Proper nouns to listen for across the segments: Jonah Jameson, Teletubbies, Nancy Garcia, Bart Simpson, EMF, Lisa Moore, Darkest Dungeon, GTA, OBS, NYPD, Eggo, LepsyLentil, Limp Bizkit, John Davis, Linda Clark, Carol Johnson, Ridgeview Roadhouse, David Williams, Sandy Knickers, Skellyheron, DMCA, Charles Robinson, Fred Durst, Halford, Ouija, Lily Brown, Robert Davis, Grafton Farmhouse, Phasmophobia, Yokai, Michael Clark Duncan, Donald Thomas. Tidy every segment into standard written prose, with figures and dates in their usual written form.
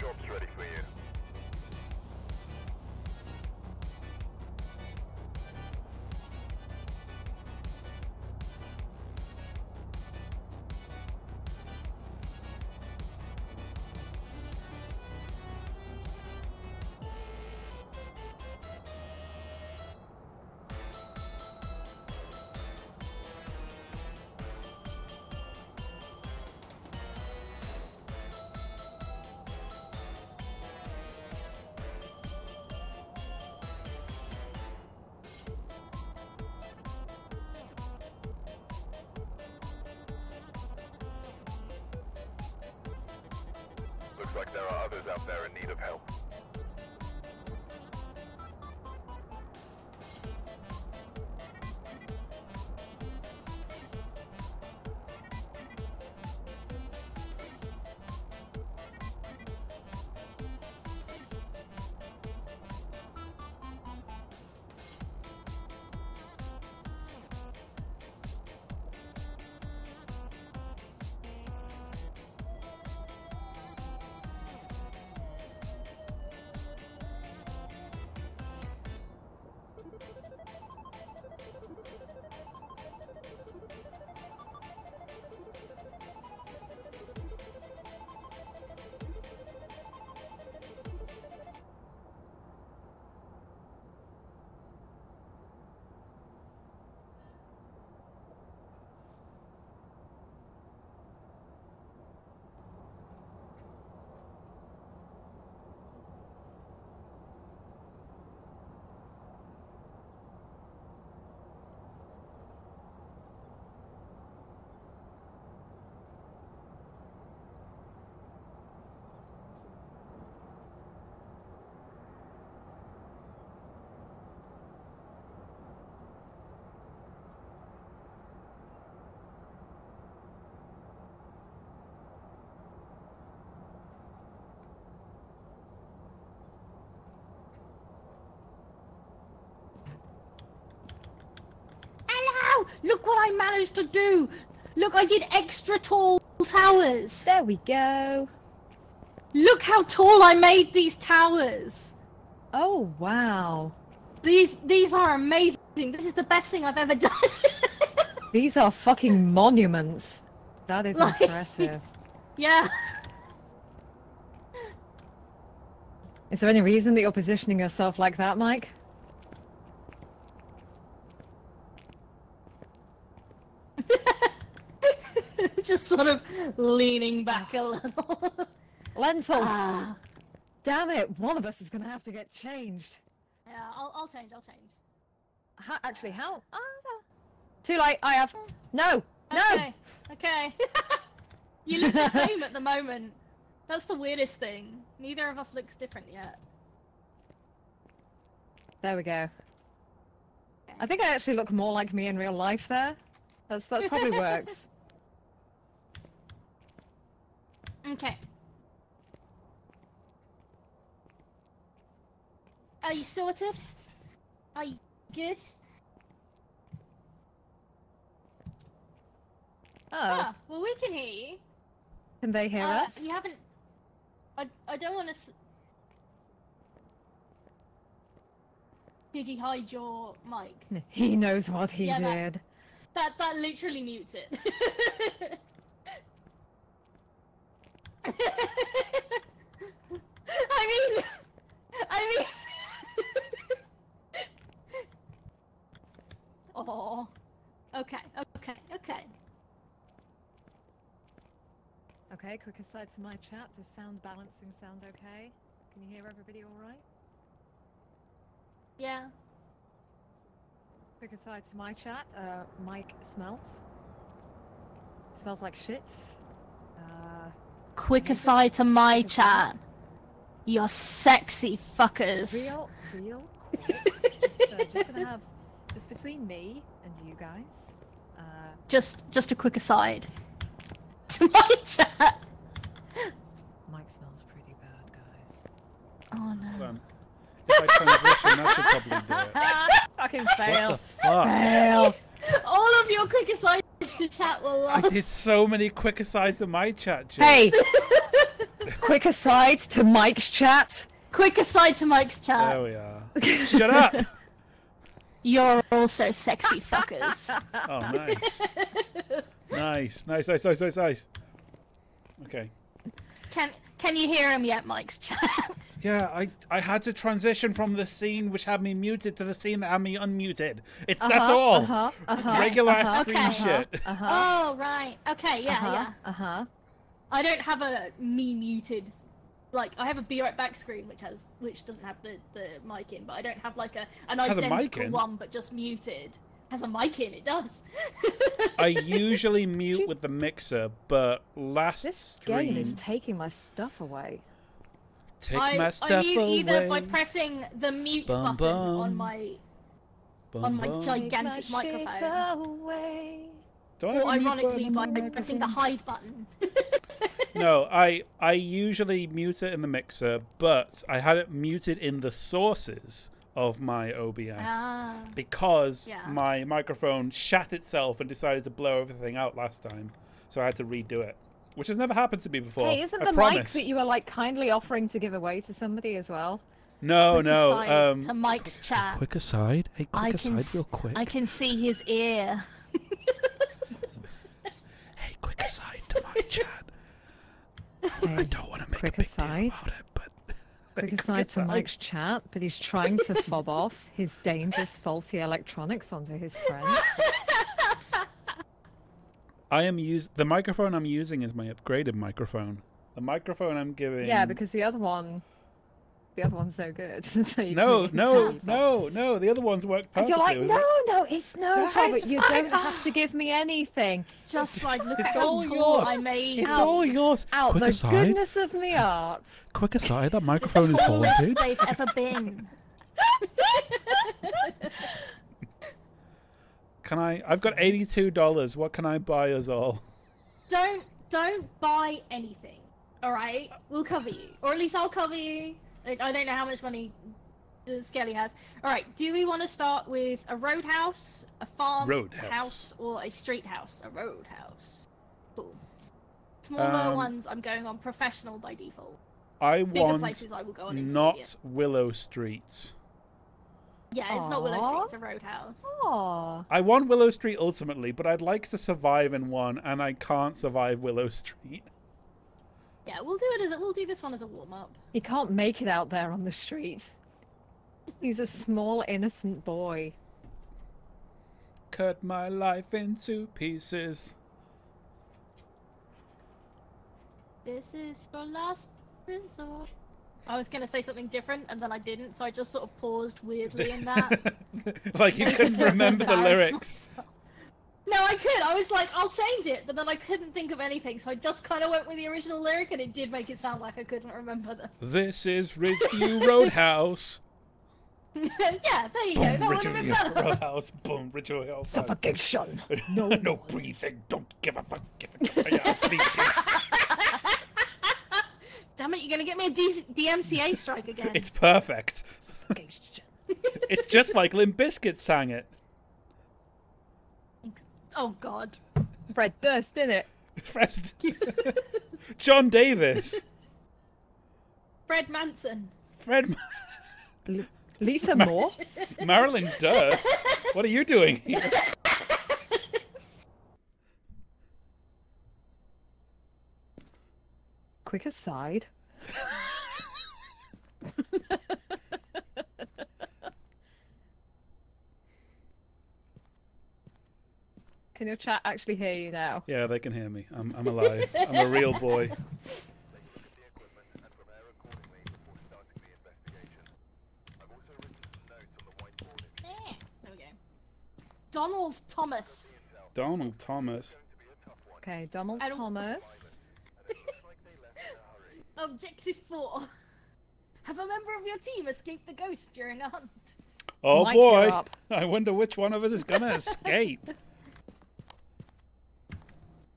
job's ready for you. Look what I managed to do! Look, I did extra tall towers! There we go! Look how tall I made these towers! Oh, wow! These are amazing! This is the best thing I've ever done! These are fucking monuments! That is like, impressive. Yeah! Is there any reason that you're positioning yourself like that, Mike? Just sort of leaning back a little. Lentil! Damn it, one of us is going to have to get changed. Yeah, I'll change. Actually, how? Too late, I have. No! Okay. No! Okay. You look the same at the moment. That's the weirdest thing. Neither of us looks different yet. There we go. Okay. I think I actually look more like me in real life there. That probably works. Okay. Are you sorted? Are you good? Oh. Ah, well, we can hear you. Can they hear us? You haven't... I don't want to... Did he hide your mic? He knows what he did. That literally mutes it. I mean... Oh, okay. Okay, quick aside to my chat. Does sound balancing sound okay? Can you hear everybody all right? Yeah. Quick aside to my chat. Mike smells. Smells like shits. Quick aside to my chat. You're sexy fuckers. Real quick. Just gonna have, just between me and you guys. Just a quick aside to my chat. Mike smells pretty bad, guys. Oh no. Hold on. If I transition, that should probably do it. Fucking fail. What the fuck? Fail. All of your quick asides to chat were lost. I did so many quick asides in my chat, Jim. Hey! Quick aside to Mike's chat. Quick aside to Mike's chat. There we are. Shut up! You're also sexy fuckers. Oh, nice. Nice. Okay. Can you hear him yet, Mike's chat? Yeah, I had to transition from the scene which had me muted to the scene that had me unmuted. It's that's all. Regular screen shit. Oh right. Okay. Yeah. I don't have a me muted. Like I have a be right back screen which doesn't have the mic in, but I don't have like an identical one but just muted. Has a mic in it does. I usually mute with the mixer, but last stream... This game is taking my stuff away. I mute either by pressing the mute button on my gigantic microphone, or ironically by pressing the hide button. No, I usually mute it in the mixer, but I had it muted in the sources of my OBS because my microphone shat itself and decided to blow everything out last time, so I had to redo it, which has never happened to me before. Hey, isn't the mic that you were like kindly offering to give away to somebody as well? No, no. To Mike's chat. Quick aside. Hey, quick aside, real quick. I can see his ear. Hey, quick aside to my chat. I don't want to make a big deal about it, but. Quick aside to Mike's chat, but he's trying to fob off his dangerous, faulty electronics onto his friends. The microphone I'm using is my upgraded microphone. The microphone I'm giving. Yeah, because the other one's so good. So no. The other one's worked perfectly. And you're like, no, it's no problem. You don't have to give me anything. Just like look at all yours. I made. It's all yours. Out the goodness of the art. Quick aside, that microphone is haunted. They've ever been. Can I? I've got $82. What can I buy us all? Don't buy anything. All right, we'll cover you, or at least I'll cover you. I don't know how much money Skelly has. All right, do we want to start with a roadhouse, a farm house, or a street house? A roadhouse. Cool. Smaller ones. I'm going on professional by default. Bigger places I will go on intermediate. Not Willow Street. Yeah, it's not Willow Street, it's a roadhouse. Aww. I want Willow Street ultimately, but I'd like to survive in one, and I can't survive Willow Street. Yeah, we'll do this one as a warm-up. He can't make it out there on the street. He's a small, innocent boy. Cut my life into pieces. This is your last resort. I was going to say something different, and then I didn't, so I just sort of paused weirdly in that. Like you couldn't remember the lyrics. No, I could. I was like, I'll change it, but then I couldn't think of anything, so I just kind of went with the original lyric, and it did make it sound like I couldn't remember them. This is Ridgeview Roadhouse. Yeah, there you go. That would have been better. Roadhouse, boom, Ridgeview Roadhouse. Suffocation. No breathing. Don't give a fuck. Damn it, you're going to get me a DMCA strike again. It's perfect. It's just like Limp Bizkit sang it. Oh, God. Fred Durst, innit? Fred... John Davis. Fred Manson. Lisa Moore? Marilyn Durst? What are you doing here? Quick aside. Can your chat actually hear you now? Yeah, they can hear me. I'm alive. I'm a real boy. There we go. Donald Thomas. Donald Thomas. Okay, Donald Thomas. Objective 4. Have a member of your team escape the ghost during a hunt. Oh Mike, boy! I wonder which one of us is gonna escape.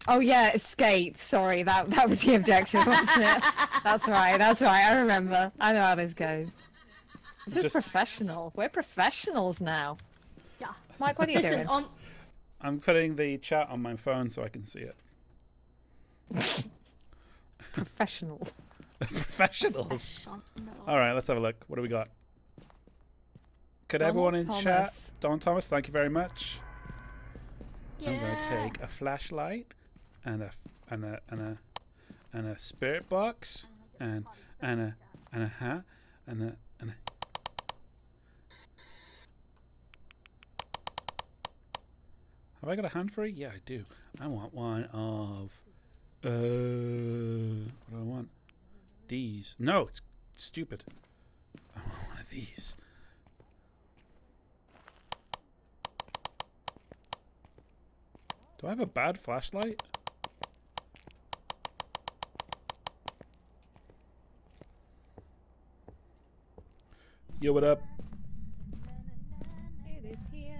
Oh yeah, escape. Sorry, that was the objective, wasn't it? That's right. I remember. I know how this goes. This is professional. We're professionals now. Yeah. Mike, what are you doing? I'm putting the chat on my phone so I can see it. Professional. Professionals. All right, let's have a look. What do we got? Could everyone in chat? Donald Thomas, thank you very much. Yeah. I'm gonna take a flashlight and a spirit box and a Have I got a hand free? Yeah, I do. I want one of what do I want? These. No, it's stupid. I want one of these. Do I have a bad flashlight? Yo, what up? It is here.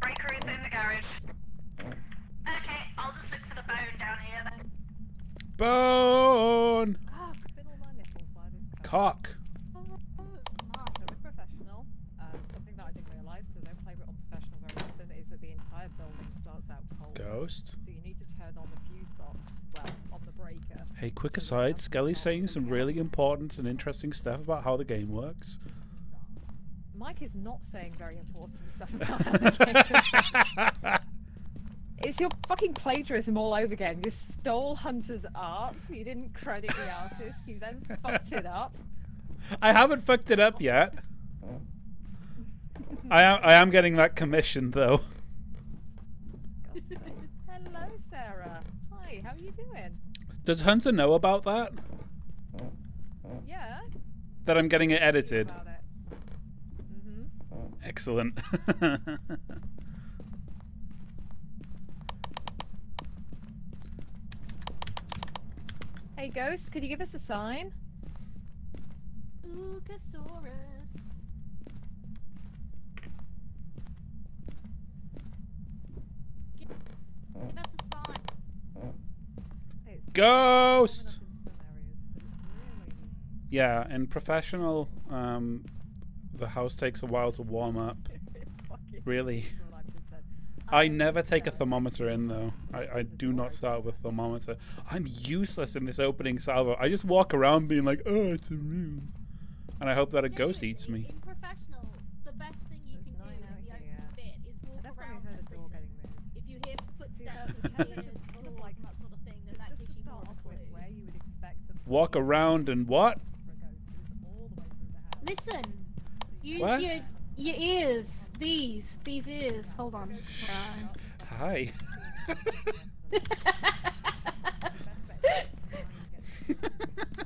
Breaker is in the garage. Okay, I'll just look for the bone down here then. Bone! Cock. Ghost. So you need to turn on the fuse box, well, on the breaker. Hey, quick aside, Skelly's saying some really important and interesting stuff about how the game works. Mike is not saying very important stuff about how the game works. It's your fucking plagiarism all over again. You stole Hunter's art, you didn't credit the artist, you then fucked it up. I haven't fucked it up yet. I am getting that commission though. Hello, Sarah. Hi, how are you doing? Does Hunter know about that? Yeah. That I'm getting it edited. About it. Mm-hmm. Excellent. Hey, Ghost, could you give us a sign? Lucasaurus. Give us a sign. Ghost! Yeah, in professional, the house takes a while to warm up. Really. I never take a thermometer in, though. I do not start with a thermometer. I'm useless in this opening salvo. I just walk around being like, oh, it's a room. And I hope that a ghost eats me. In professional, the best thing you can do in the open bit is walk around and listen. You hear footsteps and like that sort of thing, then that gives you more clue. Where you would expect them to walk around and what? Listen. Use what? your ears. These ears. Hold on. Hi.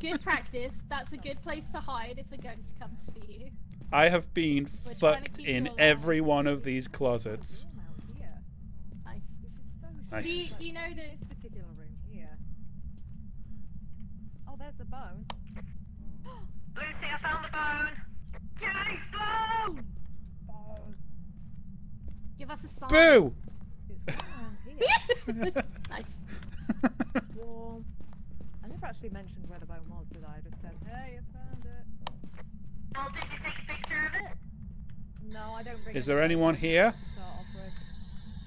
Good practice. That's a good place to hide if the ghost comes for you. I have been fucked in every one of these closets. Nice. Do you know the particular room here? Oh, there's the bone. Lucy, I found the bone! Yay, bone! Bone. Give us a sign. Boo! Nice. Warm. I never actually mentioned where the bone was, did I? I just said, hey, I found it. Well, did you take a picture of it? No, I don't bring it. Is there anyone here?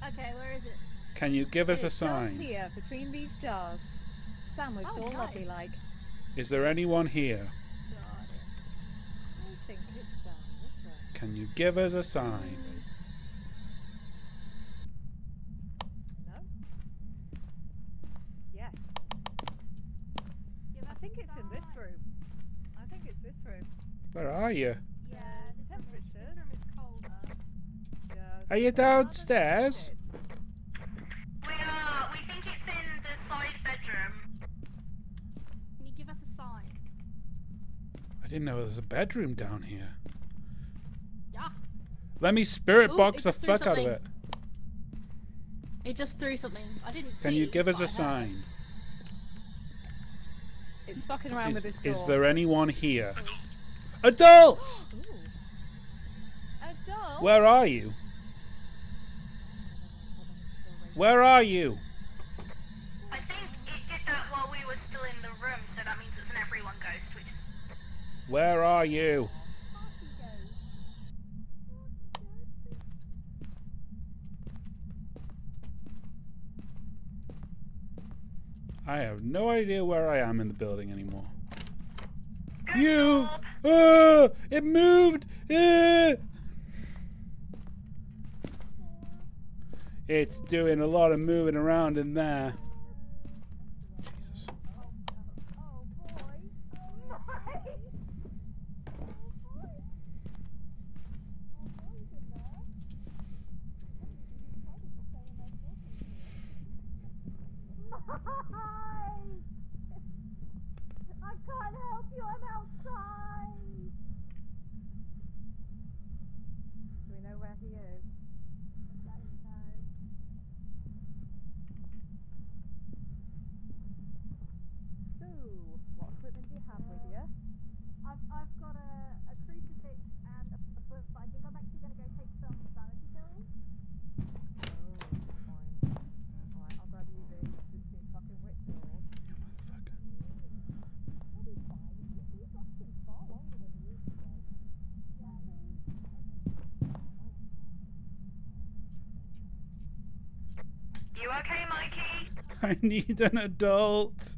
Okay, where is it? Can you give us a sign? Here, between these jars. Sandwiched all lovely like. Is there anyone here? I think it's down this way. Can you give us a sign? No? Yes. I think it's in this room. I think it's this room. Where are you? Yeah, the temperature room is colder. Yeah, are you downstairs? We think it's in the side bedroom. Can you give us a sign? I didn't know there was a bedroom down here. Yeah. Let me spirit box the fuck out of it. It just threw something. I didn't see. Can you give us a sign? It's fucking around with this door. Is there anyone here? Adults! Adults? Where are you? Where are you? I think it did that while we were still in the room, so that means it's an everyone ghost. Which... Where are you? I have no idea where I am in the building anymore. Good you! Oh, it moved! It's doing a lot of moving around in there. Jesus. I can't help you, I'm outside. Do we know where he is? I don't know. So, what equipment do you have with you? I've got a crucifix and a book, but I think I'm actually going to go take some sanity pills. You okay, Mikey? I need an adult.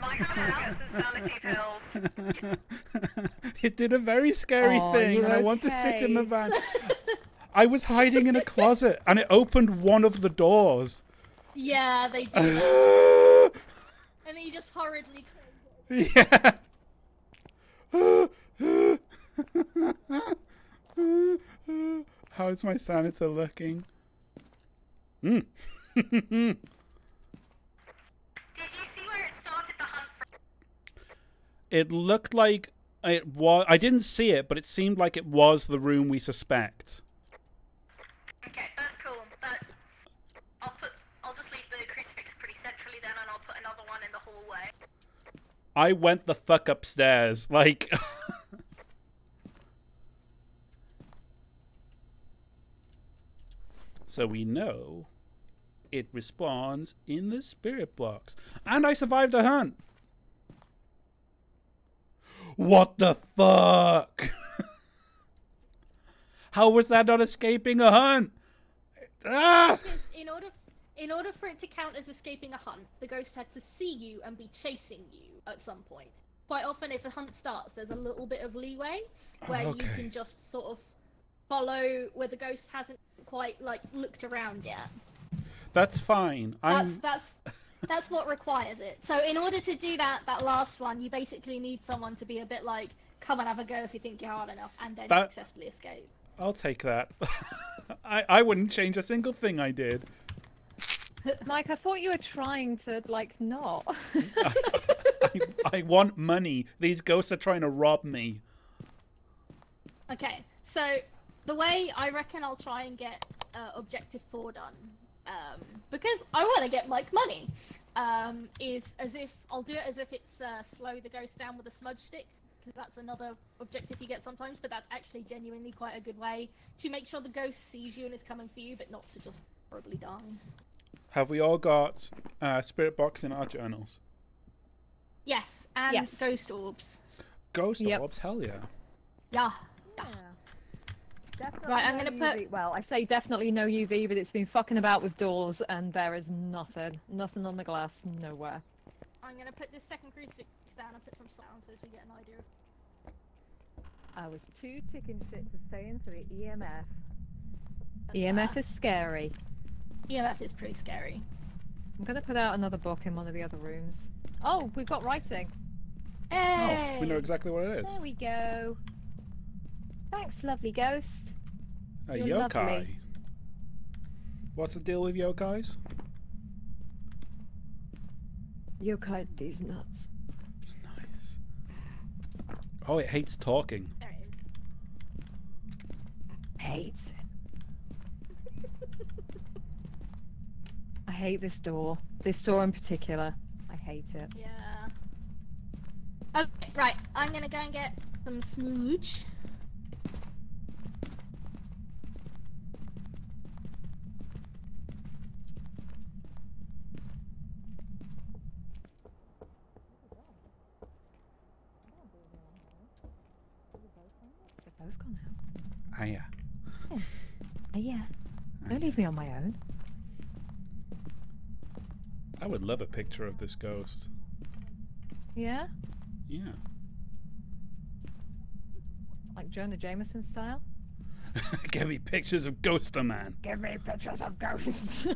Mike, I'm gonna have some sanity pills. It did a very scary thing, and okay. I want to sit in the van. I was hiding in a closet, and it opened one of the doors. Yeah, they did. And then you just horridly closed it. Yeah. How is my sanity looking? Mm. Did you see where it started the hunt from? It looked like it was. I didn't see it, but it seemed like it was the room we suspect. Okay, that's cool. I'll just leave the crucifix pretty centrally then, and I'll put another one in the hallway. I went the fuck upstairs, like. So we know it responds in the spirit box. And I survived a hunt. What the fuck? How was that not escaping a hunt? Ah! Because in order for it to count as escaping a hunt, the ghost had to see you and be chasing you at some point. Quite often, if a hunt starts, there's a little bit of leeway where you can just sort of follow where the ghost hasn't quite like looked around yet. That's fine. That's what requires it. So in order to do that last one, you basically need someone to be a bit like, come and have a go if you think you're hard enough, and then successfully escape. I'll take that. I wouldn't change a single thing I did. Mike, I thought you were trying to like not. I want money. These ghosts are trying to rob me. Okay, so the way I reckon I'll try and get objective 4 done, because I want to get Mike money, is as if I'll do it as if it's slow the ghost down with a smudge stick, because that's another objective you get sometimes, but that's actually genuinely quite a good way to make sure the ghost sees you and is coming for you, but not to just horribly die. Have we all got spirit box in our journals? Yes, and yes. Ghost orbs. Ghost orbs, hell yeah. Yeah. Yeah. Definitely right, I'm going to put... Well, I say definitely no UV, but it's been fucking about with doors, and there is nothing. Nothing on the glass, nowhere. I'm going to put this second crucifix down and put some sound so we get an idea of... I was too chicken shit to stay into the EMF. EMF is scary. EMF is pretty scary. I'm going to put out another book in one of the other rooms. Oh, we've got writing. Hey! Oh, we know exactly what it is. There we go. Thanks, lovely ghost. A yokai. Lovely. What's the deal with yokais? Yokai these nuts. Nice. Oh, it hates talking. There it is. Hates it. I hate this door. This door in particular. I hate it. Yeah. Okay, right. I'm gonna go and get some smooch. gone out. Yeah. Don't leave me on my own. I would love a picture of this ghost. Yeah? Yeah. Like Jonah Jameson style? Give me pictures of Ghoster Man. Give me pictures of ghosts.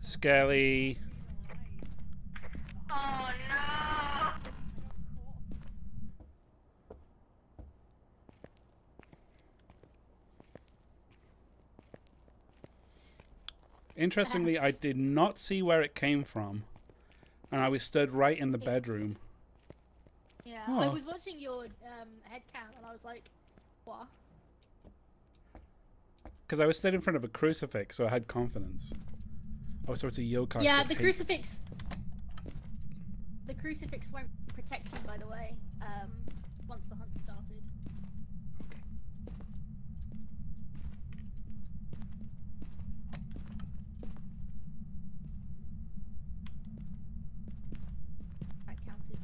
Skelly. Oh no! Interestingly, I did not see where it came from, and I was stood right in the bedroom. Yeah, oh. I was watching your head count, and I was like, what? Because I was stood in front of a crucifix, so I had confidence. Oh, so it's a yokai. Yeah, the crucifix. The crucifix won't protect you, by the way, once the hunt started. Okay. I counted.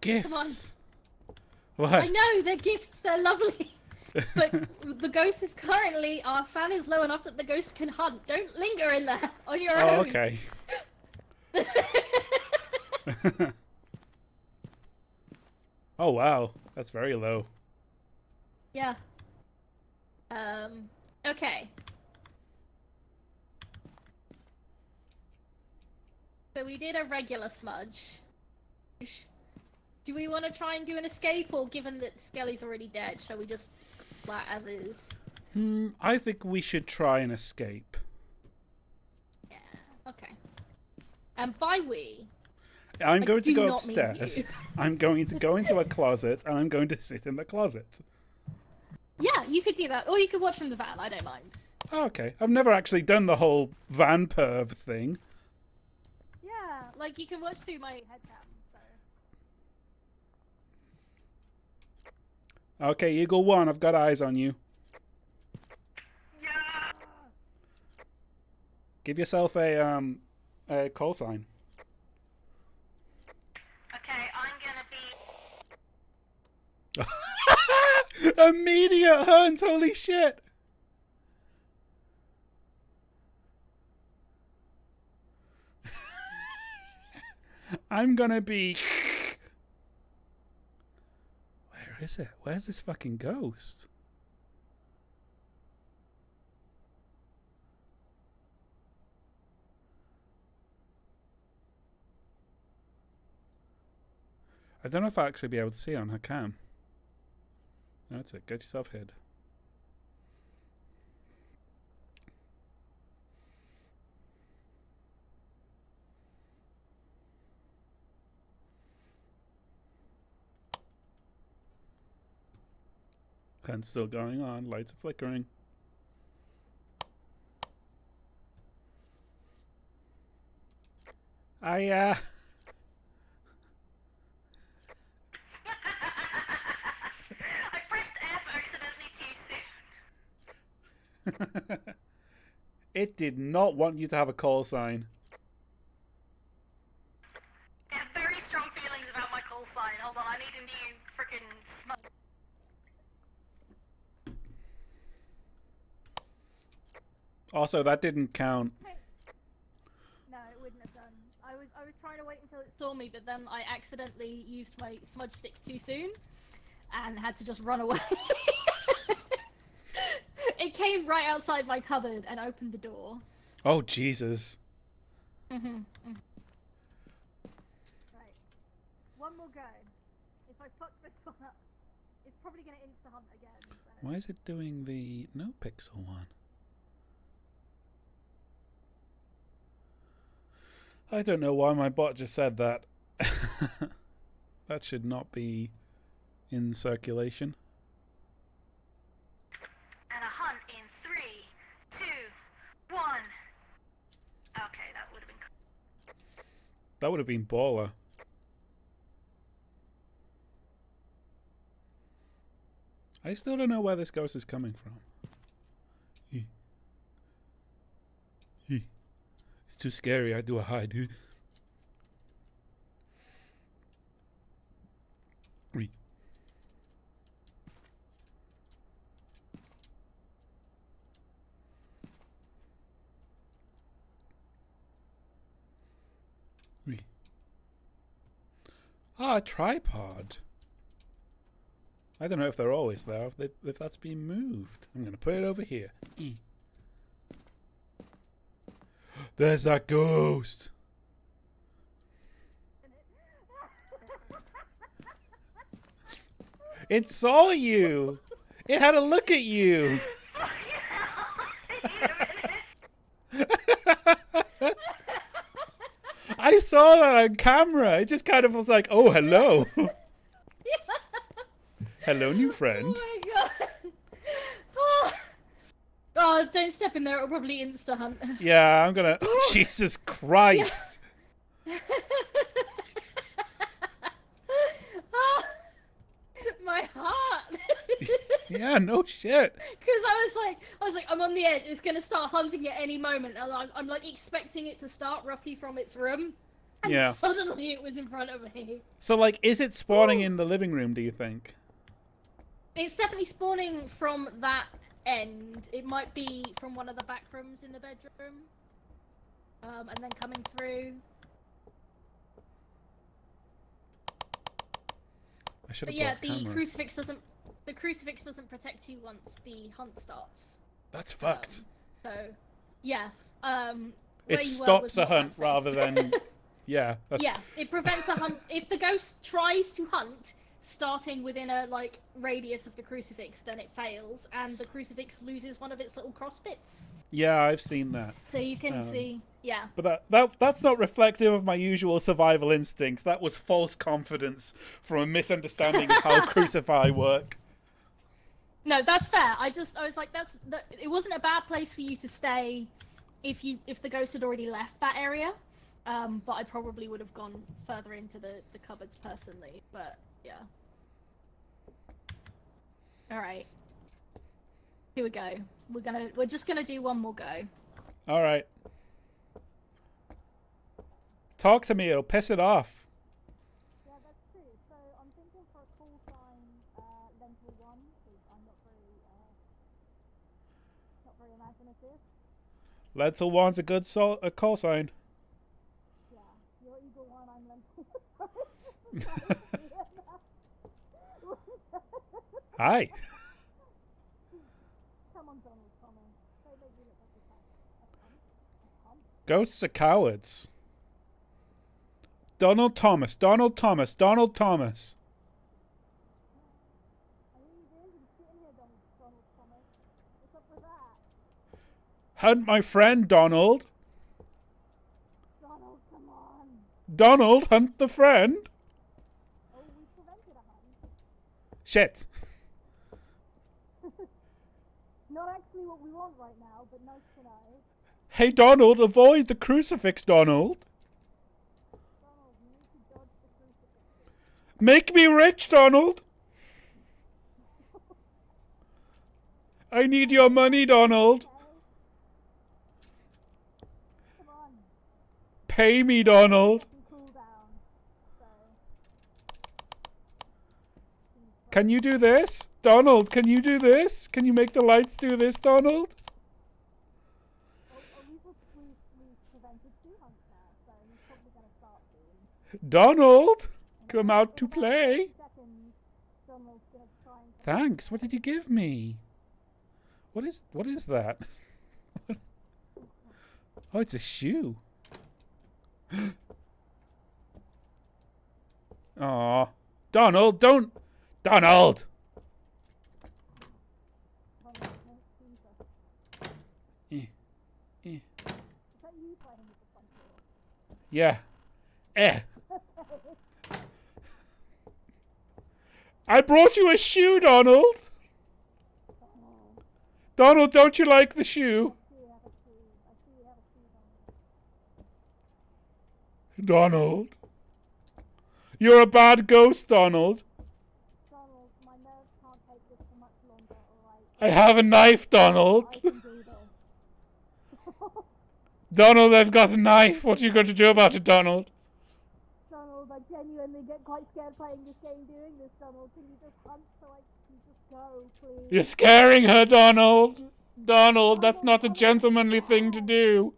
Gifts. What? I know, they're gifts, they're lovely. But the ghost is currently, our sand is low enough that the ghost can hunt. Don't linger in there on your own. Oh, okay. Oh, wow. That's very low. Yeah. Okay. So we did a regular smudge. Do we want to try and do an escape, or given that Skelly's already dead, shall we just flat as is? I think we should try and escape. Yeah, okay. And by we... I'm going to go upstairs. I'm going to go into a closet, and I'm going to sit in the closet. Yeah, you could do that. Or you could watch from the van, I don't mind. Oh, okay. I've never actually done the whole van perv thing. Yeah, like you can watch through my headcap. Okay, Eagle 1, I've got eyes on you. Yeah. Give yourself a call sign. Okay, I'm gonna be... Immediate hunt, holy shit! I'm gonna be... Is it? Where's this fucking ghost? I don't know if I'll actually be able to see on her cam. No, that's it. Get yourself hid. Pen's still going on, lights are flickering. I pressed F accidentally too soon. It did not want you to have a call sign. I have very strong feelings about my call sign. Hold on, I need a new frickin' smudge. Also, that didn't count. No, it wouldn't have done. I was trying to wait until it saw me, but then I accidentally used my smudge stick too soon and had to just run away. It came right outside my cupboard and opened the door. Oh, Jesus. Mm-hmm. Right. one more go. If I fuck this one up, it's probably going to insta-hunt again. So. Why is it doing the no pixel one? I don't know why my bot just said that. That should not be in circulation. And a hunt in 3, 2, 1. Okay, that would have been... That would have been baller. I still don't know where this ghost is coming from. It's too scary, I do a hide. Ah, a tripod. I don't know if they're always there, if that's been moved. I'm going to put it over here. There's that ghost! It saw you! It had a look at you! I saw that on camera. It just kind of was like, oh, hello. Hello, new friend. Oh, my God. Oh. Oh, don't step in there. It'll probably insta-hunt. Yeah, I'm going to... Oh, Jesus Christ. Yeah. Oh, my heart. Yeah, no shit. Because I was like, I'm on the edge. It's going to start hunting at any moment. And I'm like expecting it to start roughly from its room. And yeah, suddenly it was in front of me. So like, is it spawning in the living room, do you think? It's definitely spawning from that end. It might be from one of the back rooms in the bedroom. And then coming through. I should have brought the camera. The crucifix doesn't protect you once the hunt starts. That's fucked. So, yeah. It stops a hunt rather than... Yeah. That's... Yeah, it prevents a hunt. If the ghost tries to hunt, starting within a, like, radius of the crucifix, then it fails, and the crucifix loses one of its little cross bits. Yeah, I've seen that. So you can see, yeah. But that's not reflective of my usual survival instincts. That was false confidence from a misunderstanding of how crucify work. No, that's fair. I was like, it wasn't a bad place for you to stay if the ghost had already left that area. But I probably would have gone further into the cupboards personally. But yeah. All right. Here we go. We're just gonna do one more go. All right. Talk to me. It'll piss it off. Yeah, that's true. So I'm thinking for a call sign, Lentil 1, because I'm not very imaginative. Lentil 1's a good call sign. Hi. Ghosts are cowards. Donald Thomas, Donald Thomas, Donald Thomas. Hunt my friend, Donald. Donald, come on. Donald, hunt the friend. Shit. Not actually what we want right now, but nice to know. Hey Donald, avoid the crucifix, Donald. Donald, you need to dodge the crucifix. Make me rich, Donald. I need your money, Donald. Okay. Come on. Pay me, Donald. Can you do this? Donald, can you do this? Can you make the lights do this, Donald? Donald, come out to play. Thanks. What did you give me? What is that? Oh, it's a shoe. Aw. Donald, don't... Donald! Yeah. Eh. I brought you a shoe, Donald. Donald, don't you like the shoe? Donald. You're a bad ghost, Donald. Donald, my nerves can't take this for much longer, alright? I have a knife, Donald. Donald, I've got a knife. What are you going to do about it, Donald? Donald, I genuinely get quite scared playing this game doing this, Donald. Can you just hunt so I can just go, please? You're scaring her, Donald. Donald, that's not a gentlemanly thing to do.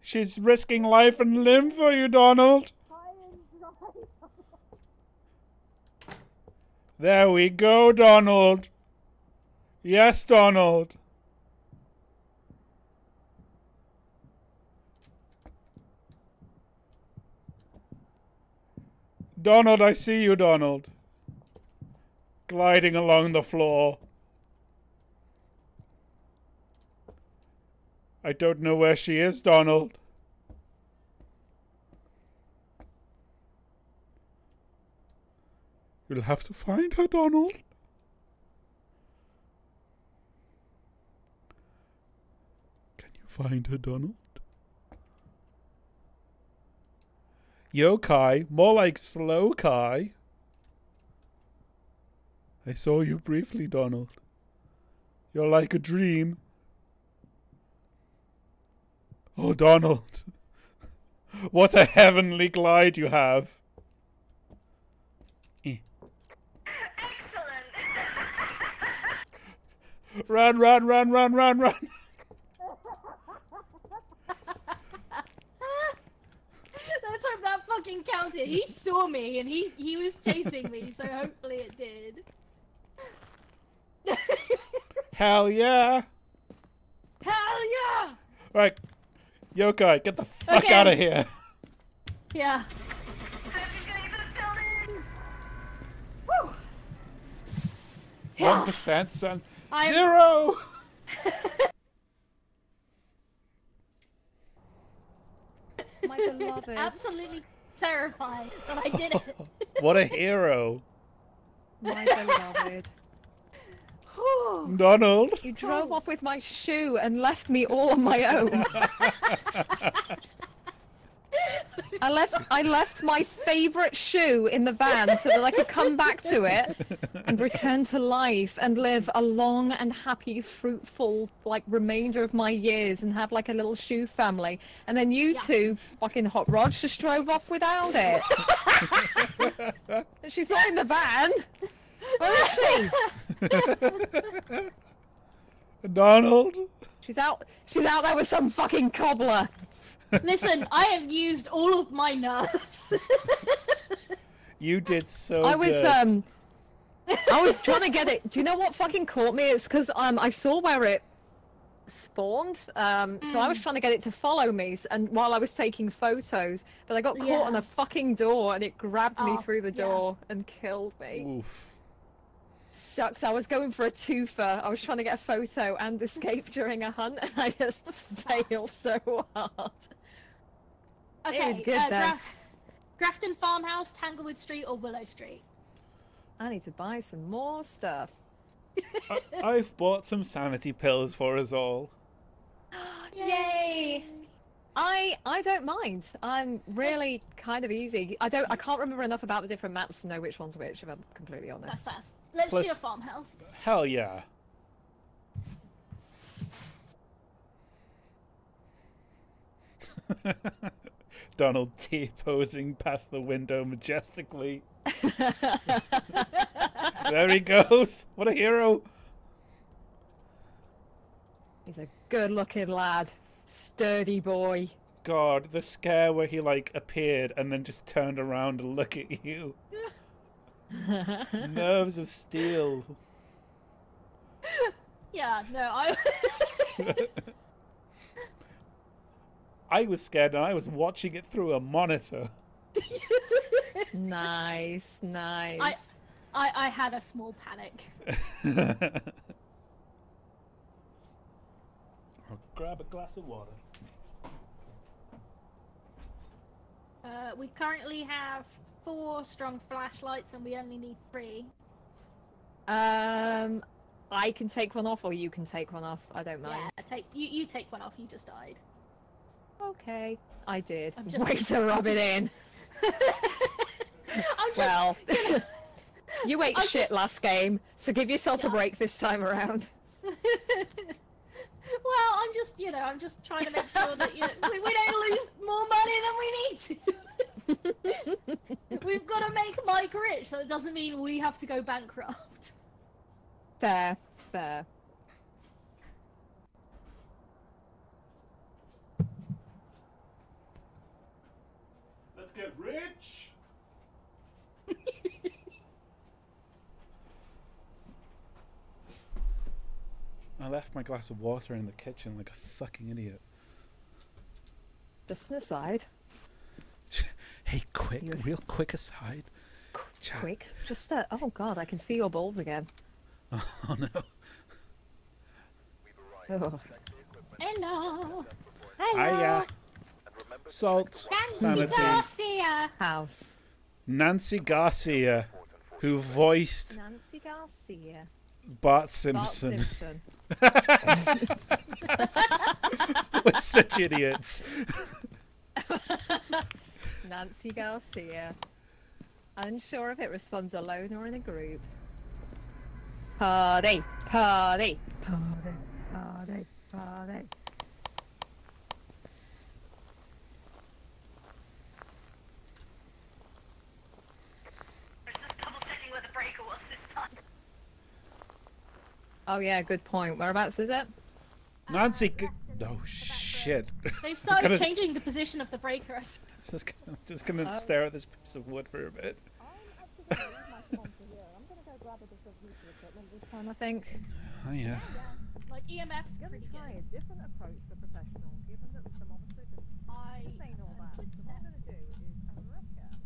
She's risking life and limb for you, Donald. There we go, Donald. Yes, Donald. Donald, I see you, Donald. Gliding along the floor. I don't know where she is, Donald. You'll have to find her, Donald. Can you find her, Donald? Yokai, more like slow Kai. I saw you briefly, Donald. You're like a dream. Oh, Donald. What a heavenly glide you have. Excellent. Run, run, run, run, run, run. That fucking counted. He saw me and he was chasing me, so hopefully it did. Hell yeah! Hell yeah! Right, Yokai, get the fuck out of here. Yeah. Woo! 1%, son. Zero! My beloved. Absolutely terrified, but I did it. What a hero. My beloved. Donald. You drove off with my shoe and left me all on my own. I left my favourite shoe in the van so that I could come back to it and return to life and live a long and happy, fruitful, like, remainder of my years and have, like, a little shoe family. And then you two fucking hot rods just drove off without it. And she's not in the van. Where is she? Donald? She's out there with some fucking cobbler. Listen, I have used all of my nerves. You did so good. I was trying to get it. Do you know what fucking caught me? It's because I saw where it spawned. So I was trying to get it to follow me, and while I was taking photos, but I got caught on a fucking door, and it grabbed me through the door and killed me. Oof. Shucks, I was going for a twofer. I was trying to get a photo and escape during a hunt, and I just failed so hard. Okay, it was good there. Grafton Farmhouse, Tanglewood Street, or Willow Street? I need to buy some more stuff. I've bought some sanity pills for us all. Yay! I don't mind. I'm really kind of easy. I can't remember enough about the different maps to know which one's which, if I'm completely honest. That's fair. Let's do a farmhouse. Hell yeah. Donald T posing past the window majestically. There he goes. What a hero. He's a good looking lad. Sturdy boy. God, the scare where he like appeared and then just turned around and looked at you. Nerves of steel. Yeah, no, I was scared and I was watching it through a monitor. Nice, nice. I had a small panic. I'll grab a glass of water. We currently have 4 strong flashlights and we only need 3. I can take one off or you can take one off. I don't mind. Yeah, you take one off. You just died. Okay, I did. Way to rub it in. I'm just, well, you ate shit last game, so give yourself a break this time around. Well, I'm just, you know, I'm just trying to make sure that, you know, we don't lose more money than we need to. We've got to make Mike rich, so it doesn't mean we have to go bankrupt. Fair, fair. Let's get rich! I left my glass of water in the kitchen like a fucking idiot. Just an aside. Hey, quick, real quick aside. Quick? Just a... Oh god, I can see your balls again. Oh no. Oh. Hello! Hello! Hiya! Salt. Nancy Garcia! House. Nancy Garcia, who voiced... Nancy Garcia. Bart Simpson. Bart Simpson. We're such idiots. Nancy Garcia. Unsure if it responds alone or in a group. Party, party, party, party, party. Oh yeah, good point. Whereabouts is it? Nancy... Oh shit. They've started changing the position of the breaker. I'm just gonna stare at this piece of wood for a bit. I'm gonna go grab a bit of heat equipment this time, I think. Oh yeah. Like EMF's pretty good. Different approach for professional, given that the thermometer doesn't say all that. So what I'm gonna do is have a record.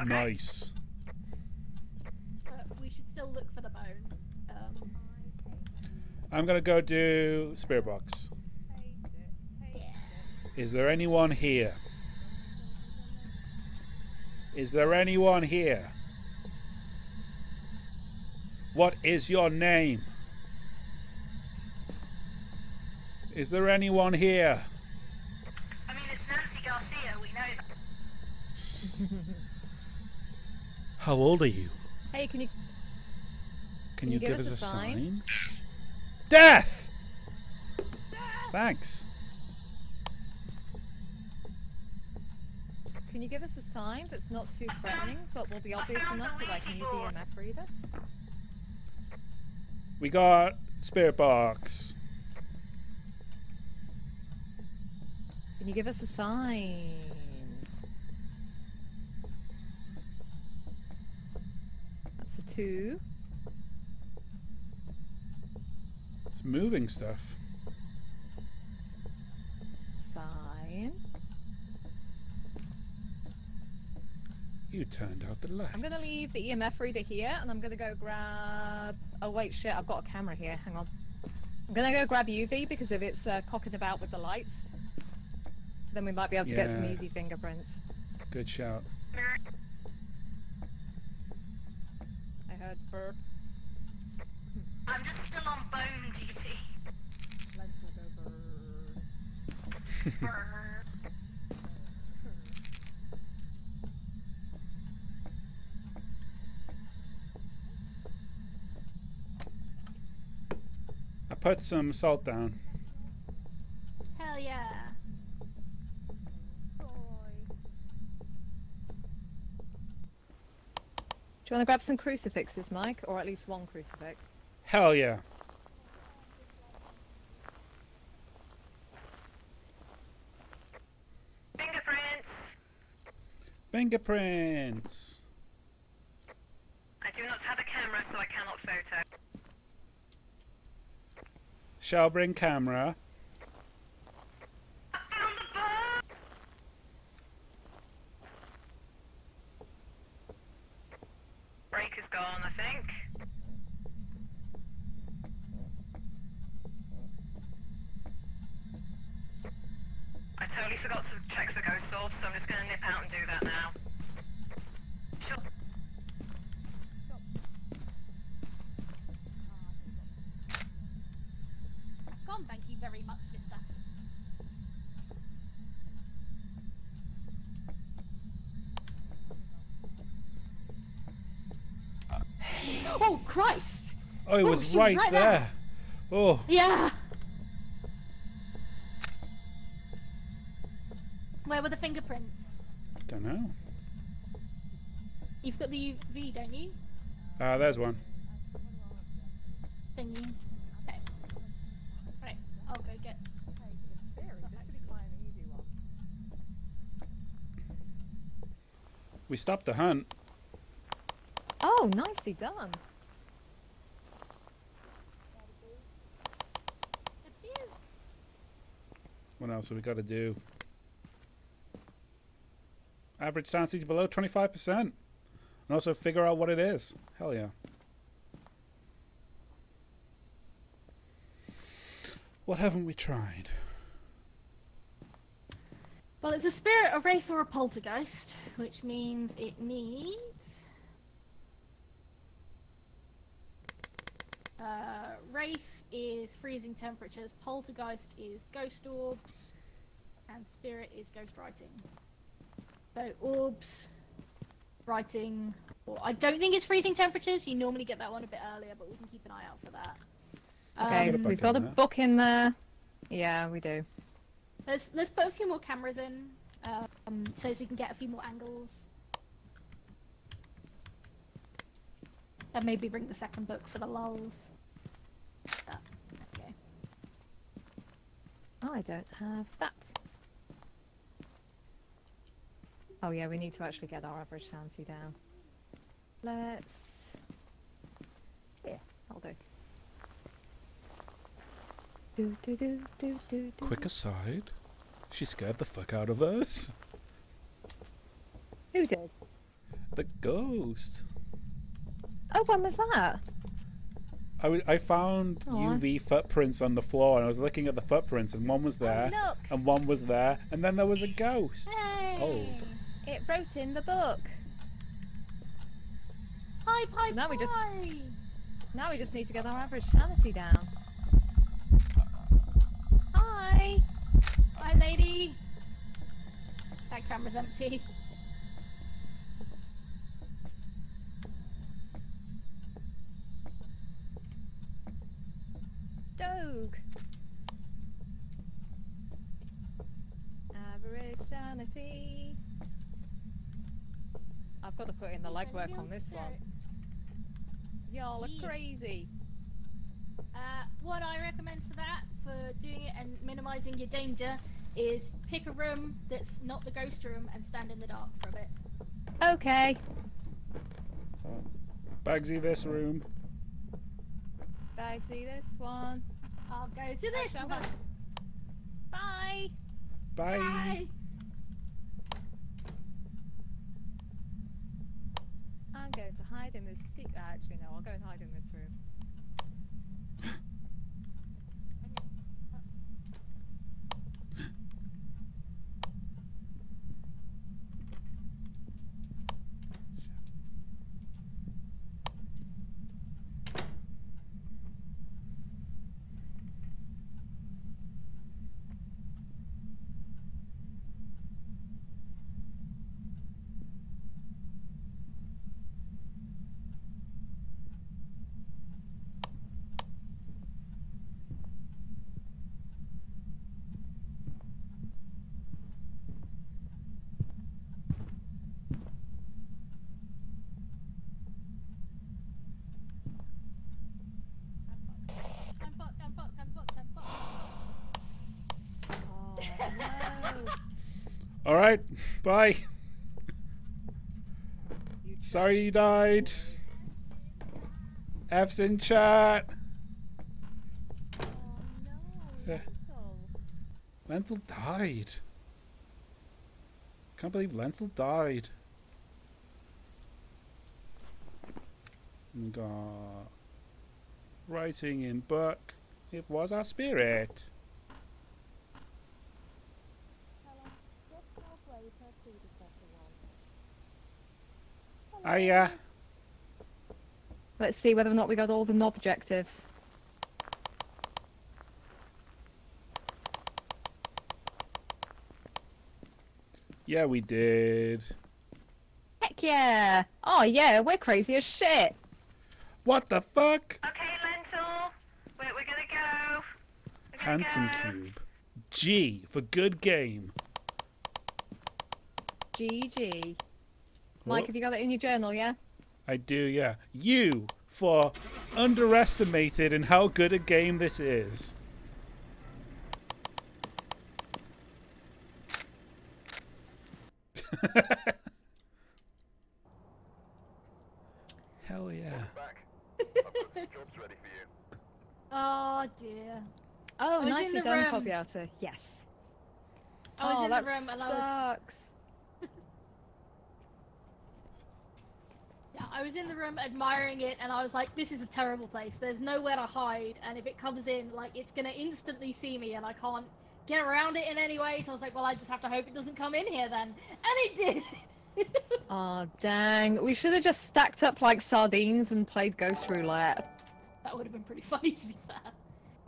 Okay. Nice. We should still look for the bone. I'm gonna go do spirit box. Is there anyone here? Is there anyone here? What is your name? Is there anyone here? I mean, it's Nancy Garcia, we know that. How old are you? Hey, can you give us a sign? Death! Death! Thanks. Can you give us a sign that's not too threatening, but will be obvious enough that I can use EMF reader? We got spirit box. Can you give us a sign? That's a 2. It's moving stuff. Sign. You turned out the lights. I'm going to leave the EMF reader here and I'm going to go grab... Oh wait, shit, I've got a camera here. Hang on. I'm going to go grab UV because if it's cocking about with the lights, then we might be able to get some easy fingerprints. Good shout. Burp. I'm just still on bone duty. Lentil go burp. Burp. I put some salt down. Hell yeah. Do you want to grab some crucifixes, Mike? Or at least one crucifix? Hell yeah. Fingerprints. Fingerprints. I do not have a camera, so I cannot photo. Shall bring camera. I found the bird. Break is gone, I think. I totally forgot to check the ghost orb, so I'm just going to nip out and do that now. Thank you very much, mister. Oh, Christ! Oh, it was right there. Oh. Yeah. Where were the fingerprints? Don't know. You've got the UV, don't you? Ah, there's one. Thingy. I'll go get We stopped the hunt. Oh, nicely done. What else have we got to do? Average sanity below 25%. And also figure out what it is. Hell yeah. What haven't we tried? Well, it's a spirit, a wraith, or a poltergeist, which means it needs wraith is freezing temperatures, poltergeist is ghost orbs, and spirit is ghost writing. So orbs, writing, or I don't think it's freezing temperatures. You normally get that one a bit earlier, but we can keep an eye out for that. Okay, we've got a book in there. Yeah, we do. Let's put a few more cameras in, so as we can get a few more angles. And maybe bring the second book for the lulls. Oh, okay. I don't have that. Oh yeah, we need to actually get our average sanity down. Let's... Yeah, that'll do. Do, do, do, do, do, do. Quick aside, she scared the fuck out of us. Who did? The ghost. Oh, when was that? I found UV footprints on the floor, and I was looking at the footprints, and one was there, oh, and one was there, and then there was a ghost. Hey. Old. It wrote in the book. Hi, hi, so now we just need to get our average sanity down. Hi, lady. That camera's empty. Dog. Average sanity. I've got to put in the legwork on this one. Y'all are crazy. What I recommend for that, for doing it and minimizing your danger, is pick a room that's not the ghost room and stand in the dark for a bit. Okay. Bagsy, this room. Bagsy, this one. I'll go to this one. Bye. Bye. Bye. I'm going to hide in this seat. Actually, no, I'll go and hide in this room. All right, bye. Sorry you died. F's in chat. Lentil died. Can't believe Lentil died. And got writing in book. It was our spirit. Hiya. Let's see whether or not we got all the knob objectives. Yeah, we did. Heck yeah! Oh yeah, we're crazy as shit. What the fuck? Okay, Lentil. We're gonna go. Handsome Cube. G for good game. GG. Mike, have you got it in your journal, yeah? I do, yeah. U for underestimated in how good a game this is. Hell yeah. Oh dear. Oh, nicely done, Pobiata. Yes. I was in the room and sucks. Yeah, I was in the room admiring it and I was like, this is a terrible place. There's nowhere to hide, and if it comes in, like, it's gonna instantly see me and I can't get around it in any way, so I was like, well, I just have to hope it doesn't come in here then. And it did! Aw, oh, dang. We should have just stacked up like sardines and played Ghost Roulette. That would have been pretty funny, to be fair.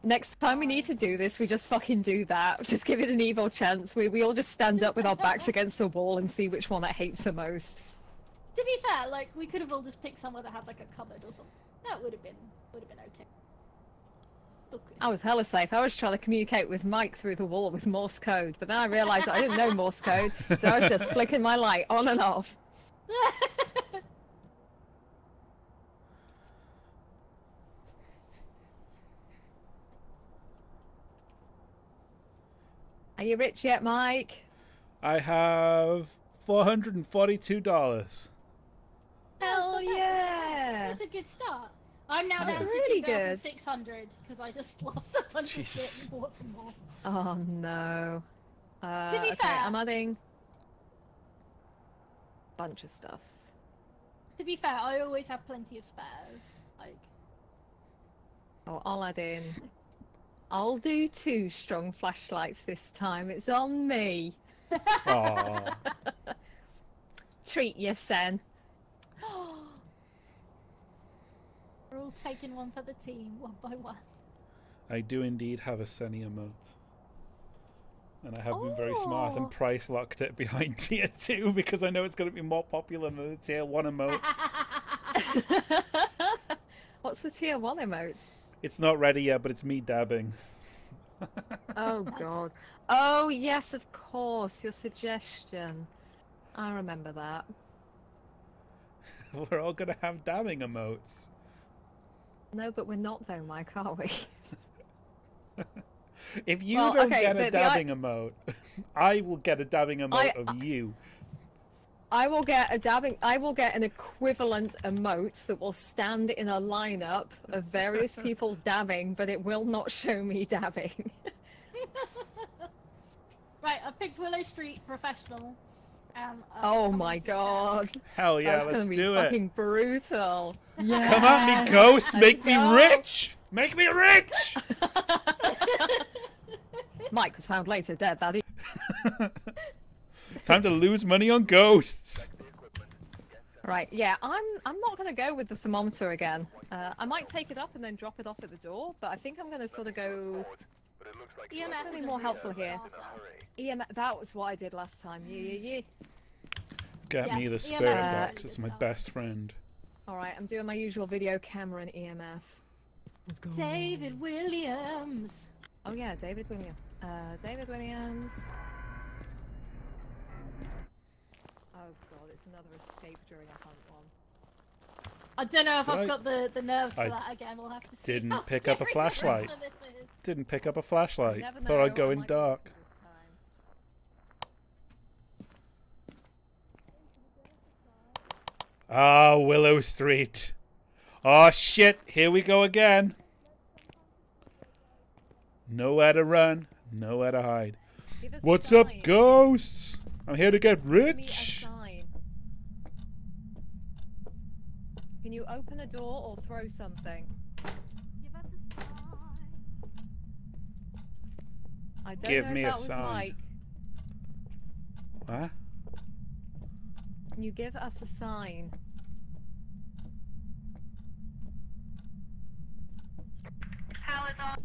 Next time we need to do this, we just fucking do that. Just give it an evil chance. We all just stand up with our backs against the wall and see which one it hates the most. To be fair, like, we could have all just picked somewhere that had like a cupboard or something. That would have been okay. I was hella safe. I was trying to communicate with Mike through the wall with Morse code, but then I realised I didn't know Morse code, so I was just flicking my light on and off. Are you rich yet, Mike? I have $442. Hell yeah! That's a good start. I'm now down to 2,600 because I just lost a bunch of shit and bought some more. Oh no. To be fair, I'm adding a bunch of stuff. To be fair, I always have plenty of spares. Like, oh, I'll add in. I'll do 2 strong flashlights this time. It's on me. Aww. Treat you, Sen. We're all taking one for the team, one by one. I do indeed have a Senny emote. And I have been very smart and price locked it behind tier 2 because I know it's going to be more popular than the tier 1 emote. What's the tier 1 emote? It's not ready yet, but it's me dabbing. Oh god. Oh yes, of course, your suggestion. I remember that. We're all going to have dabbing emotes. No, but we're not though, Mike, are we? If you don't get a dabbing emote, I will get a dabbing emote of you. I will get a dabbing. I will get an equivalent emote that will stand in a lineup of various people dabbing, but it will not show me dabbing. Right, I've picked Willow Street professional. Oh my god. Hell yeah, let's do it. That's fucking brutal. Yeah. Come at me, Ghost. Make me rich. Make me rich. Mike was found later dead, that is. Time to lose money on ghosts. Right, yeah, I'm not going to go with the thermometer again. I might take it up and then drop it off at the door, but I think I'm going to sort of go... EMF is more helpful here. EMF, that was what I did last time. Get me the spirit box, it's my best friend. Alright, I'm doing my usual video camera and EMF. Let's go. David Williams! Oh yeah, David Williams. David Williams. Oh god, it's another escape during a hunt one. I don't know if I've got the nerves for that again. We'll have to see. Didn't pick up a flashlight. Didn't pick up a flashlight. Thought I'd go in dark. Ah, Willow Street. Oh, shit. Here we go again. Nowhere to run. Nowhere to hide. What's up, ghosts? I'm here to get rich. Can you open a door or throw something? I don't Give know me if that a was sign. Mike. What? Can you give us a sign? Power's on.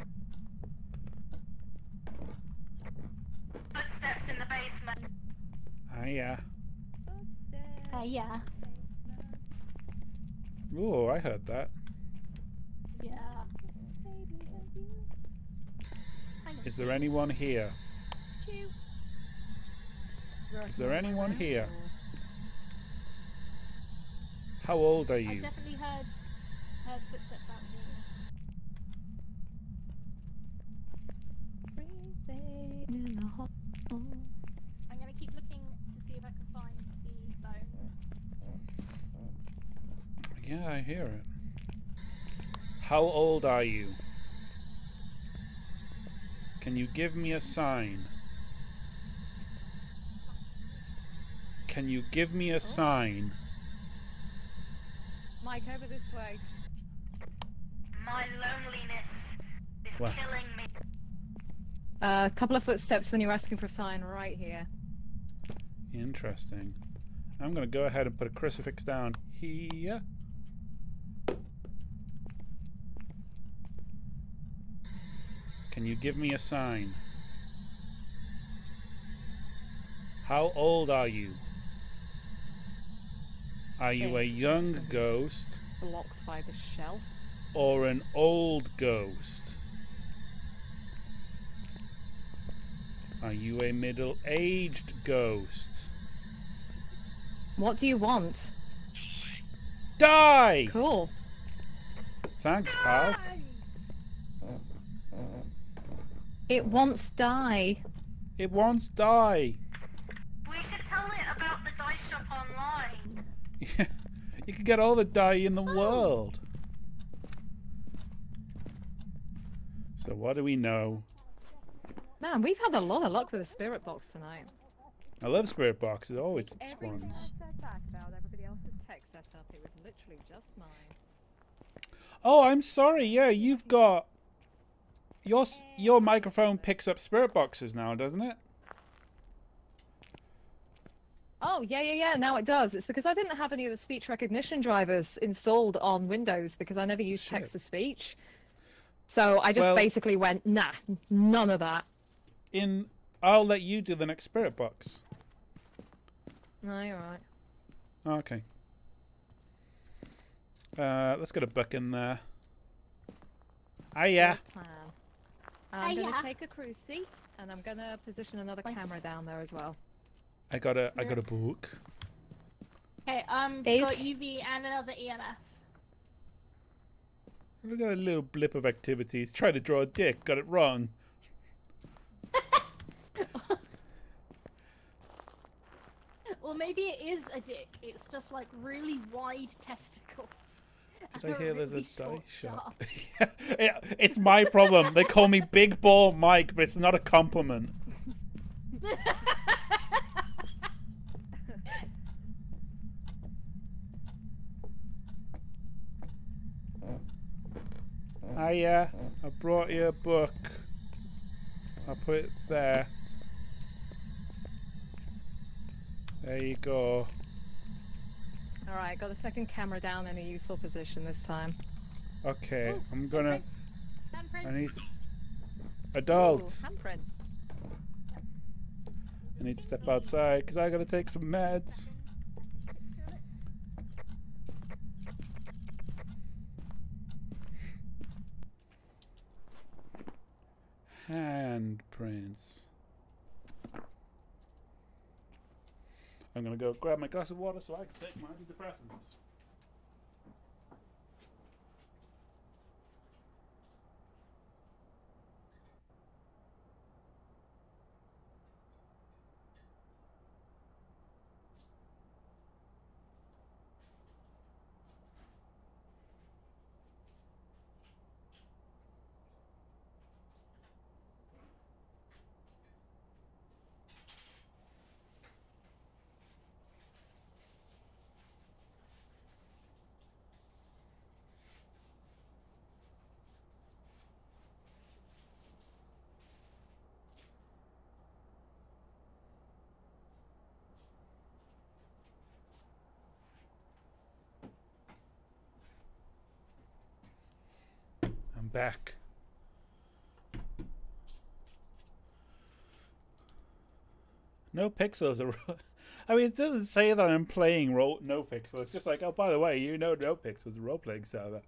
Footsteps in the basement. Hiya. Hiya. Ooh, I heard that. Yeah. Is there anyone here? Is there anyone here? How old are you? I definitely heard footsteps out here. I'm gonna keep looking to see if I can find the bone. Yeah, I hear it. How old are you? Can you give me a sign? Can you give me a sign? Mike, over this way. My loneliness is killing me. A couple of footsteps when you're asking for a sign right here. Interesting. I'm going to go ahead and put a crucifix down here. Can you give me a sign? How old are you? Are you a young ghost? Blocked by the shelf? Or an old ghost? Are you a middle-aged ghost? What do you want? Die! Cool. Thanks, pal. It wants die. It wants die. We should tell it about the die shop online. Yeah, you can get all the die in the world. So what do we know? Man, we've had a lot of luck with the spirit box tonight. I love spirit boxes. It always spawns. Oh, I'm sorry. Yeah, you've got... Your microphone picks up spirit boxes now, doesn't it? Oh, yeah. Now it does. It's because I didn't have any of the speech recognition drivers installed on Windows because I never used text-to-speech. So I just basically went, nah, none of that. I'll let you do the next spirit box. No, you're right. Okay. Let's get a book in there. Hiya. I'm going to take a cruci, and I'm going to position another camera down there as well. I got a book. Okay, got UV and another EMF. Look at a little blip of activities. Try to draw a dick, got it wrong. Well, maybe it is a dick. It's just like really wide testicles. Did I hear there's a die shop? Yeah, it's my problem. They call me Big Ball Mike, but it's not a compliment. Hiya, I brought you a book. I'll put it there. There you go. Alright, got the second camera down in a useful position this time. Okay, ooh, I'm gonna... Handprint. I need... Adult! Ooh, handprint. I need to step outside, because I gotta take some meds. Handprints. I'm gonna go grab my glass of water so I can take my antidepressants. back. No pixels are... I mean, it doesn't say that I'm playing no pixel. It's just like, oh, by the way, you know no pixel is a role-playing server.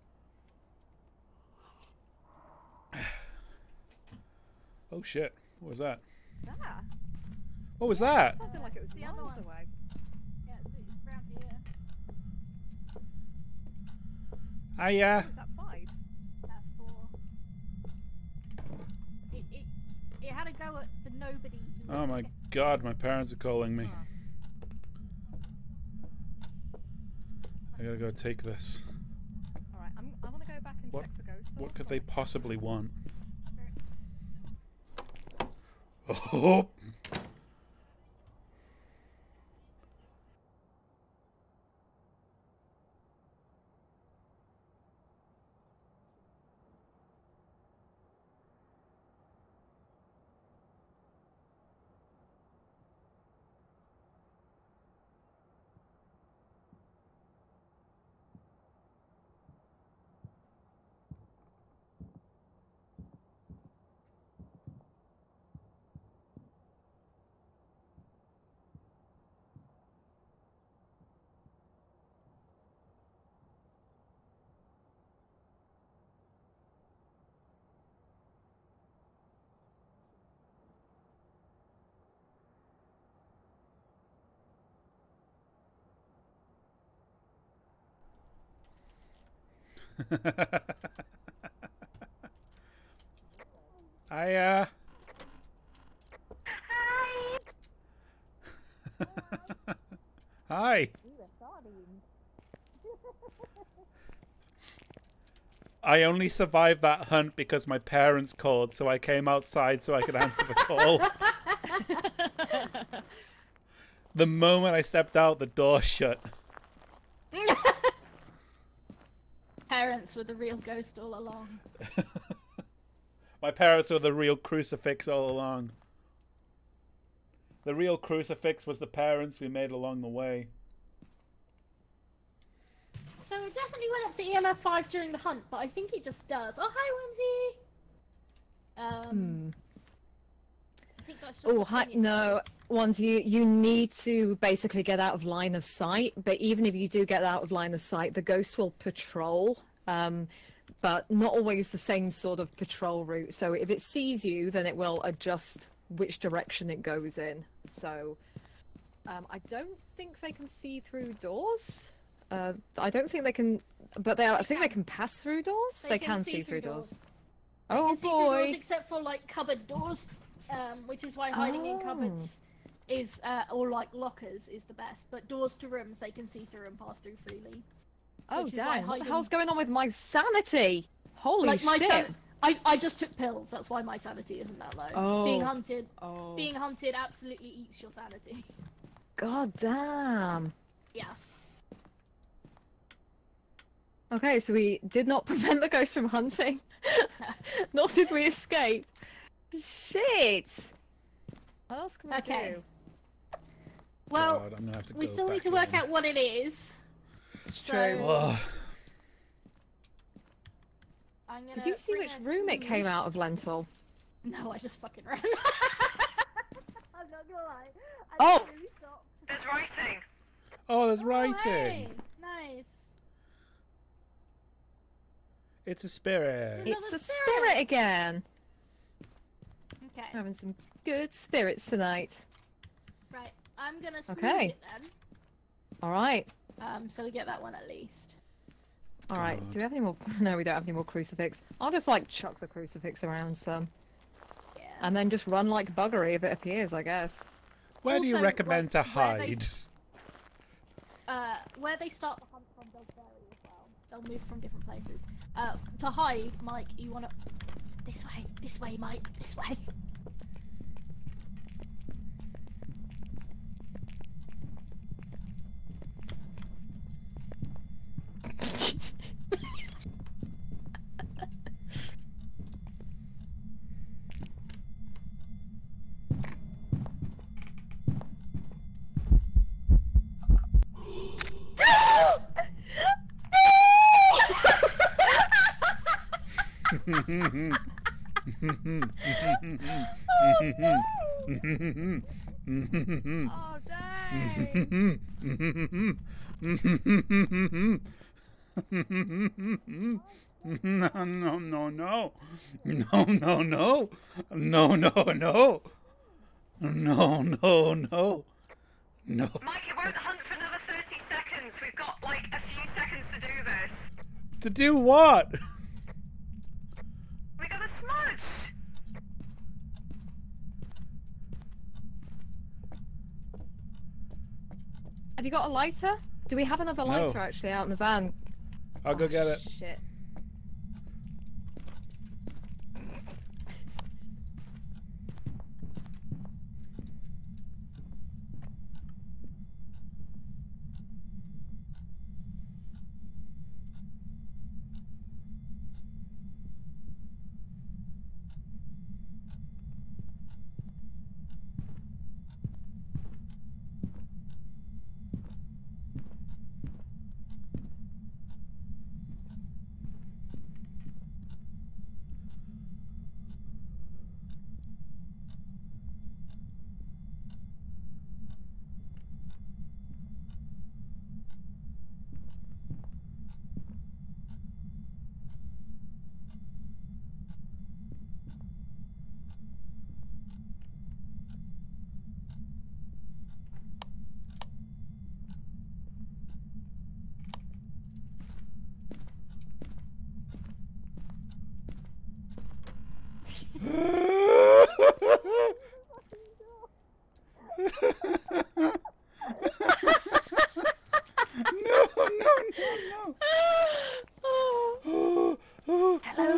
Oh, shit. What was that? Ah. What was that? Something like it was the other one. Yeah, it's around here. Hiya. Is that 5? That's 4. It had a go at the nobody. Oh my god, my parents are calling me. I gotta go take this. Alright, I wanna go back and check the ghost. What could they possibly want? Oh! Hiya. Hi. Hi. I only survived that hunt because my parents called, so I came outside so I could answer the call. The moment I stepped out, the door shut. Parents were the real ghost all along. My parents were the real crucifix all along. The real crucifix was the parents we made along the way. So it definitely went up to EMF 5 during the hunt, but I think it just does. Oh, hi, Wimsy! I think that's just... Oh, hi. No, Wimsy, you need to basically get out of line of sight, but even if you do get out of line of sight, the ghost will patrol. But not always the same sort of patrol route. So if it sees you, then it will adjust which direction it goes in. So I don't think they can see through doors. I don't think they can, but I think they can pass through doors. They can see through doors. Oh, boy. They can see through doors except for, like, cupboard doors, which is why hiding in cupboards is, or, like, lockers is the best. But doors to rooms, they can see through and pass through freely. Oh, damn. What the hell's going on with my sanity? Holy shit. Like, I just took pills. That's why my sanity isn't that low. Oh. Being hunted absolutely eats your sanity. God damn. Yeah. Okay, so we did not prevent the ghost from hunting. Nor did we escape. Shit. What else can we do? Well, God, I'm gonna have to we still need to work out what it is. It's true. So, did you see which room it came out of, Lentil? No, I just fucking ran. I'm not gonna lie. Oh! There's writing. Oh, there's writing. Hey. Nice. It's a spirit. It's a spirit again. Okay. We're having some good spirits tonight. Right. I'm gonna sneak it then. All right. So we get that one at least. Alright, do we have any more? No, we don't have any more crucifix. I'll just, like, chuck the crucifix around some. Yeah. And then just run like buggery if it appears, I guess. Where also, do you recommend to hide? Where they start the hunt from, they'll vary as well. They'll move from different places. To hide, Mike, you wanna... this way, Mike, this way. Oh, no. Oh, dang. No, no, no, no. No, no, no. No, no, no. No, no, no. No. Mike, it won't hunt for another 30 seconds. We've got, like, a few seconds to do this. To do what? We got a smudge. Have you got a lighter? Do we have another lighter, no, actually, out in the van? I'll go get it. Shit.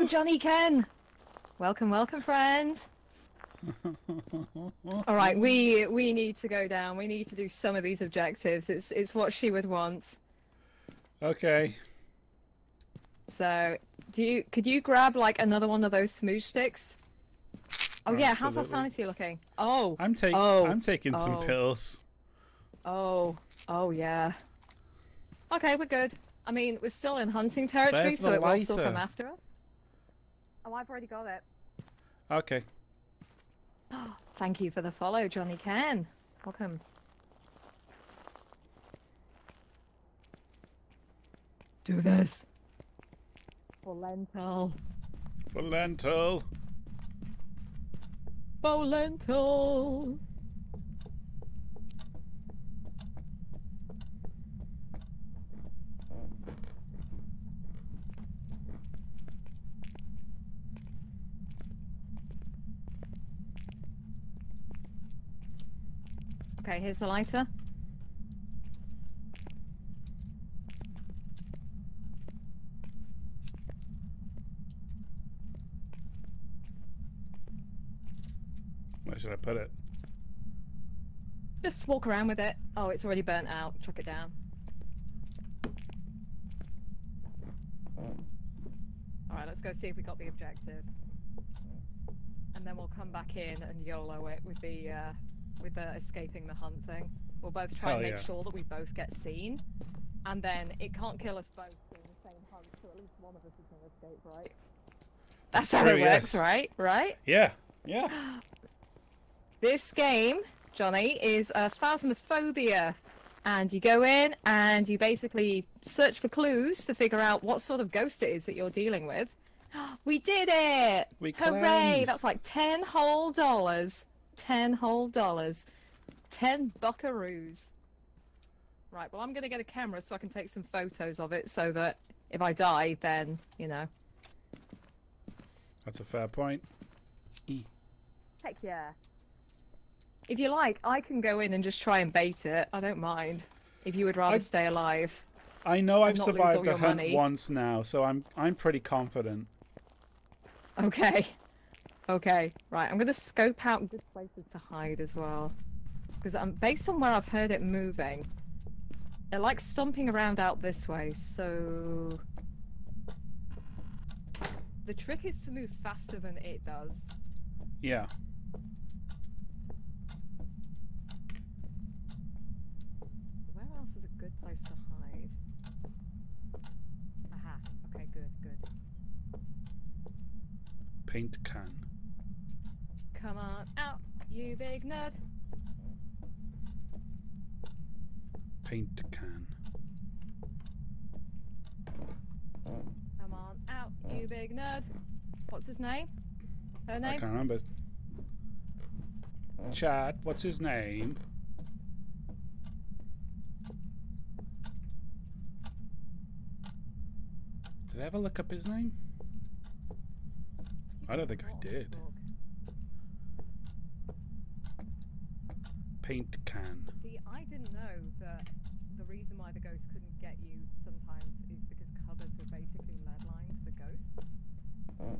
Johnny Ken, welcome, welcome, friend. All right, we need to go down. We need to do some of these objectives. It's what she would want. Okay. So, could you grab like another one of those smooth sticks? Oh, yeah. Absolutely. How's our sanity looking? Oh, I'm taking some pills. Oh yeah. Okay, we're good. I mean, we're still in hunting territory, so it will still come after us. Oh, I've already got it. Okay. Oh, thank you for the follow, Johnny Ken. Welcome. Do this. For lentil. For lentil. For lentil. Okay, here's the lighter. Where should I put it? Just walk around with it. Oh, it's already burnt out. Chuck it down. Alright, let's go see if we got the objective. And then we'll come back in and YOLO it with the... with the escaping the hunt thing. We'll both try and make sure that we both get seen. And then it can't kill us both in the same hunt, so at least one of us is going to escape, right? That's how it works, right? Right? Yeah. Yeah. This game, Johnny, is Phasmophobia. And you go in and you basically search for clues to figure out what sort of ghost it is that you're dealing with. We did it! We Hooray! Cleansed. That's like $10 whole. 10 whole dollars. 10 buckaroos. Right, well, I'm going to get a camera so I can take some photos of it so that if I die, then, you know. That's a fair point. Heck yeah. If you like, I can go in and just try and bait it. I don't mind. If you would rather stay alive. I know I've survived a hunt once now, so I'm pretty confident. Okay. Okay, right, I'm going to scope out good places to hide as well. Because based on where I've heard it moving, it likes stomping around out this way, so... The trick is to move faster than it does. Yeah. Where else is a good place to hide? Aha, okay, good, good. paint can. Come on out, you big nerd. Paint can. Come on out, you big nerd. What's his name? Her name? I can't remember. Chat, what's his name? Did I ever look up his name? I don't think I did. Paint can. See, I didn't know that the reason why the ghost couldn't get you sometimes is because cupboards were basically lead lined for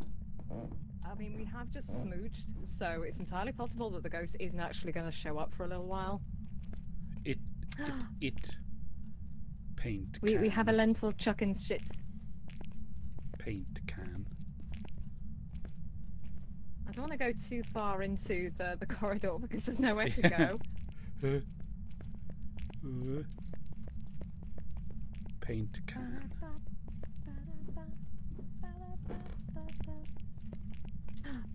ghosts. I mean, we have just smooched, so it's entirely possible that the ghost isn't actually going to show up for a little while. Paint can. We have a lentil chucking shit. Paint can. I don't want to go too far into the corridor because there's nowhere to go. Paint can.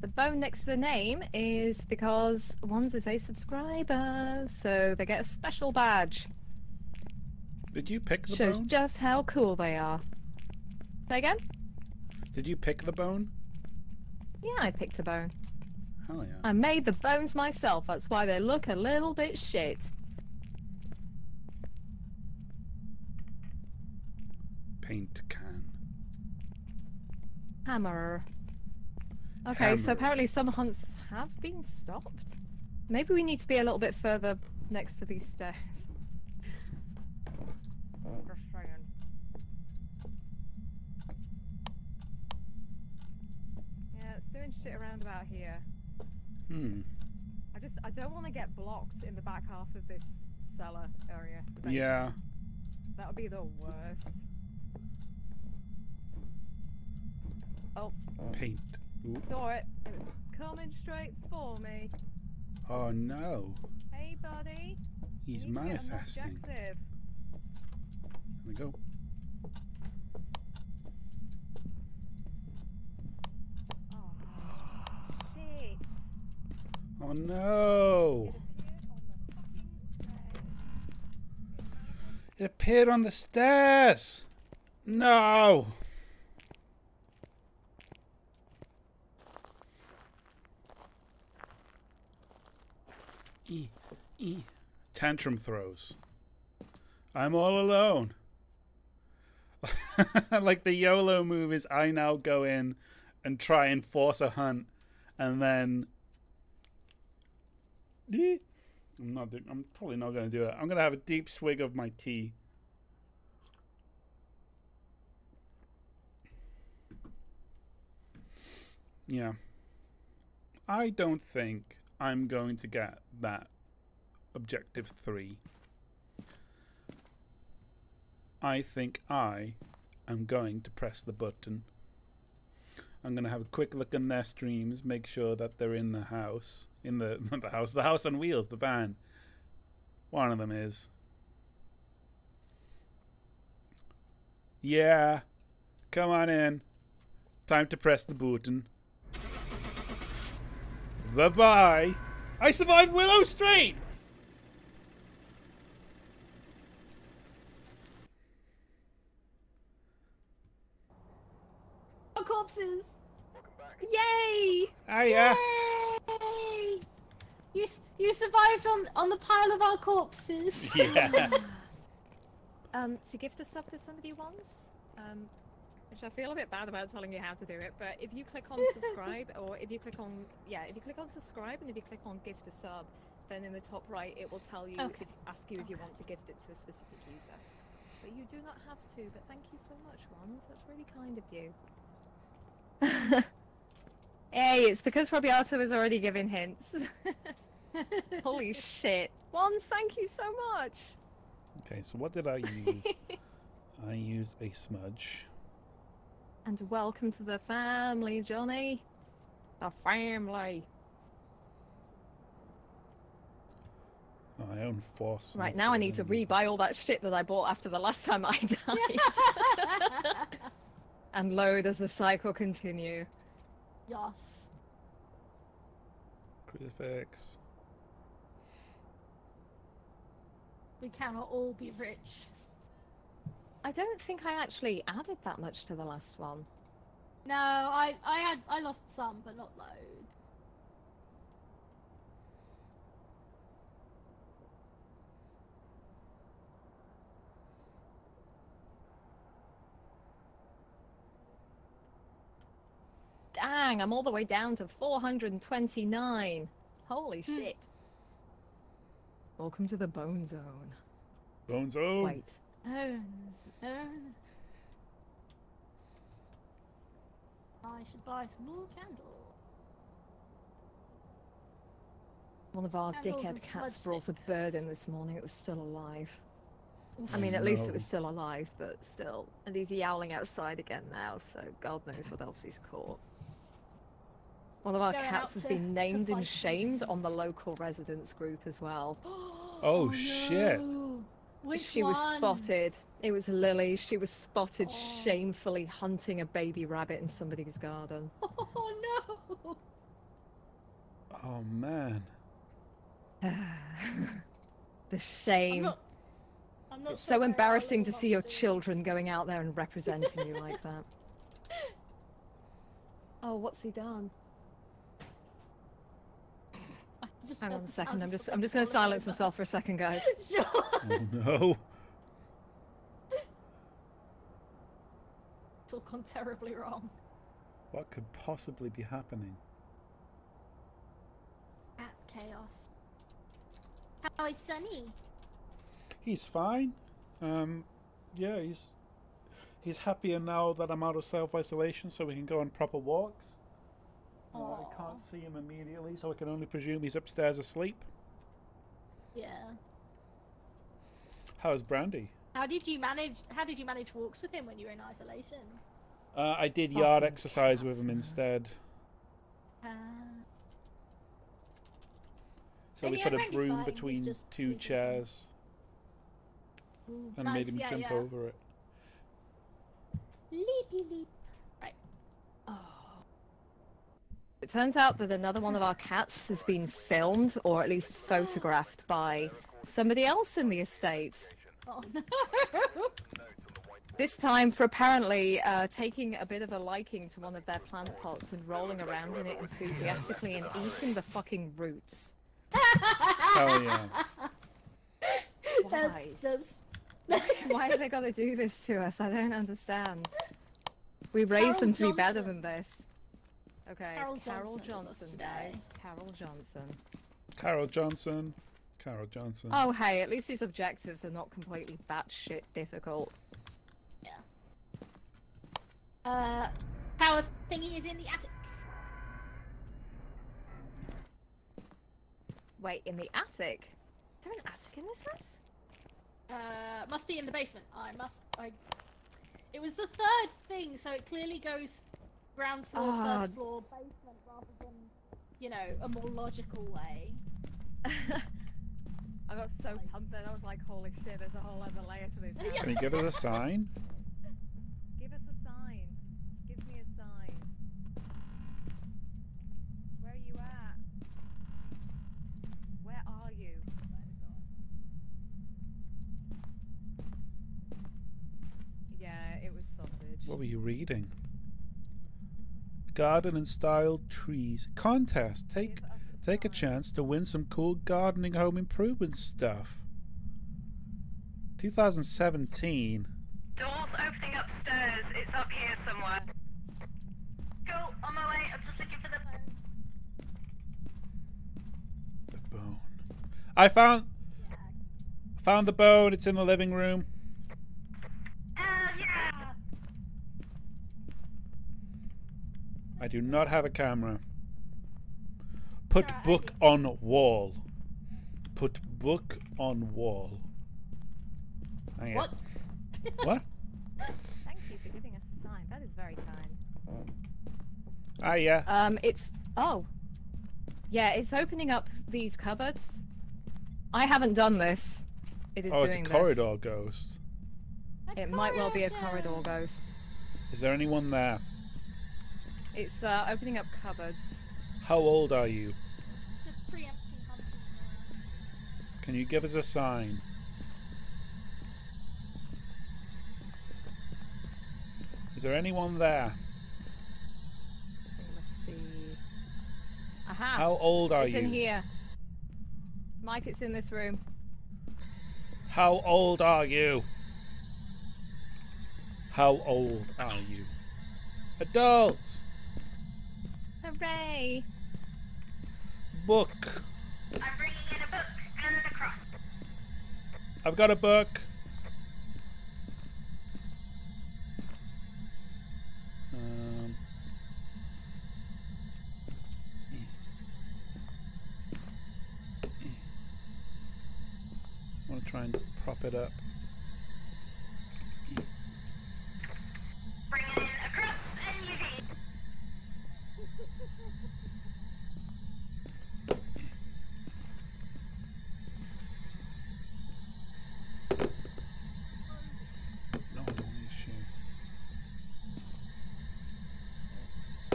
The bone next to the name is because Ones is a subscriber, so they get a special badge. Did you pick the bone? Shows just how cool they are. Say again? Did you pick the bone? Yeah, I picked a bone. Hell yeah. I made the bones myself, that's why they look a little bit shit. Paint can. Hammer. Okay, hammer. So apparently some hunts have been stopped. Maybe we need to be a little bit further next to these stairs. Shit around about here. I don't want to get blocked in the back half of this cellar area. Yeah. That would be the worst. Oh. Paint. Ooh. Saw it. It was coming straight for me. Oh no. Hey buddy. He's manifesting. There we go. Oh no! It appeared on the stairs! No! Tantrum throws. I'm all alone. Like the YOLO movies, I now go in and try and force a hunt and then... I'm probably not going to do it. I'm going to have a deep swig of my tea. Yeah. I don't think I'm going to get that objective 3. I think I am going to press the button. I'm going to have a quick look in their streams, make sure that they're in the house. In the not the house, the house on wheels, the van. One of them is. Yeah. Come on in. Time to press the button. Bye-bye. I survived Willow Street! Oh, corpses! Yay! Hiya! Yay! You survived on the pile of our corpses. Yeah. To give the sub to somebody once, which I feel a bit bad about telling you how to do it, but if you click on subscribe, or if you click on if you click on subscribe and if you click on gift a sub, then in the top right it will tell you if you want to gift it to a specific user. But you do not have to. But thank you so much, Ones. That's really kind of you. Hey, it's because Robiato is already giving hints. Holy shit. Ones, thank you so much. Okay, so what did I use? I used a smudge. And welcome to the family, Johnny. The family. Oh, I own force. Right, now I need to rebuy all that shit that I bought after the last time I died. And load as the cycle continue. Yes. Crucifix. We cannot all be rich. I don't think I actually added that much to the last one. No, I lost some, but not loads. Dang, I'm all the way down to 429. Holy shit. Welcome to the Bone Zone. Bone Zone? Wait. Bone Zone. I should buy some more candles. One of our dickhead cats brought a bird in this morning. It was still alive. I mean, at least it was still alive, but still. And he's yowling outside again now, so God knows what else he's caught. One of our cats has been named and shamed on the local residents group as well. Oh, shit. She was spotted. It was Lily. She was spotted shamefully hunting a baby rabbit in somebody's garden. Oh, no. Oh, man. The shame. I'm not it's so embarrassing to see your children going out there and representing you like that. Oh, what's he done? Hang on a second. I'm just going to silence myself for a second, guys. Sure. Oh, no. It's all gone terribly wrong. What could possibly be happening? At chaos. How is Sunny? He's fine. Yeah, he's happier now that I'm out of self-isolation, so we can go on proper walks. I can't see him immediately, so I can only presume he's upstairs asleep. Yeah. How's Brandy? How did you manage walks with him when you were in isolation? I did yard exercise with him instead. So we put a broom between two chairs and made him jump over it. Leapy leap. Right. Oh. It turns out that another one of our cats has been filmed, or at least photographed, by somebody else in the estate. Oh, no. This time for apparently taking a bit of a liking to one of their plant pots and rolling around in it enthusiastically and eating the fucking roots. Oh, yeah. Why? Why have they got to do this to us? I don't understand. We raised them to be better than this. Okay, Carol Johnson guys. Carol Johnson. Oh, hey, at least these objectives are not completely batshit difficult. Yeah. Power thingy is in the attic. Wait, in the attic? Is there an attic in this house? Must be in the basement. It was the third thing, so it clearly goes ground floor, first floor, basement, rather than, you know, a more logical way. I got so pumped that I was like, holy shit, there's a whole other layer to this. Can you give us a sign? Give us a sign. Give me a sign. Where are you at? Where are you? Yeah, it was sausage. What were you reading? Garden and style trees contest. Take a chance to win some cool gardening home improvement stuff. 2017. Doors opening upstairs. It's up here somewhere. Cool. On my way. I'm just looking for the bone. The bone. I found. Yeah. Found the bone. It's in the living room. I do not have a camera. Put book on wall. Put book on wall. Hang on. What? Thank you for giving us a sign. That is very kind. Ah, yeah. It's opening up these cupboards. I haven't done this. It is doing this. Oh, it's a corridor ghost. It might well be a corridor ghost. Is there anyone there? It's opening up cupboards. How old are you? Can you give us a sign? Is there anyone there? It must be. Aha! How old are you? It's in here. Mike, it's in this room. How old are you? How old are you? Adults! Hooray! Book. I'm bringing in a book and a cross. I've got a book. I want to try and prop it up.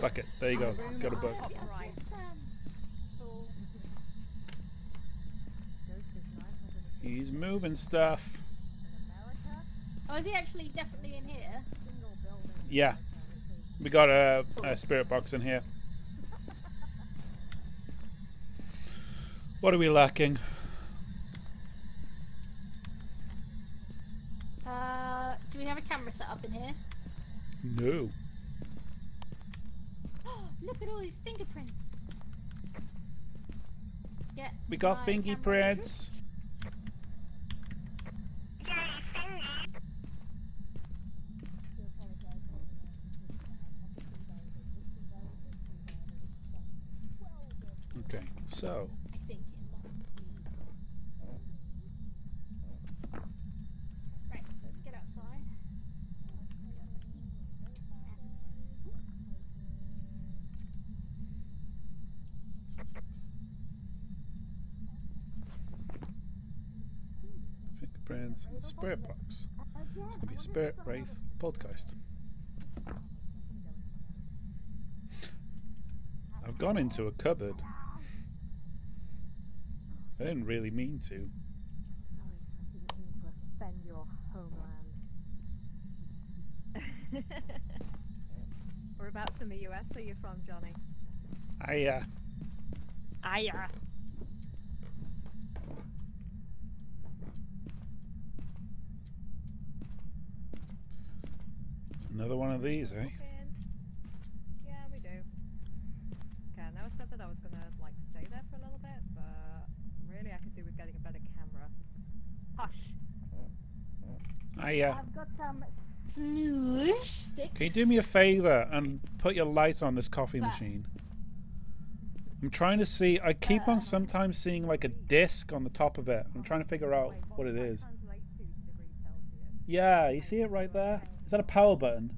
Fuck it. There you go. Got a book. He's moving stuff. Oh, is he actually definitely in here? Yeah. We got a spirit box in here. What are we lacking? Do we have a camera set up in here? No. Look at all these fingerprints. Yeah. We got fingerprints. Yay, fingy. Okay, so I think right, let's get outside. Fingerprints and spirit box. It's gonna be a Spirit Wraith podcast. I've gone into a cupboard. I didn't really mean to. Whereabouts in the US are you from, Johnny? Hiya. Hiya. Another one of these, eh? Yeah, we do. Okay, now I said that I was going to like stay there for a little bit, but really I could do with getting a better camera. Hush. Hiya. I've got some snooze sticks. Can you do me a favour and put your light on this coffee machine? I'm trying to see. I keep on sometimes seeing like a disc on the top of it. I'm trying to figure out what it is. Yeah, you see it right there? Is that a power button?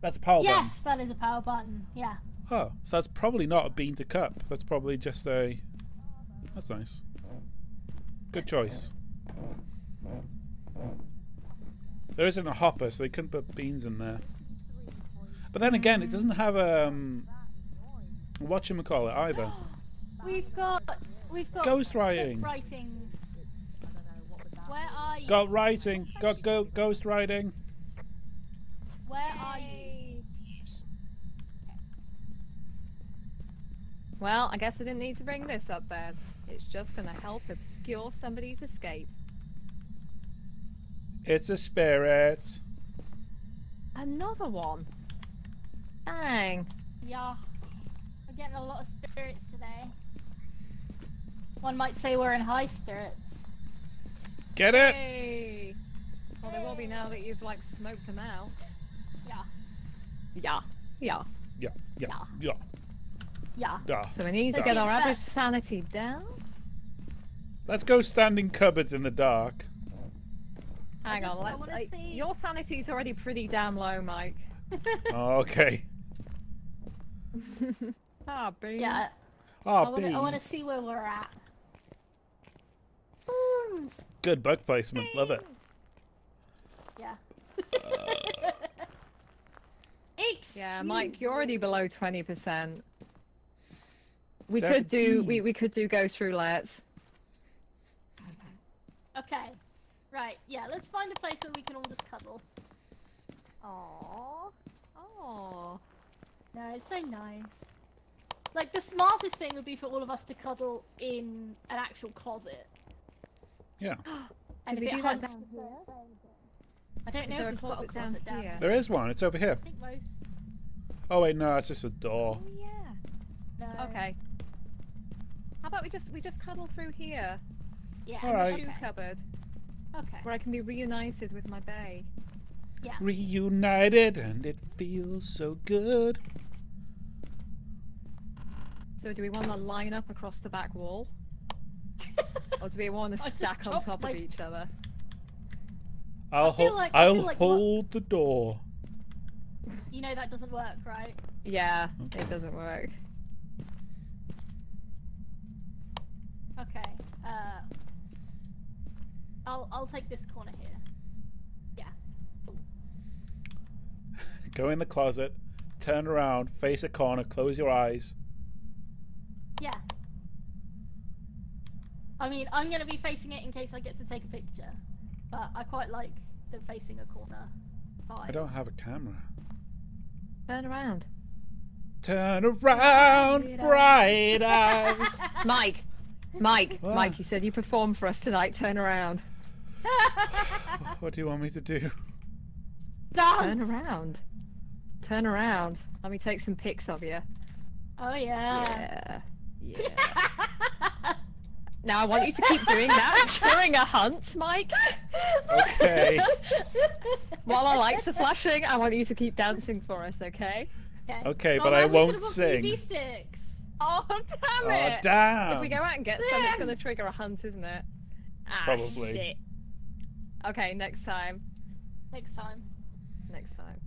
That's a power button. Yes, that is a power button, yeah. Oh, so that's probably not a bean to cup. That's probably just a... That's nice. Good choice. There isn't a hopper, so they couldn't put beans in there. But then again, it doesn't have a... whatchamacallit either. We've got... Ghostwriting. Where are you? Got writing. Got ghostwriting. Where are you? Well, I guess I didn't need to bring this up there. It's just going to help obscure somebody's escape. It's a spirit. Another one. Dang. Yeah. We're getting a lot of spirits today. One might say we're in high spirits. Get it? Hey. Well, there will be now that you've like smoked them out. Yeah. Yeah. Yeah. Yeah. Yeah. Yeah. Yeah. Yeah. So we need to get our average sanity down. Let's go stand in cupboards in the dark. Hang on. Your sanity's already pretty damn low, Mike. Oh, okay. Ah, beans. Yeah. Ah, beans. I want to see where we're at. Beans. Good bug placement, love it. Yeah. Eeks! Yeah, Mike, you're already below 20%. We 17. Could do we could do ghost roulette. Okay. Right, yeah, let's find a place where we can all just cuddle. Aww. Aww. No, it's so nice. Like, the smartest thing would be for all of us to cuddle in an actual closet. Yeah. And if it hunts... I don't know if we've got a closet down here. There is one, it's over here. I think most... Oh wait, no, it's just a door. Oh yeah. No. Okay. How about we just cuddle through here? Yeah, all right. Shoe cupboard. Okay. Where I can be reunited with my bae. Yeah. Reunited, and it feels so good. So do we want to line up across the back wall? Or do we want to stack on top of each other? I'll hold the door. You know that doesn't work, right? Yeah, okay. It doesn't work. Okay. I'll take this corner here. Yeah. Go in the closet, turn around, face a corner, close your eyes. Yeah. I mean, I'm gonna be facing it in case I get to take a picture, but I quite like the facing a corner vibe. I don't have a camera. Turn around. Turn around, bright eyes. Mike. Mike, what? Mike, you said you perform for us tonight. Turn around. What do you want me to do? Dance. Turn around. Turn around. Let me take some pics of you. Oh yeah. Yeah. Yeah. Now I want you to keep doing that during a hunt, Mike. Okay. While our lights are flashing, I want you to keep dancing for us, okay? Okay, oh, but man, I won't sing. TV sticks. Oh, damn it! Oh, damn. If we go out and get some, it's going to trigger a hunt, isn't it? Ah, probably. Shit. Okay, next time. Next time. Next time.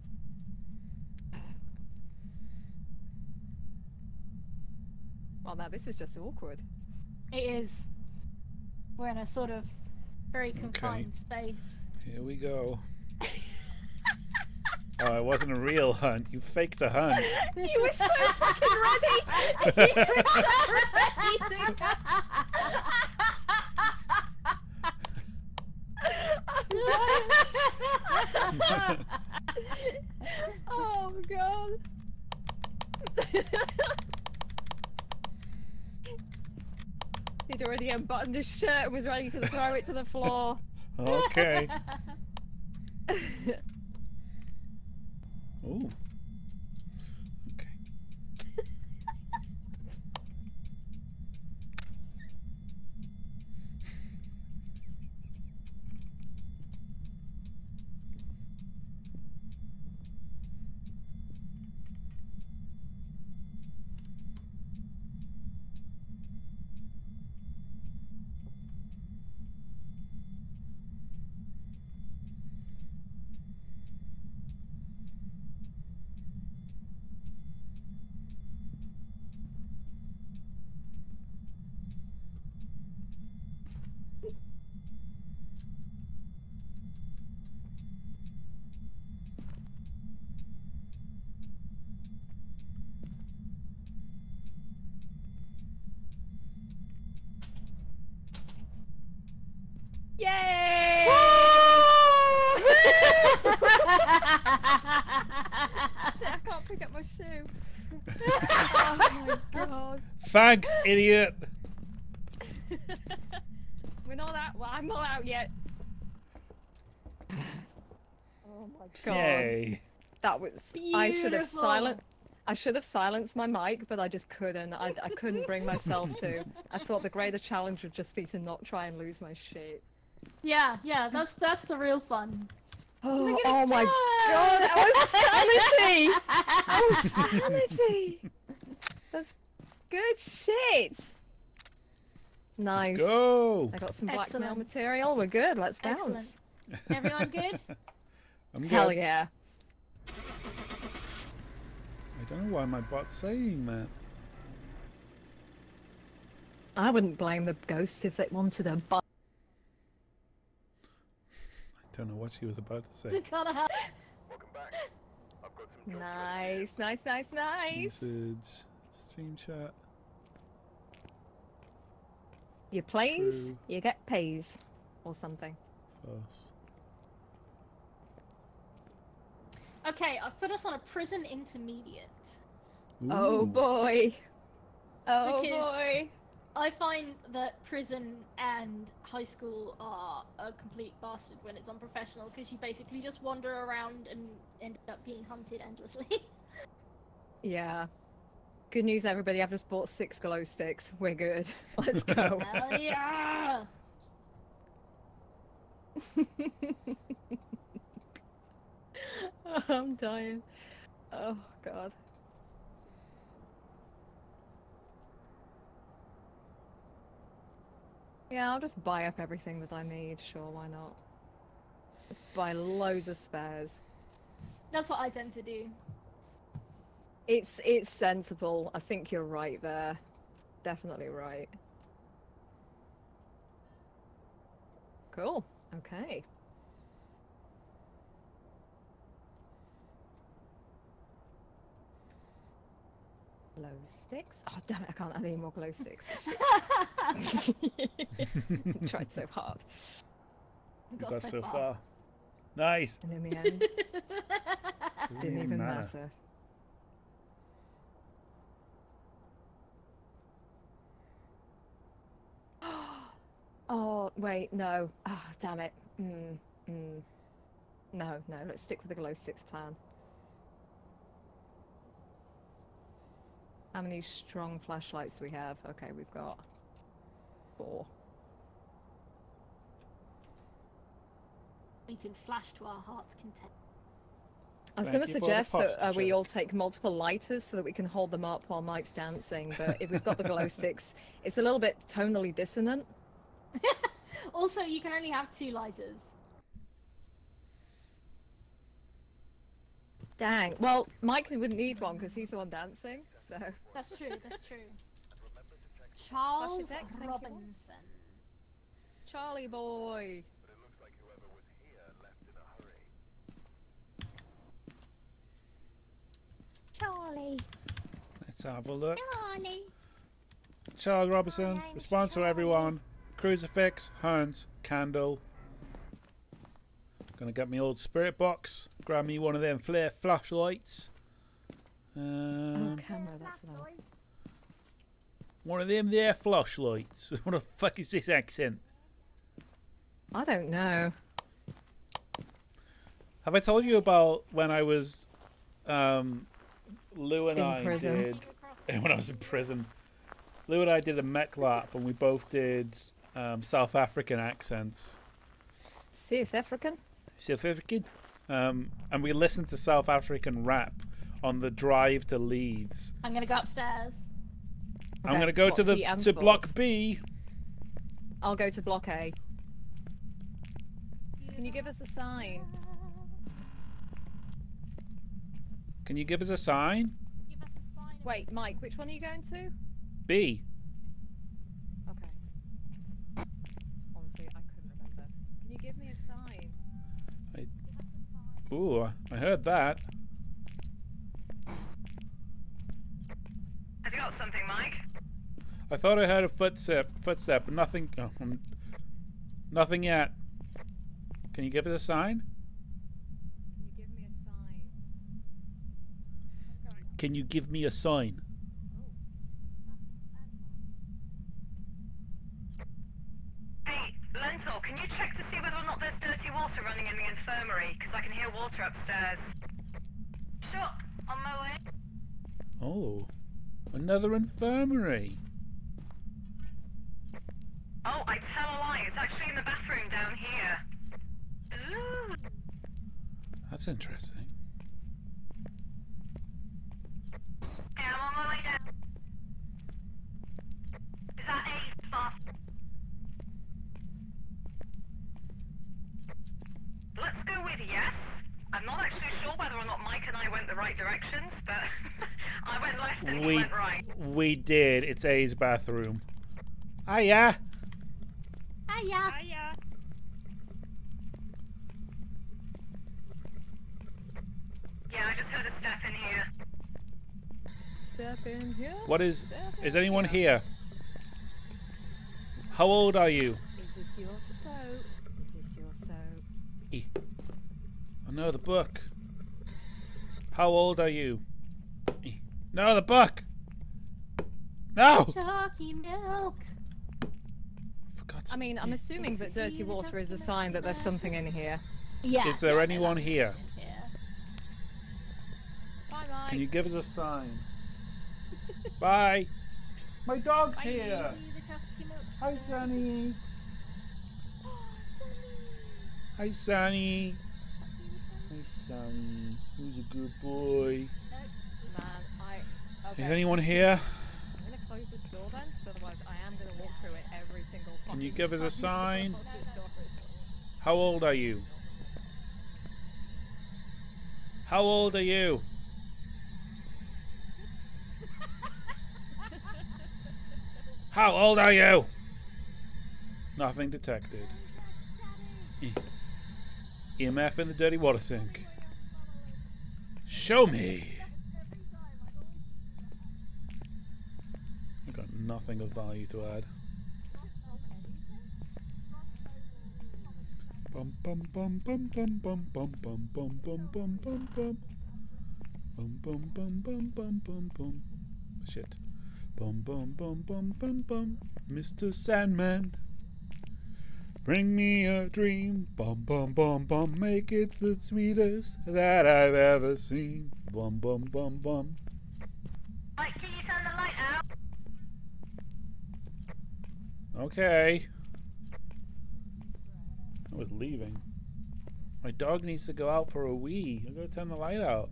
Well, now this is just awkward. It is. We're in a sort of very confined space. Here we go. Oh, it wasn't a real hunt. You faked a hunt. You were so fucking ready. You were so ready to go. Oh, God. He'd already unbuttoned his shirt and was ready to throw it to the floor. Okay. Oh. Okay. Yay! Shit, I can't pick up my shoe. Oh my God. Thanks, idiot. We're not out. Well, I'm not out yet. Oh my God. Yay. That was beautiful. I should have silenced my mic, but I just couldn't. I couldn't bring myself to. I thought the greater challenge would just be to not try and lose my shit. Yeah, yeah, that's the real fun. Oh, oh my God, that was sanity! That was sanity! That's good shit! Nice. Let's go. I got some blackmail material, we're good, let's bounce. Excellent. Everyone good? I'm good. Hell yeah. I don't know why my bot's saying that. I wouldn't blame the ghost if it wanted a bot. I don't know what she was about to say. Welcome back. I've got Nice, nice, nice, nice. Message, stream chat. You plays, true. You get pays, or something. First. Okay, I've put us on a prison intermediate. Ooh. Oh boy. Oh boy. I find that prison and high school are a complete bastard when it's unprofessional, because you basically just wander around and end up being hunted endlessly. Yeah. Good news, everybody. I've just bought 6 glow sticks. We're good. Let's go. Hell yeah! Oh, I'm dying. Oh, God. Yeah, I'll just buy up everything that I need. Sure, why not? Just buy loads of spares. That's what I tend to do. It's sensible. I think you're right there. Definitely right. Cool. Okay. Glow sticks? Oh, damn it, I can't add any more glow sticks. I tried so hard. Got so far. Nice! And in the end, didn't even matter. Oh, wait, no. Oh, damn it. No, no, let's stick with the glow sticks plan. How many strong flashlights do we have? Okay, we've got 4. We can flash to our heart's content. I was going to suggest that we all take multiple lighters so that we can hold them up while Mike's dancing, but if we've got the glow sticks, it's a little bit tonally dissonant. Also, you can only have 2 lighters. Dang. Well, Mike wouldn't need one because he's the one dancing. So. That's true, that's true. Charles Robinson. Charlie boy. But it looks like whoever was here left in a hurry. Charlie. Let's have a look. Charlie. Charles Robinson. Response for everyone. Crucifix, hands, candle. Gonna get me old spirit box. Grab me one of them flare flashlights. Oh, camera, that's loud. One of them there flashlights. What the fuck is this accent? I don't know. Have I told you about when I was, when I was in prison, Lou and I did a mech lap and we both did South African accents. South African? South African. And we listened to South African rap on the drive to Leeds. I'm gonna go upstairs. Okay, I'm gonna go to the block B. I'll go to block A. Can you give us a sign? Can you give us a sign? Give us a sign. Wait, Mike, which one are you going to? B. Okay. Honestly, I couldn't remember. Can you give me a sign? Ooh, I heard that. Have you got something, Mike? I thought I heard a footstep, but nothing. Oh, nothing yet. Can you give us a sign? Can you give me a sign? Can you give me a sign? Lentil, can you check to see whether or not there's dirty water running in the infirmary? Because I can hear water upstairs. Sure, on my way. Oh, another infirmary. Oh, I tell a lie. It's actually in the bathroom down here. Ooh. That's interesting. Yeah, I'm on my way down. Is that a bathroom? Let's go with yes. I'm not actually sure whether or not Mike and I went the right directions, but I went left and he went right. We did. It's A's bathroom. Hiya! Hiya! Hiya! Yeah, I just heard a step in here. Step in here? What is anyone here? How old are you? Is this your soap? Is this your soap? No, the book. How old are you? No, the book! No! Chalky milk! I mean, I'm assuming that dirty water is a sign that there's something in here. Yeah. Is there anyone here? Bye, Mike. Can you give us a sign? Bye. My dog's here. Hi, Sunny. Hi, Sunny. Hi, Sunny. Who's a good boy? Is anyone here? I'm gonna close this door then, because otherwise I am gonna walk through it every single time. Can you give us a sign? How old are you? How old are you? How old are you? Nothing detected. EMF in the dirty water sink. Show me. I've got nothing of value to add. Bum bum bum bum bum bum bum bum bum bum bum bum bum. Bum bum bum bum bum bum bum. Shit. Bum bum bum bum bum bum. Mr. Sandman, bring me a dream. Bum bum bum bum. Make it the sweetest that I've ever seen. Bum bum bum bum. Mike, can you turn the light out? Okay. I was leaving. My dog needs to go out for a wee. I'm gonna turn the light out.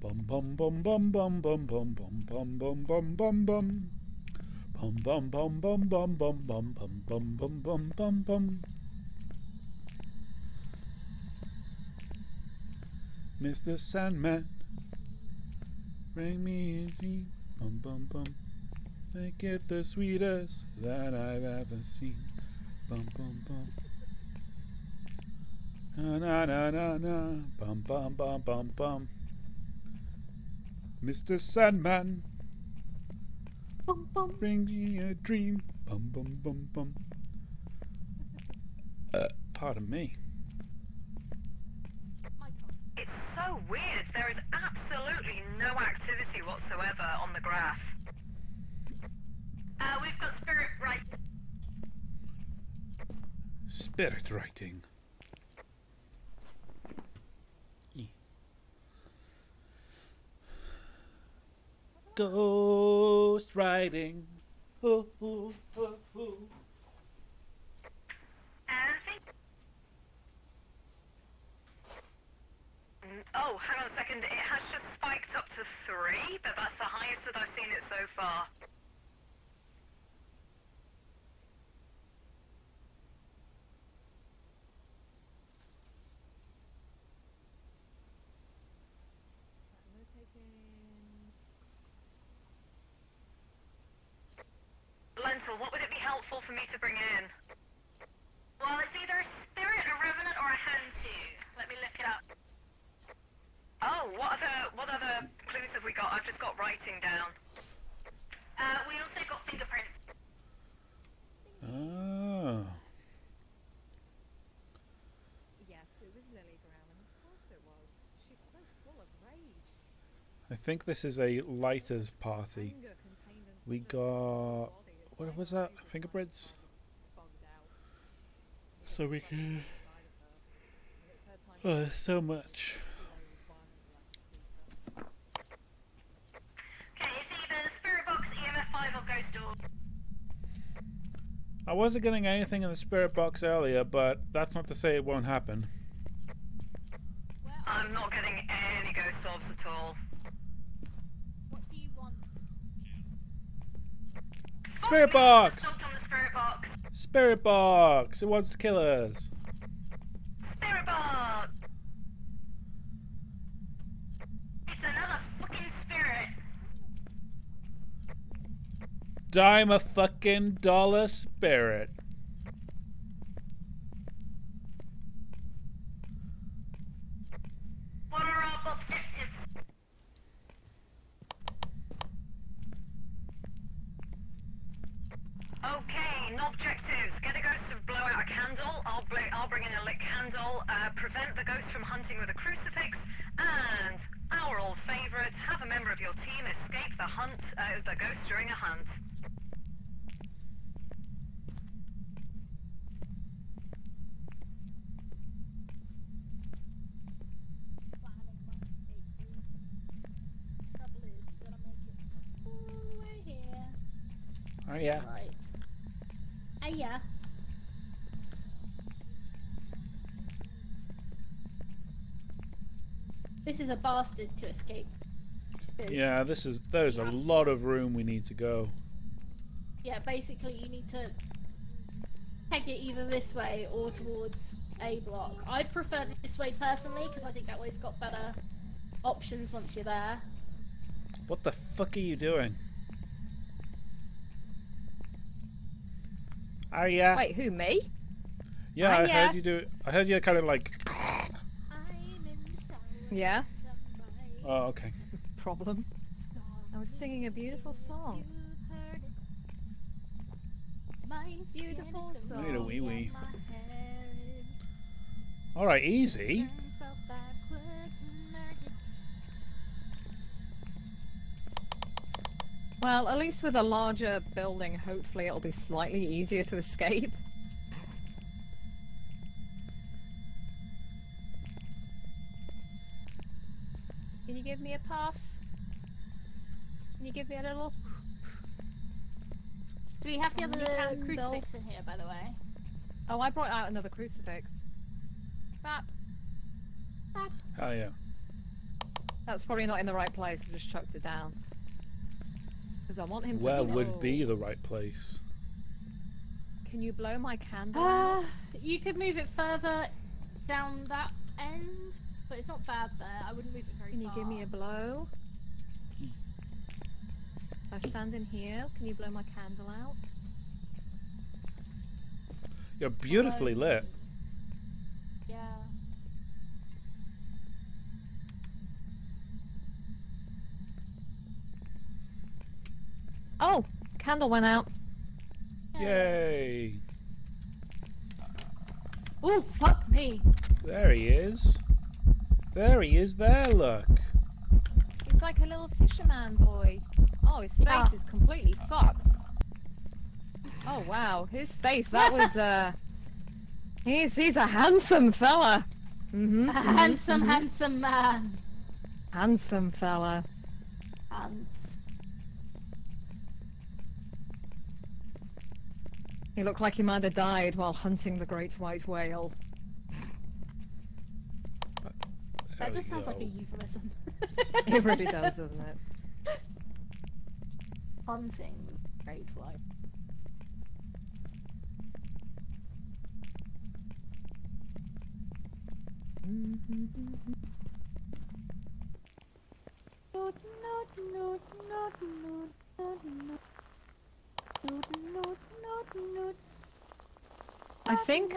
Bum bum bum bum bum bum bum bum bum bum bum bum bum. Bum bum bum bum bum bum bum bum bum bum bum bum bum. Mr. Sandman, bring me a dream. Bum bum bum. Make it the sweetest that I've ever seen. Bum bum bum. Na na na na na. Bum bum bum bum bum. Mr. Sandman, bum, bum. Bring me a dream. Bum bum bum bum. Pardon me. It's so weird. There is absolutely no activity whatsoever on the graph. We've got spirit writing. Spirit writing. Ghost riding. Ho, ho, ho, ho. Oh, hang on a second. It has just spiked up to 3, but that's the highest that I've seen it so far. What would it be helpful for me to bring in? Well, it's either a spirit, a revenant, or a hantu. Let me look it up. Oh, what other clues have we got? I've just got writing down. We also got fingerprints. Oh. Yes, it was Lily Brown. Of course it was. She's so full of rage. I think this is a lighter's party. We got... what was that? Fingerprints? So we can... so much. Okay, it's either the spirit box, EMF 5 or ghost door. I wasn't getting anything in the spirit box earlier, but that's not to say it won't happen. I'm not getting any ghost orbs at all. Spirit box! Spirit box! Spirit box! It wants to kill us! Spirit box! It's another fucking spirit! Dime a fucking dollar spirit! What are our objectives objectives. Get a ghost to blow out a candle. I'll bring in a lit candle. Prevent the ghost from hunting with a crucifix. And our old favourite, have a member of your team escape the hunt, the ghost during a hunt. Oh, yeah. Right. Yeah. This is a bastard to escape. Yeah, this is. There's a lot of room we need to go. Yeah, basically you need to peg it either this way or towards A block. I'd prefer this way personally because I think that way's got better options once you're there. What the fuck are you doing? Hiya. Wait, who, me? Yeah, hiya. I heard you do it. I heard you kind of like. Yeah. Oh, okay. Problem. I was singing a beautiful song. Beautiful song. I need a wee wee. All right, easy. Well, at least with a larger building, hopefully it'll be slightly easier to escape. Can you give me a puff? Can you give me a little? Do we have the other crucifix in here, by the way? Oh, I brought out another crucifix. Bap. Bap. Oh, yeah. That's probably not in the right place, I just chucked it down. I want him to where be would be the right place? Can you blow my candle? You could move it further down that end, but it's not bad there. I wouldn't move it very far. Can you give me a blow? If I stand in here, can you blow my candle out? You're beautifully lit. Yeah. Oh, candle went out. Yay. Oh, fuck me. There he is. There he is there, look. He's like a little fisherman boy. Oh, his face is completely fucked. Oh, wow. His face, that was, he's a handsome fella. Mm-hmm. A handsome, handsome man. Handsome fella. Handsome. He looked like he might have died while hunting the great white whale. That just sounds like a euphemism. It really does, doesn't it? Hunting the great white. I think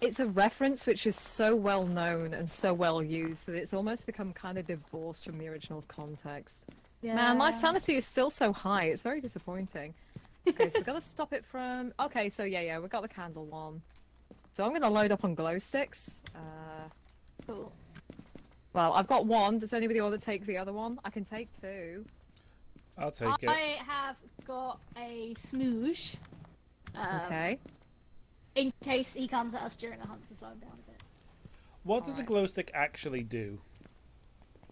it's a reference which is so well known and so well used that it's almost become kind of divorced from the original context. Yeah. Man, my sanity is still so high, it's very disappointing. Okay, so we've got to stop it from... Okay, so yeah, we've got the candle one. So I'm going to load up on glow sticks. Cool. Well, I've got one. Does anybody want to take the other one? I can take two. I'll take it. I have got a smoosh. Okay. In case he comes at us during a hunt to slow him down a bit. What does a glow stick actually do?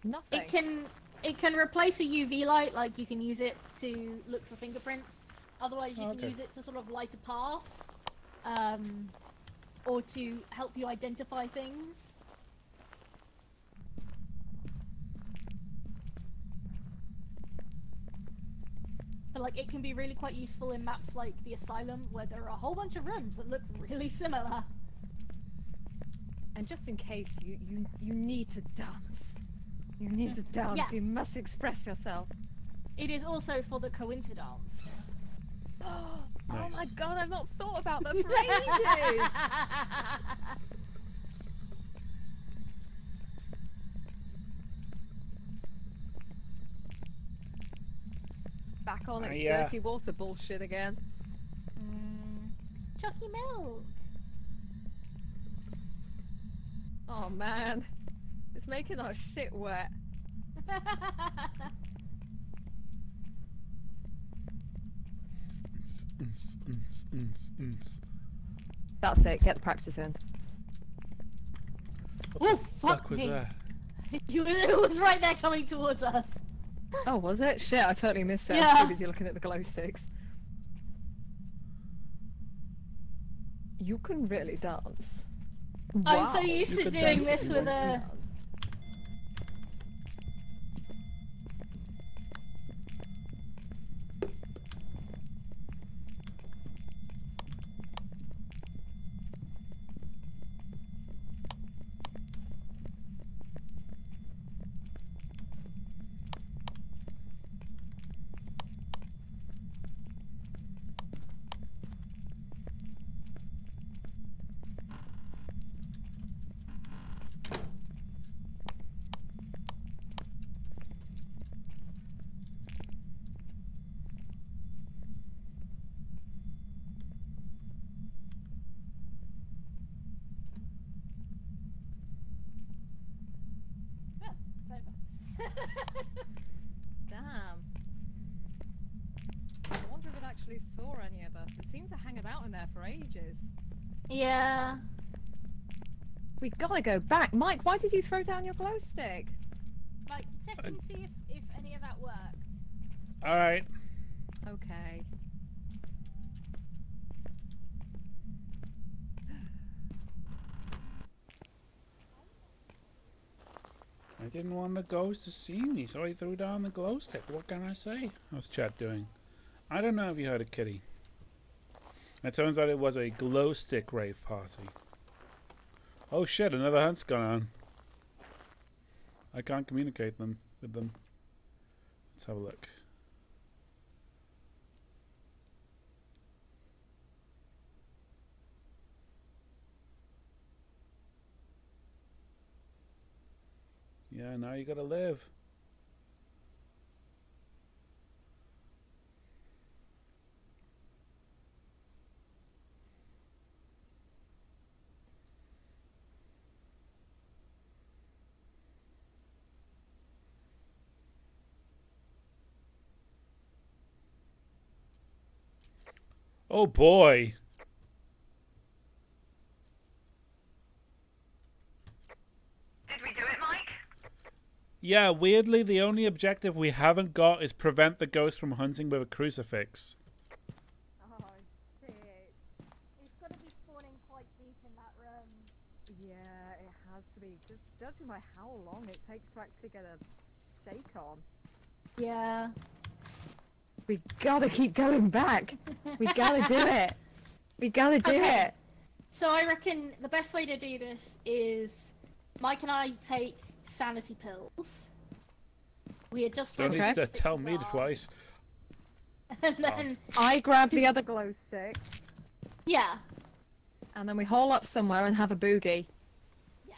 Nothing. It can replace a UV light, like you can use it to look for fingerprints. Otherwise you can use it to sort of light a path. Or to help you identify things. So, like, it can be really quite useful in maps like the Asylum, where there are a whole bunch of rooms that look really similar. And just in case you need to dance. You need to dance, yeah. You must express yourself. It is also for the coincidence. Nice. Oh my god, I've not thought about that for ages! Back on its dirty water bullshit again. Chucky milk. Oh man, it's making our shit wet. That's it, get the practice in. Oh fuck me! It was right there coming towards us! Oh was it? Shit, I totally missed it. Yeah. I was so busy looking at the glow sticks. You can really dance. Wow. I'm so used to doing this with a... Damn. I wonder if it actually saw any of us. It seemed to hang about in there for ages. Yeah. We gotta go back. Mike, why did you throw down your glow stick? Mike, check and see if any of that worked. Alright. Okay. I didn't want the ghost to see me, so I threw down the glow stick. What can I say? How's chat doing? I don't know if you heard a kitty. It turns out it was a glow stick rave party. Oh shit, another hunt's gone on. I can't communicate with them. Let's have a look. Yeah, now you gotta live. Oh boy. Yeah, weirdly, the only objective we haven't got is prevent the ghost from hunting with a crucifix. Oh, shit. It's got to be spawning quite deep in that room. Yeah, it has to be. Just judging by how long it takes to actually get a shake on. Yeah. We gotta keep going back. We gotta do it. We gotta do it. So I reckon the best way to do this is Mike and I take sanity pills. We adjust. Don't need to tell me twice. And then I grab the other glow stick. Yeah. And then we haul up somewhere and have a boogie. Yeah.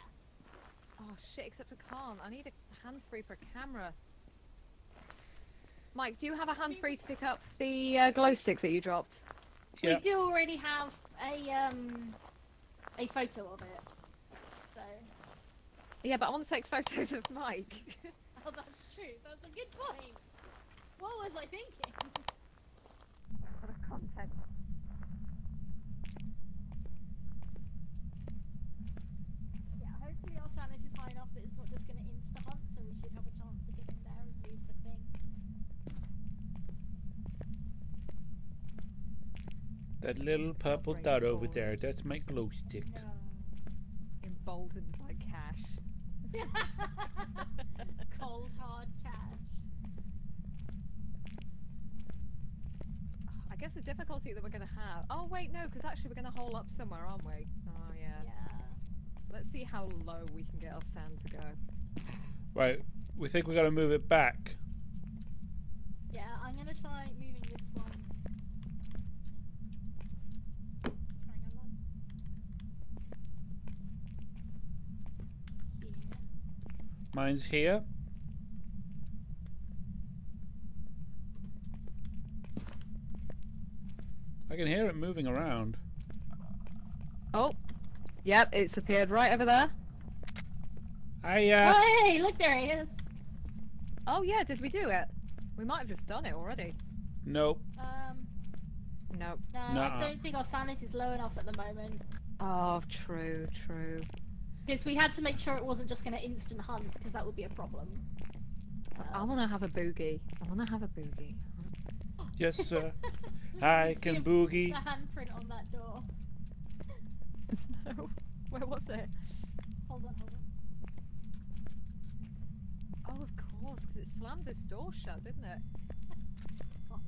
Oh shit! Except I can't. I need a hand free for a camera. Mike, do you have a hand free to pick up the glow stick that you dropped? Yeah. We do already have a photo of it. Yeah, but I want to take photos of Mike. Oh, that's true. That's a good point. What was I thinking? What a content. Yeah, hopefully our sanity's high enough that it's not just going to insta-hunt, so we should have a chance to get in there and move the thing. That little purple dot over there, that's my glow stick. No. Emboldened by cash. Cold hard cash. I guess the difficulty that we're going to have... Oh wait, no, because actually we're going to hole up somewhere, aren't we? Oh yeah. Yeah. Let's see how low we can get our sand to go. Right, we think we're going to move it back. Yeah, I'm going to try moving this one. Mine's here. I can hear it moving around. Oh. Yep, it's appeared right over there. Oh, hey, look, there he is. Oh yeah, did we do it? We might have just done it already. Nope. Nope. No, I don't think our sanity is low enough at the moment. Oh, true, true. Because we had to make sure it wasn't just going to instant hunt, because that would be a problem. I want to have a boogie. I want to have a boogie. Yes, sir. I can boogie. The handprint on that door. No. Where was it? Hold on, hold on. Oh, of course, because it slammed this door shut, didn't it? Fuck.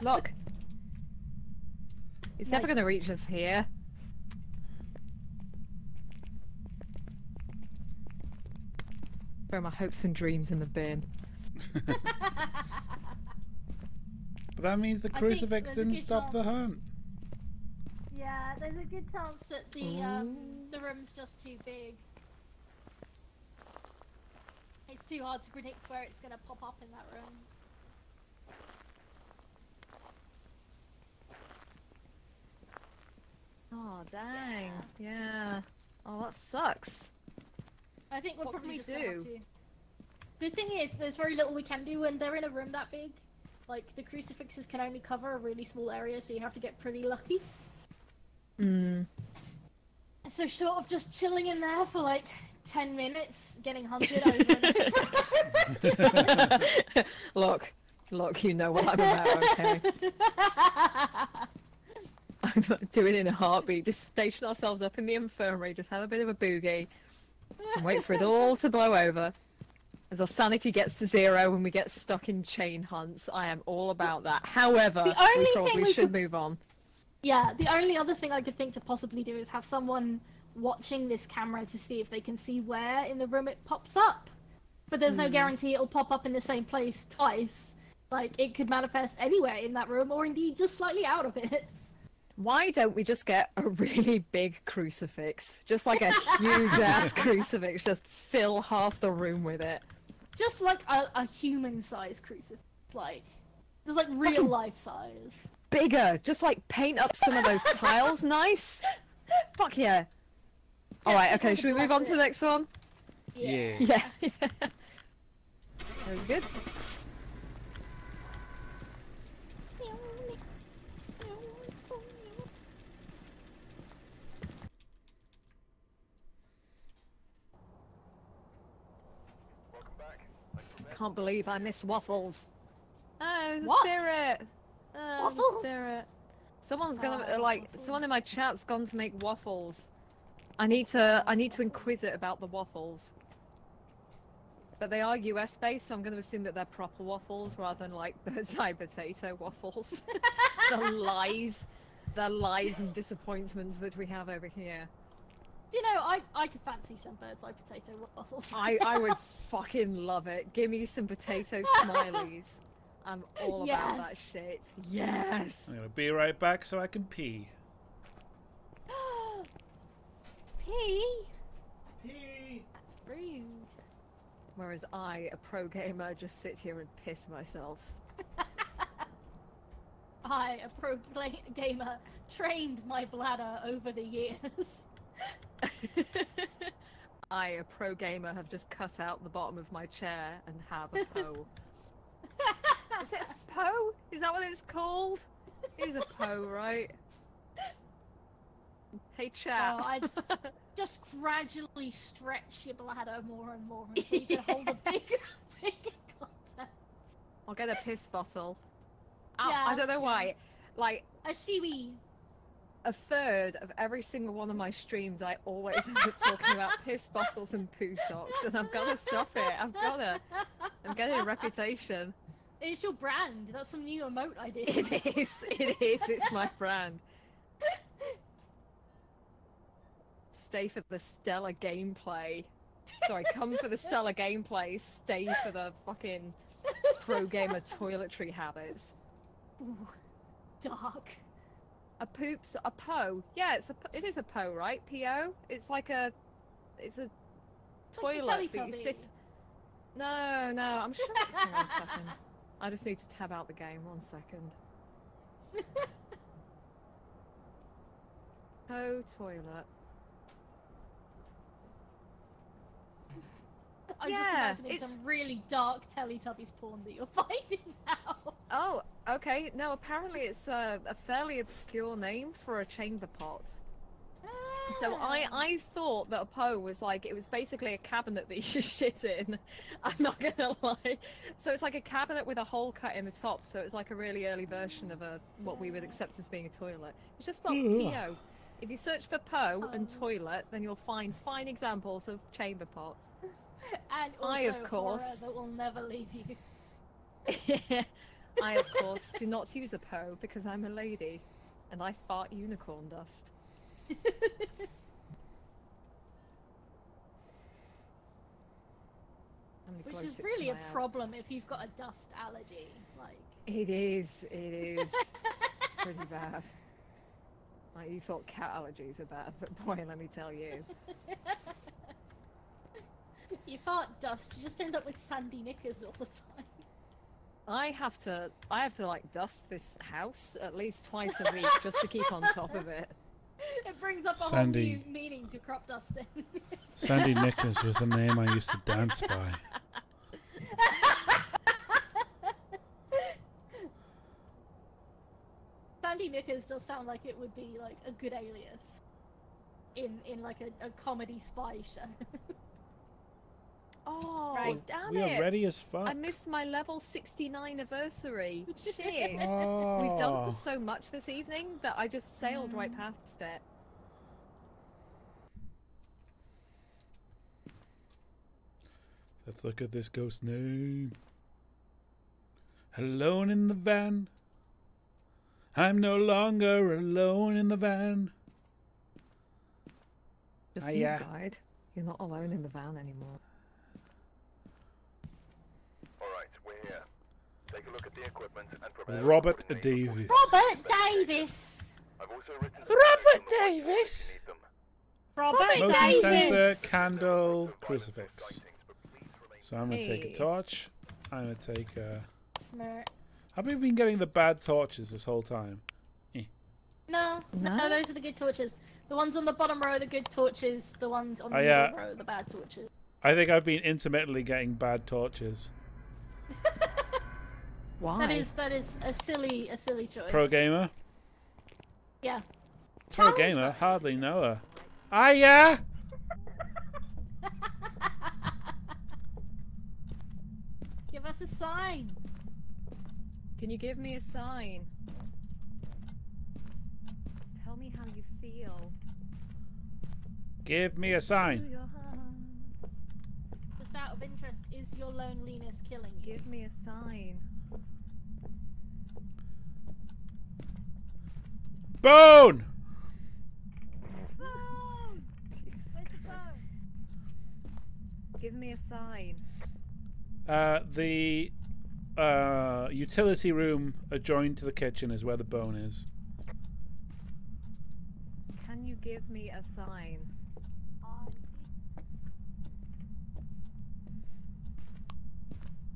Look. It's nice. Never going to reach us here. Throw my hopes and dreams in the bin. But that means the crucifix didn't stop the hunt. Yeah, there's a good chance that the room's just too big. It's too hard to predict where it's going to pop up in that room. Oh, dang. Yeah. Oh, that sucks. I think we'll probably just do. The thing is, there's very little we can do when they're in a room that big. Like, the crucifixes can only cover a really small area, so you have to get pretty lucky. Mm. So sort of just chilling in there for like 10 minutes, getting hunted over and over. Look. Look, you know what I'm about, okay? I'm doing it in a heartbeat. Just station ourselves up in the infirmary, just have a bit of a boogie, and wait for it all to blow over. As our sanity gets to zero when we get stuck in chain hunts, I am all about that. However, we probably should move on. Yeah, the only other thing I could think to possibly do is have someone watching this camera to see if they can see where in the room it pops up. But there's no guarantee it'll pop up in the same place twice. Like, it could manifest anywhere in that room, or indeed just slightly out of it. Why don't we just get a really big crucifix? Just like a huge-ass crucifix, just fill half the room with it. Just like a human-sized crucifix, like... Just like real-life size. Bigger! Just like paint up some of those tiles nice! Fuck yeah! Alright, okay, should we move on to the next one? Yeah. Yeah. That was good. I can't believe I missed waffles. Oh, it was a spirit. Oh, waffles? A spirit. Someone's gonna someone in my chat's gone to make waffles. I need to inquisit about the waffles. But they are US based, so I'm gonna assume that they're proper waffles rather than like bird's eye potato waffles. the lies and disappointments that we have over here. You know, I could fancy some bird's eye potato waffles. I would fucking love it. Give me some potato smileys. I'm all about that shit. Yes. I'm gonna be right back so I can pee. Pee? Pee. That's rude. Whereas I, a pro gamer, just sit here and piss myself. I, a pro gamer, trained my bladder over the years. I, a pro gamer, have just cut out the bottom of my chair and have a po. Is it a po? Is that what it's called? It is a po, right? Hey, chat. Oh, just gradually stretch your bladder more and more until you can hold a bigger content. I'll get a piss bottle. Ow, yeah. I don't know why. Like a shiwi. a third of every single one of my streams, I always end up talking about piss bottles and poo socks, and I've got to stop it. I've got to. I'm getting a reputation. It's your brand. That's some new emote idea. It is. It is. It's my brand. Stay for the stellar gameplay. Sorry, come for the stellar gameplay. Stay for the fucking pro gamer toiletry habits. Ooh, dark. A poop's a po. Yeah, it is a po, right? P-O. It's like a, it's toilet like that you sit. No, I'm sure. It's... One second. I just need to tab out the game. One second. Po toilet. I'm just imagining some really dark Teletubbies porn that you're finding now. Oh, okay. No, apparently it's a fairly obscure name for a chamber pot. Ah. So I thought that a po was like, it was basically a cabinet that you should shit in. I'm not gonna lie. So it's like a cabinet with a hole cut in the top. So it's like a really early version of what we would accept as being a toilet. It's just not PO. If you search for po and toilet, then you'll find fine examples of chamber pots. And also horror that will never leave you. Yeah. I, of course, do not use a po because I'm a lady and I fart unicorn dust. Which is really a problem if you've got a dust allergy. Like It is. Pretty bad. Like, you thought cat allergies were bad, but boy, let me tell you. You fart dust, you just end up with Sandy Knickers all the time. I have to like dust this house at least twice a week just to keep on top of it. It brings up a whole new meaning to crop dusting. Sandy Knickers was a name I used to dance by. Sandy Knickers does sound like it would be like a good alias in like a comedy spy show. Oh, right. Damn it. We are ready as fuck. I missed my level 69 anniversary. Shit. Oh. We've done so much this evening that I just sailed right past it. Let's look at this ghost name. Alone in the van. I'm no longer alone in the van. Just inside. You're not alone in the van anymore. Take a look at the equipment and prepare Robert Davis. Robert Davis. I've also written Robert Davis. Robert Davis. Motion sensor, candle, crucifix. So I'm gonna take a torch. I'm gonna take a. Smart. Have we been getting the bad torches this whole time? No, those are the good torches. The ones on the bottom row are the good torches. The ones on the middle row are the bad torches. I think I've been intermittently getting bad torches. Why? That is a silly choice. Pro gamer. Yeah. Pro gamer, hardly know her. Hiya! Give us a sign. Can you give me a sign? Tell me how you feel. Give me a sign. Just out of interest, is your loneliness killing you? Give me a sign. Bone! Bone! Where's the bone? Give me a sign. The utility room adjoined to the kitchen is where the bone is. Can you give me a sign?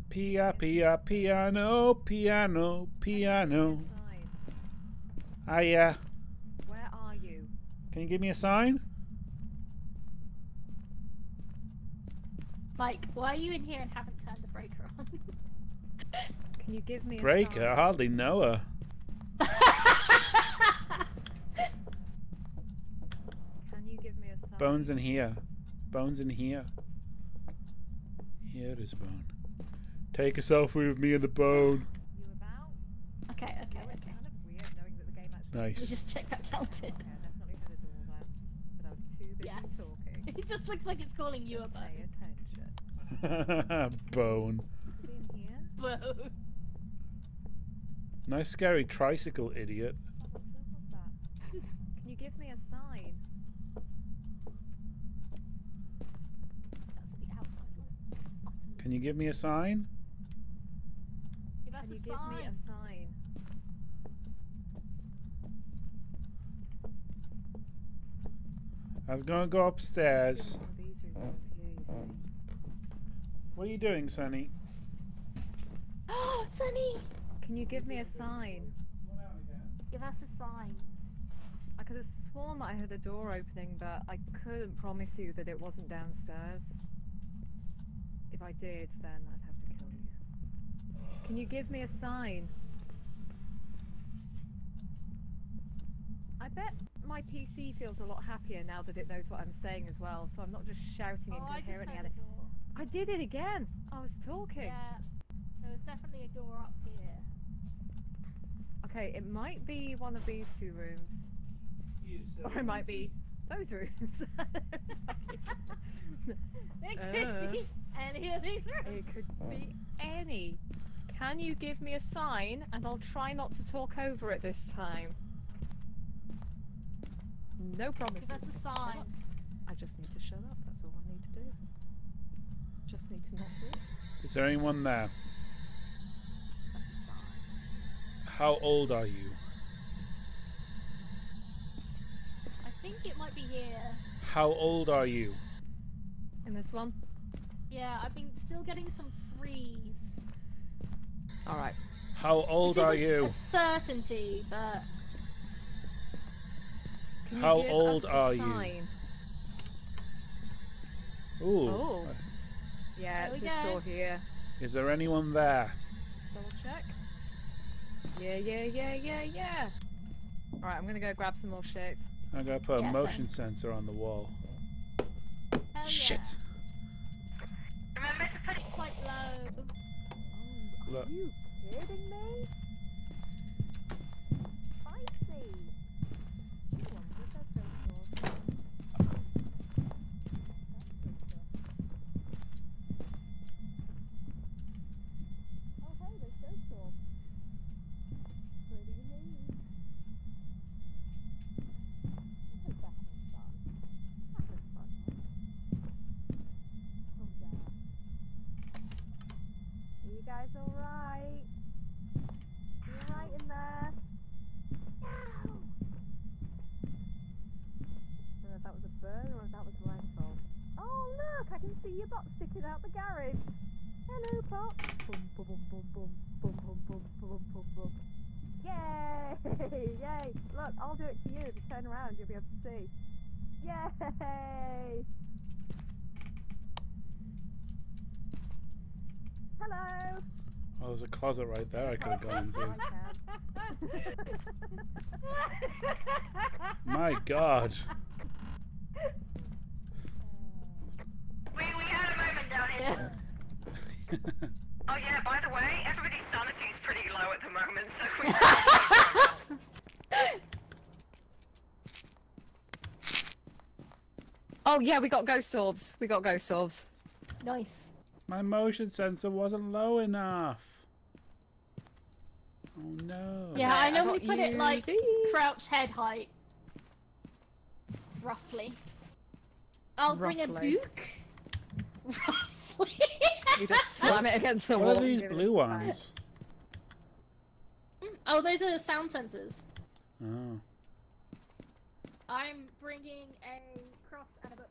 Pia, pia, piano, piano, piano. Hiya. Where are you? Can you give me a sign? Mike, why are you in here and haven't turned the breaker on? Can you give me a breaker? Sign? I hardly know her. Can you give me a sign? Bones in here. Bones in here. Here is bone. Take a selfie with me and the bone. You about? Okay. Nice. You just check that counted. Yes. It just looks like it's calling you a bone. Bone. Bone. Nice scary tricycle, idiot. Can you give me a sign? Can you give me a sign? Give us a sign. I was gonna go upstairs. What are you doing, Sunny? Oh, Sunny! Can you give me a sign? Give us a sign. I could have sworn that I heard a door opening, but I couldn't promise you that it wasn't downstairs. If I did, then I'd have to kill you. Can you give me a sign? I bet my PC feels a lot happier now that it knows what I'm saying as well, so I'm not just shouting incoherently at it. I did it again! I was talking! Yeah, there was definitely a door up here. Okay, it might be one of these two rooms. Or it might be those rooms. It could be any of these rooms. It could be any. Can you give me a sign and I'll try not to talk over it this time? No promises. That's a sign. I just need to shut up. That's all I need to do. Just need to not do it. Is there anyone there? That's a sign. How old are you? I think it might be here. How old are you? In this one? Yeah, I've been still getting some freeze. All right. How old are you? A certainty, but. How old are you? Ooh. Oh. Yeah, it's this door here. Is there anyone there? Double check. Yeah. Alright, I'm gonna go grab some more shit. I'm gonna put a motion sensor on the wall. Shit! Remember to put it quite low. Oh, are you kidding me? There's a closet right there I could have gone into. My God. We had a moment down here. Oh yeah, by the way, everybody's sanity is pretty low at the moment, so Oh yeah, we got ghost orbs. Nice. My motion sensor wasn't low enough. Oh no. Yeah, I normally put it like crouch head height. Roughly. I'll bring a book. Roughly. You just slam it against the wall. What are these blue ones? Oh, those are sound sensors. Oh. I'm bringing a cross and a book.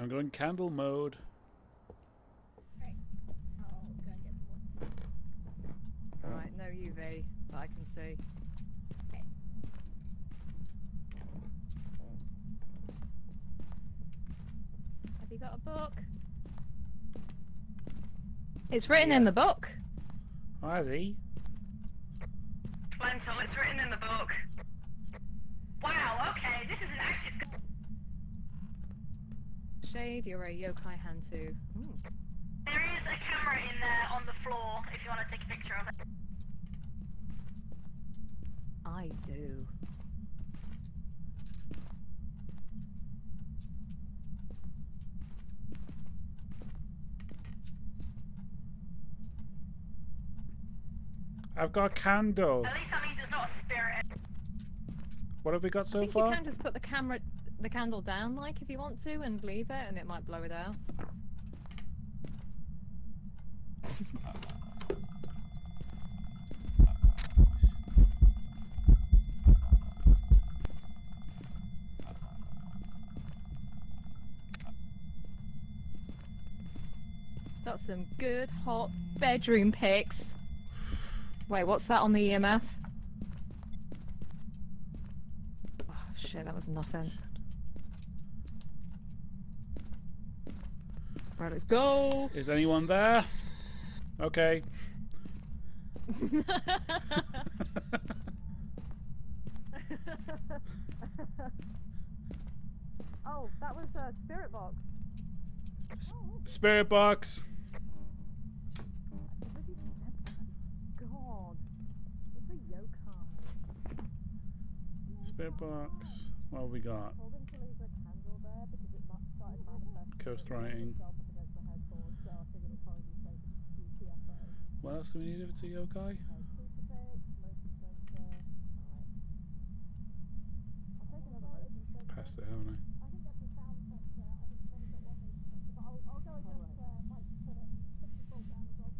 I'm going candle mode. Right. I'll go and get the one. Alright, no UV, but I can see. Okay. Have you got a book? It's written in the book. Oh, has he? Lentil, it's written in the book. Wow, okay, this is an active... Shade, you're a yokai hantu. Ooh. There is a camera in there on the floor, if you want to take a picture of it. I do. I've got a candle. At least that means it's not a spirit. What have we got so far? You can just put the candle down, like, if you want to, and leave it, and it might blow it out. Got some good hot bedroom pics. Wait, what's that on the EMF? Oh shit, that was nothing. Right, let's go. Is anyone there? Okay. Oh, that was a spirit box. Spirit box. God, it's a yokai. Spirit box. What have we got? Coast writing. What else do we need if it's a yokai? Passed it, haven't I?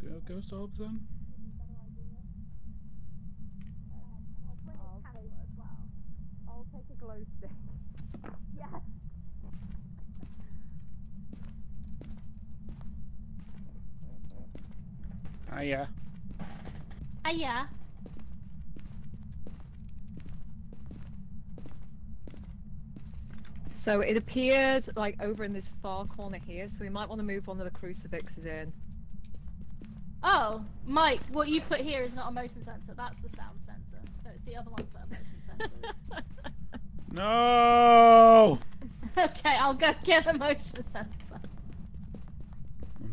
Do you have ghost orbs then? I'll take a glow stick. Yes! Hiya. Hiya. So it appeared like over in this far corner here, so we might want to move one of the crucifixes in. Oh, Mike, what you put here is not a motion sensor, that's the sound sensor. So it's the other ones that are motion sensors. No! Okay, I'll go get a motion sensor.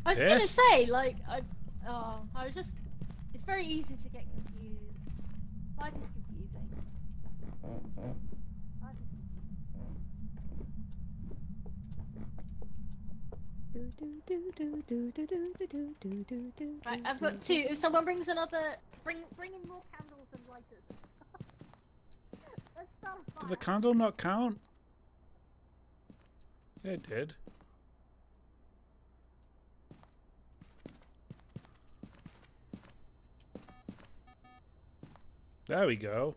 I was gonna say, like, I was just... It's very easy to get confused. Life is confusing. Right, I've got two. If someone brings another, bring in more candles and lighters. Let's start a fire. Did the candle not count? Yeah, it did. There we go.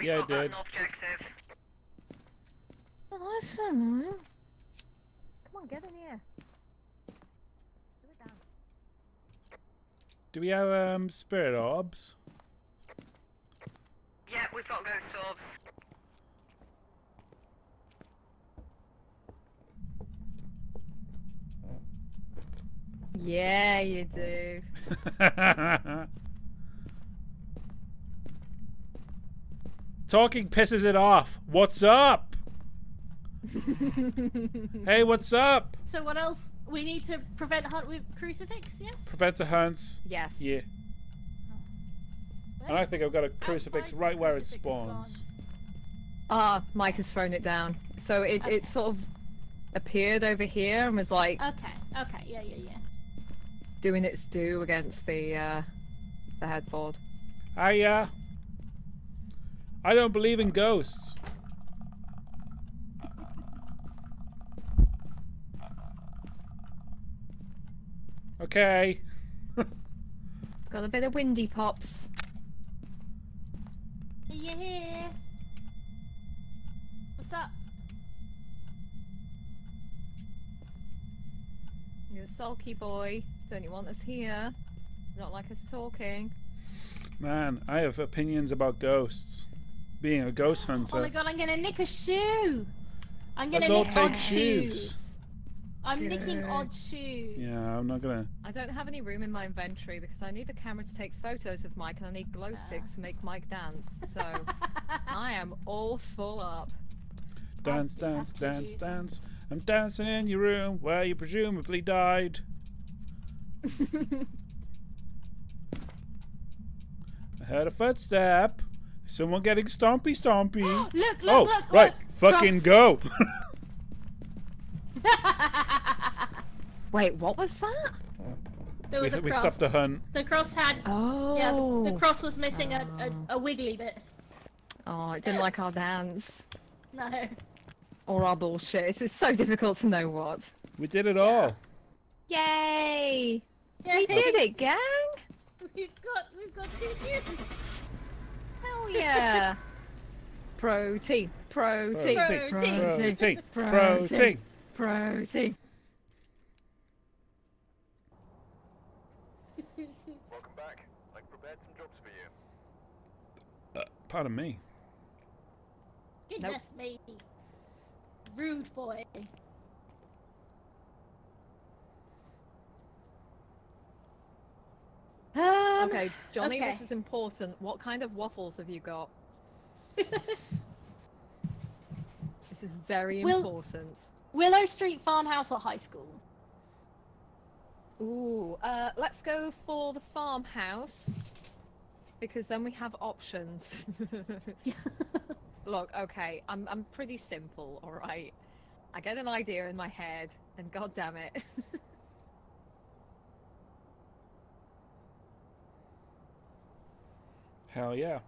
Yeah, I did. Well, that's so nice. Come on, get in here. Put it down. Do we have spirit orbs? Yeah, we've got ghost orbs. Yeah, you do. Talking pisses it off. What's up? Hey, what's up? So what else? We need to prevent hunt with crucifix, yes? Prevent the hunts. Yes. Yeah. And I think I've got a crucifix right where it spawns. Ah, Mike has thrown it down. So it, it sort of appeared over here and was like... Okay, okay, yeah. Doing its due against the headboard. Hiya. I don't believe in ghosts. Okay. It's got a bit of windy pops. Yeah. What's up? You're a sulky boy. Don't you want us here? Not like us talking. Man, I have opinions about ghosts. being a ghost hunter. Oh my god, I'm gonna nick a shoe! I'm gonna nick odd shoes. I'm nicking odd shoes. Yeah, I'm not gonna... I don't have any room in my inventory because I need a camera to take photos of Mike and I need glow sticks to make Mike dance, so... I am all full up. Dance, dance, dance, dance. I'm dancing in your room where you presumably died. I heard a footstep. Someone getting stompy stompy. Look, look, oh, look, right, look. Fucking go. Wait, what was that? There was a cross. We stopped the hunt. The cross had, yeah, the cross was missing a wiggly bit. Oh, it didn't like our dance. No. Or our bullshit. It's just so difficult to know what. We did it all. Yay! Yeah, we did it, gang! We've got two shoes. Hell yeah! Protein, protein, protein, protein, protein, protein. Welcome back. I've prepared some jobs for you. Pardon me. Goodness me, rude boy. Okay, Johnny, this is important. What kind of waffles have you got? This is very important. Willow Street Farmhouse or High School? Ooh, let's go for the farmhouse because then we have options. Look, okay, I'm pretty simple, all right? I get an idea in my head and god damn it. Hell yeah.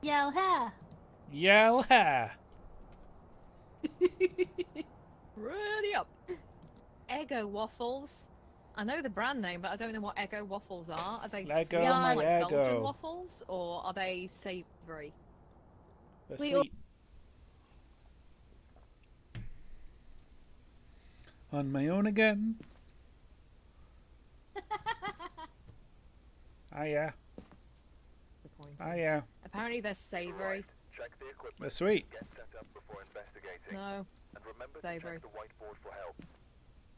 Yell ha! Yell ha! Ready up! Eggo waffles. I know the brand name, but I don't know what Eggo waffles are. Are they sweet, like Belgian waffles, or are they savoury? They're sweet. On my own again. Hiya. Hiya. Apparently they're savoury. Check the equipment. They're sweet. Get set up before investigating. No. And remember to check the whiteboard for help.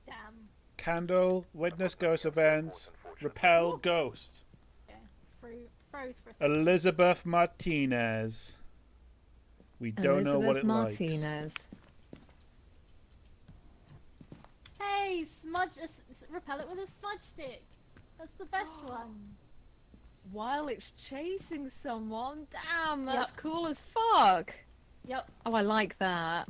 Damn. Candle, witness ghost events, repel ghost. Yeah. Froze for a second. Elizabeth Martinez. We don't know what it likes. Elizabeth Martinez. Hey, smudge. Repel it with a smudge stick. That's the best one. While it's chasing someone, damn, that's cool as fuck. Yep. Oh, I like that.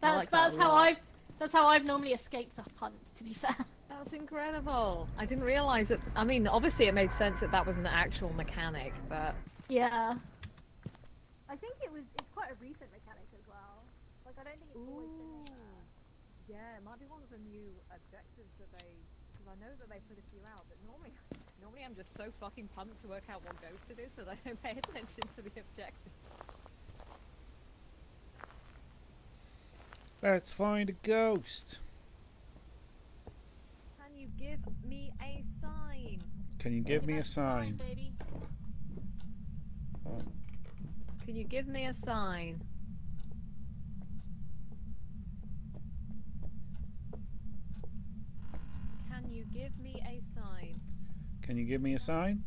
That's like that's that how I've normally escaped a hunt. To be fair. That's incredible. I didn't realise that. I mean, obviously it made sense that that was an actual mechanic, but yeah. I think it was. It's quite a recent mechanic as well. Like I don't think it's always been. Yeah, it might be one of the new objectives that they. I know that they put a few out, but normally I'm just so fucking pumped to work out what ghost it is that I don't pay attention to the objective. Let's find a ghost. Can you give me a sign? Can you give me a sign? Baby. Can you give me a sign? Give me a sign. Can you give me a sign?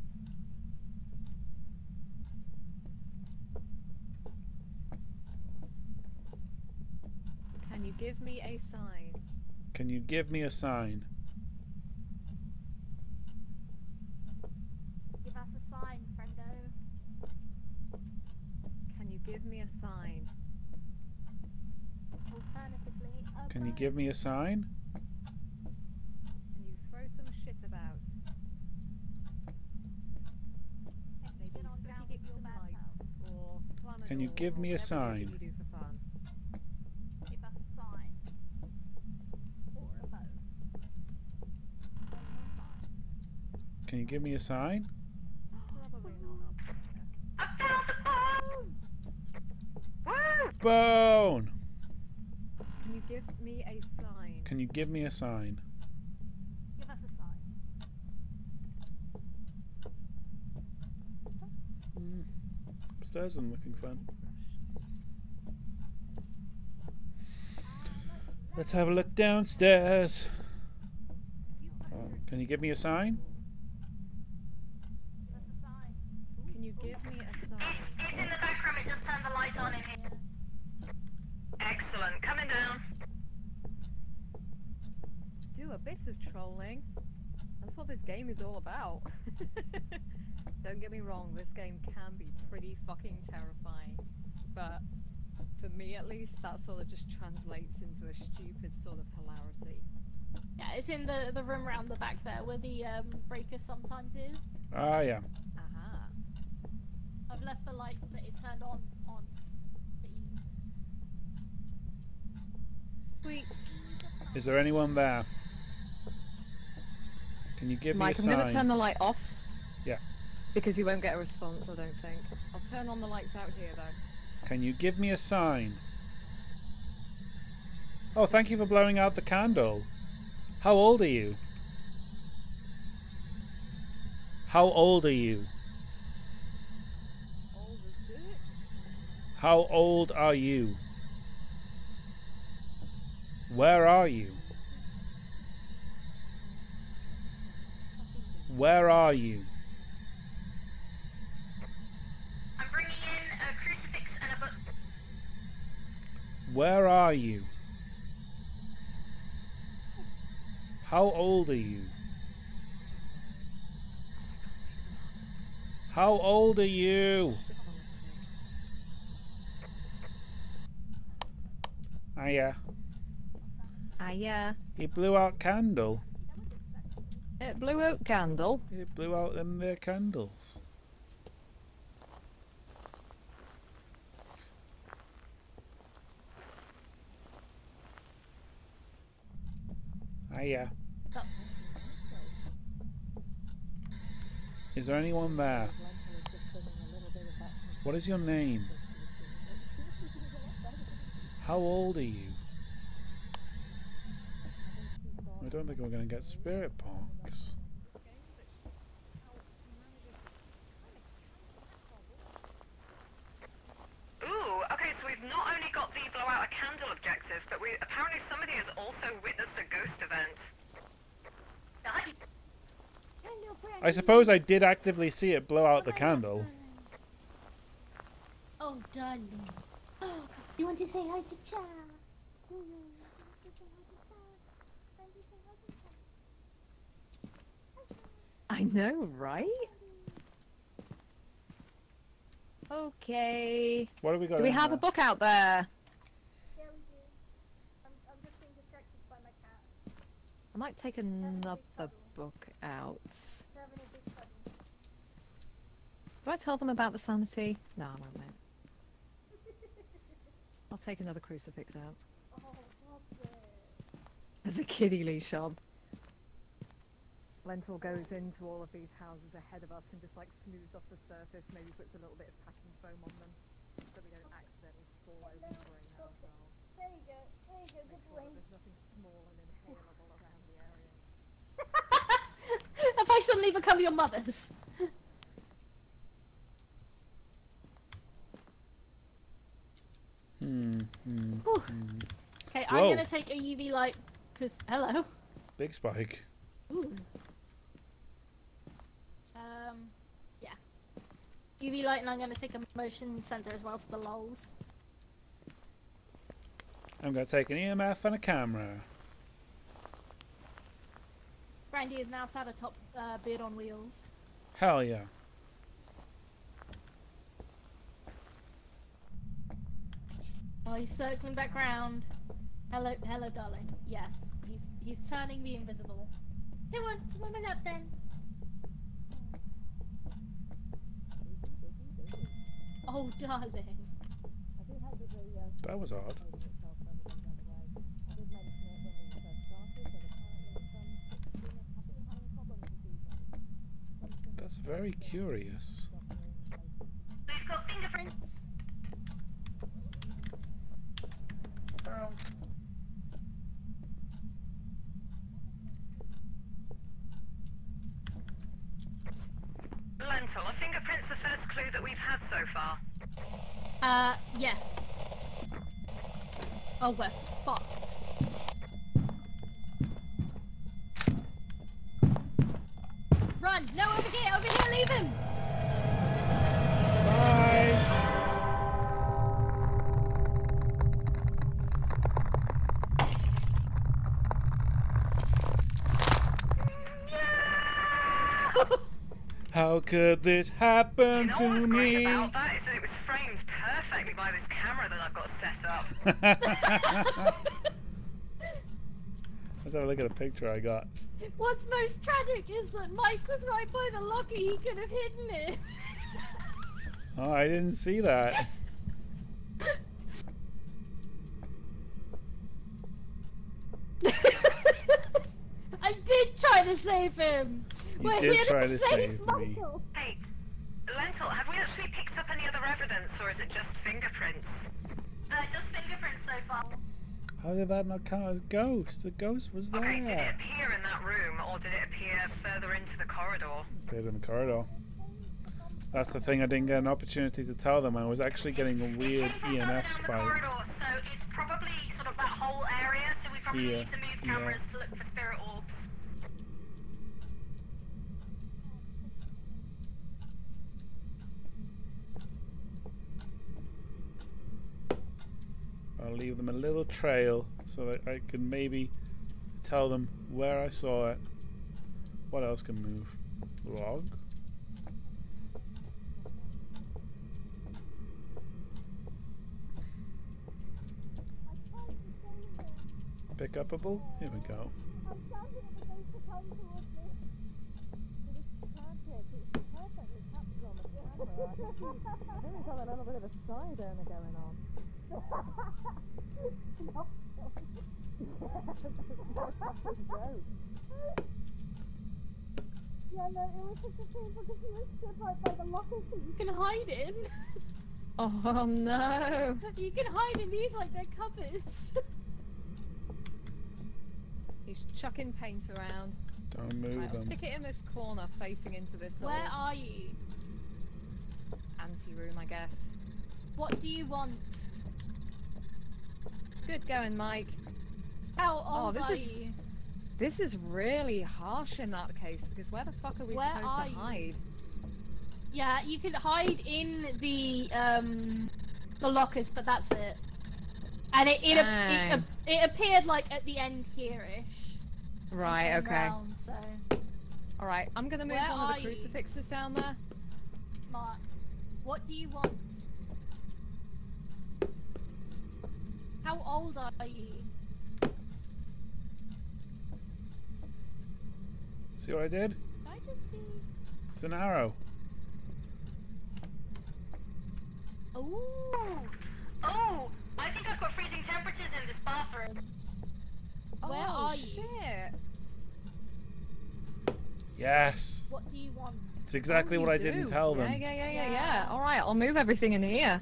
Can you give me a sign? Can you give me a sign? Give us a sign, friendo. Can you give me a sign? Alternatively, can you give me a sign? Can you give me a sign? Give us a sign. Or a bow. Can you give me a sign? Probably not. I found the bone! Bone! Can you give me a sign? Can you give me a sign? Give us a sign. upstairs and looking fun. Let's have a look downstairs. Can you give me a sign? Can you give me a sign? It's in the back room. It just turned the light on in here. Excellent. Coming down. Do a bit of trolling. That's what this game is all about. Don't get me wrong, this game can be pretty fucking terrifying, but for me at least, that sort of just translates into a stupid sort of hilarity. Yeah, it's in the room round the back there, where the breaker sometimes is. Ah, yeah. Aha. I've left the light that it turned on. Sweet. Is there anyone there? Can you give me a sign? I'm going to turn the light off. Yeah. Because you won't get a response, I don't think. I'll turn on the lights out here, though. Can you give me a sign? Oh, thank you for blowing out the candle. How old are you? How old are you? Old as dirt. How old are you? Where are you? Where are you? I'm bringing in a crucifix and a book. Where are you? How old are you? How old are you? Hiya. Hiya. He blew out candle. It blew out candle. It blew out them their candles. Hiya. Oh. Is there anyone there? What is your name? How old are you? I don't think we're going to get spirit box. Ooh, okay, so we've not only got the blow out a candle objective, but we apparently somebody has also witnessed a ghost event. Nice. I suppose I did actively see it blow out the candle. Oh, darling. Oh, you want to say hi to Cha? I know, right? Okay. What have we got? Do we have a book out there? Yeah, we do. I'm just being distracted by my cat. I might take another book out. They're having a big problem. Do I tell them about the sanity? No, I won't. I'll take another crucifix out. Oh, lovely. There's a kiddie leash on. Lentil goes into all of these houses ahead of us and just like smooths off the surface, maybe puts a little bit of packing foam on them so we don't accidentally fall over and brain out ourselves. There you go, there you go, good boy. There's nothing small and inhalable around the area. Have I suddenly become your mothers? Okay, I'm going to take a UV light because, hello. Big spike. Ooh. Yeah. UV light, and I'm going to take a motion sensor as well for the lulls. I'm going to take an EMF and a camera. Brandy is now sat atop Beard on Wheels. Hell yeah. Oh, he's circling back round. Hello, hello, darling. Yes, he's turning the invisible. Come on my lap then. Oh, darling. That was odd. That's very curious. We've got fingerprints. Girl. Lentil, a fingerprint's the first clue that we've had so far? Yes. Oh, we're fucked. Run! No, over here! Over here! Leave him! Bye! How could this happen to me? You know what's great about that is that it was framed perfectly by this camera that I've got set up. Let's have a look at a picture I got. What's most tragic is that Mike was right by the locker. He could have hidden it. Oh, I didn't see that. I did try to save him. You did try to save me. Hey, Lentil, have we actually picked up any other evidence, or is it just fingerprints? Just fingerprints so far. How did that not count as ghost? The ghost was there. Okay, did it appear in that room, or did it appear further into the corridor? It appeared in the corridor. That's the thing I didn't get an opportunity to tell them. I was actually getting a weird EMF spike. Corridor, so it's probably sort of that whole area, so we probably need to move cameras to look for spirit orbs. I'll leave them a little trail so that I can maybe tell them where I saw it. What else can move? Log? Pick upable? Here we go. Got a little bit of a side burner going on. Yeah, no, it was just a shame because he was stood right by the locker that you can hide in. Oh no! You can hide in these like they're cupboards. He's chucking paint around. Don't move them. I'll stick it in this corner facing into this little... Where are you? Anteroom, I guess. What do you want? Good going, Mike. This is really harsh in that case because where the fuck are we supposed to hide? Yeah, you could hide in the lockers, but that's it. And it appeared like at the end here-ish. Right. Okay. Round, so. All right, I'm gonna move on to the crucifixes down there. Mark, what do you want? How old are you? See what I did? I just see. It's an arrow. Ooh. Oh, I think I've got freezing temperatures in this bathroom. Where are you? Yes. What do you want? It's exactly what I didn't tell them. Yeah. All right, I'll move everything in here.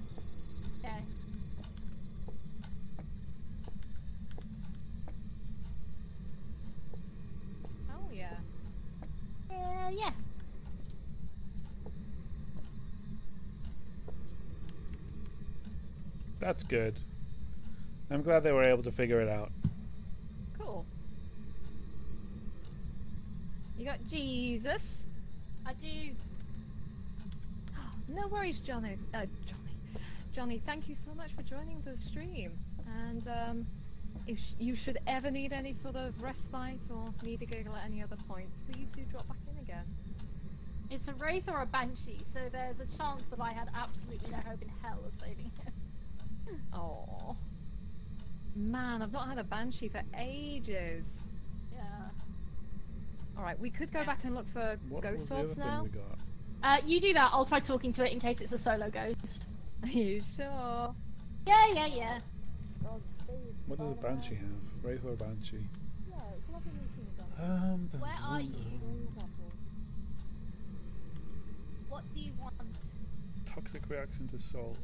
Okay. Yeah. That's good. I'm glad they were able to figure it out. Cool. You got Jesus? I do. No worries, Johnny. Johnny, thank you so much for joining the stream. And if you should ever need any sort of respite or need a giggle at any other point, please do drop back in again. It's a wraith or a banshee, so there's a chance that I had absolutely no hope in hell of saving him. Oh man, I've not had a banshee for ages. Yeah. All right, we could go back and look for ghost orbs now. You do that. I'll try talking to it in case it's a solo ghost. Are you sure? Yeah. What does a banshee have? Wraith or banshee? Where are you? What do you want? Toxic reaction to salt.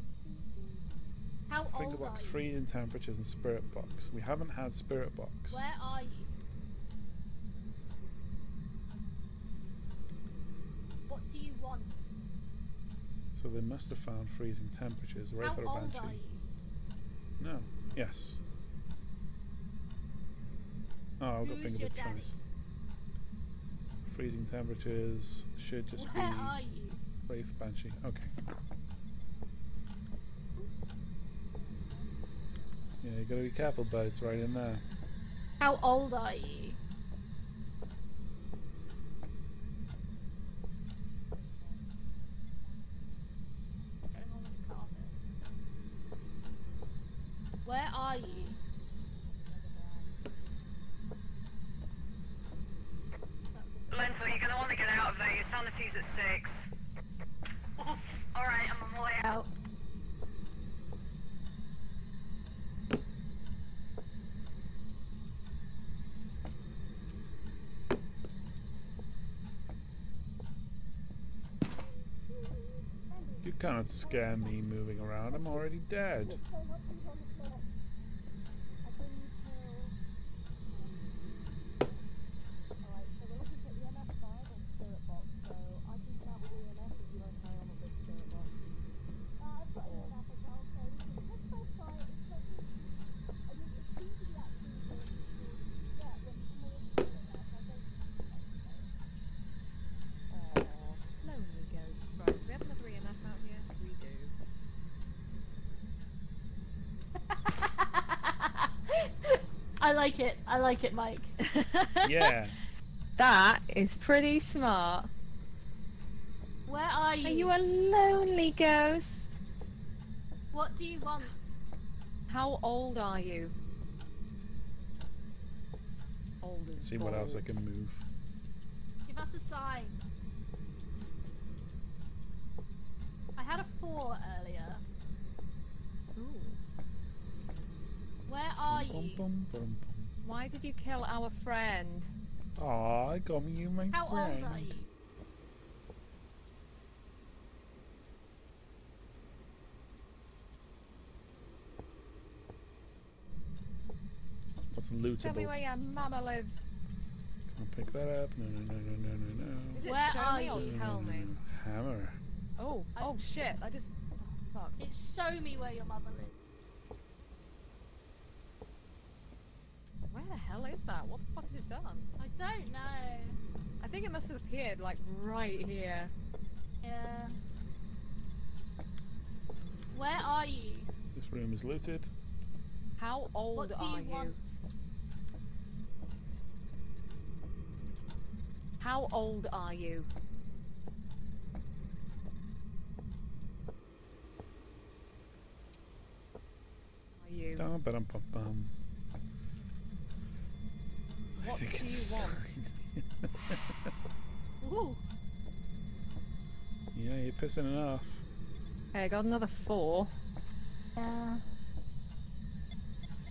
How old Finger box, freezing temperatures, and spirit box. We haven't had spirit box. Where are you? What do you want? So they must have found freezing temperatures. How old are you? No. Yes. Oh, I've got fingerprint trace. Freezing temperatures should just be Wraith Banshee. Okay. Yeah, you gotta be careful, bud. It's right in there. How old are you? Where are you? Lentil, you're gonna want to get out of there. Your sanity's at 6. Oof. All right, I'm on my way out. You can't scare me moving around. I'm already dead. I like it, Mike. Yeah. That is pretty smart. Where are you? Are you a lonely ghost? What do you want? How old are you? Old as See balls. What else I can move. Give us a sign. I had a 4 earlier. Ooh. Where are you? Why did you kill our friend? Aw, I got you, my How friend. How old are you? What's lootable? Tell me where your mama lives. Can I pick that up? No, no, no, no, no, no. Is it where show me or tell me? Hammer. Oh, oh shit, I just... Oh, fuck. It's show me where your mother lives. Where the hell is that? What the fuck has it done? I don't know. I think it must have appeared like right here. Yeah. Where are you? This room is looted. How old what do are you? Want? How old are you? Are you? Dum bum bum bum. What I think it's a Ooh. Yeah, you're pissing it off. Hey, I got another 4. Yeah.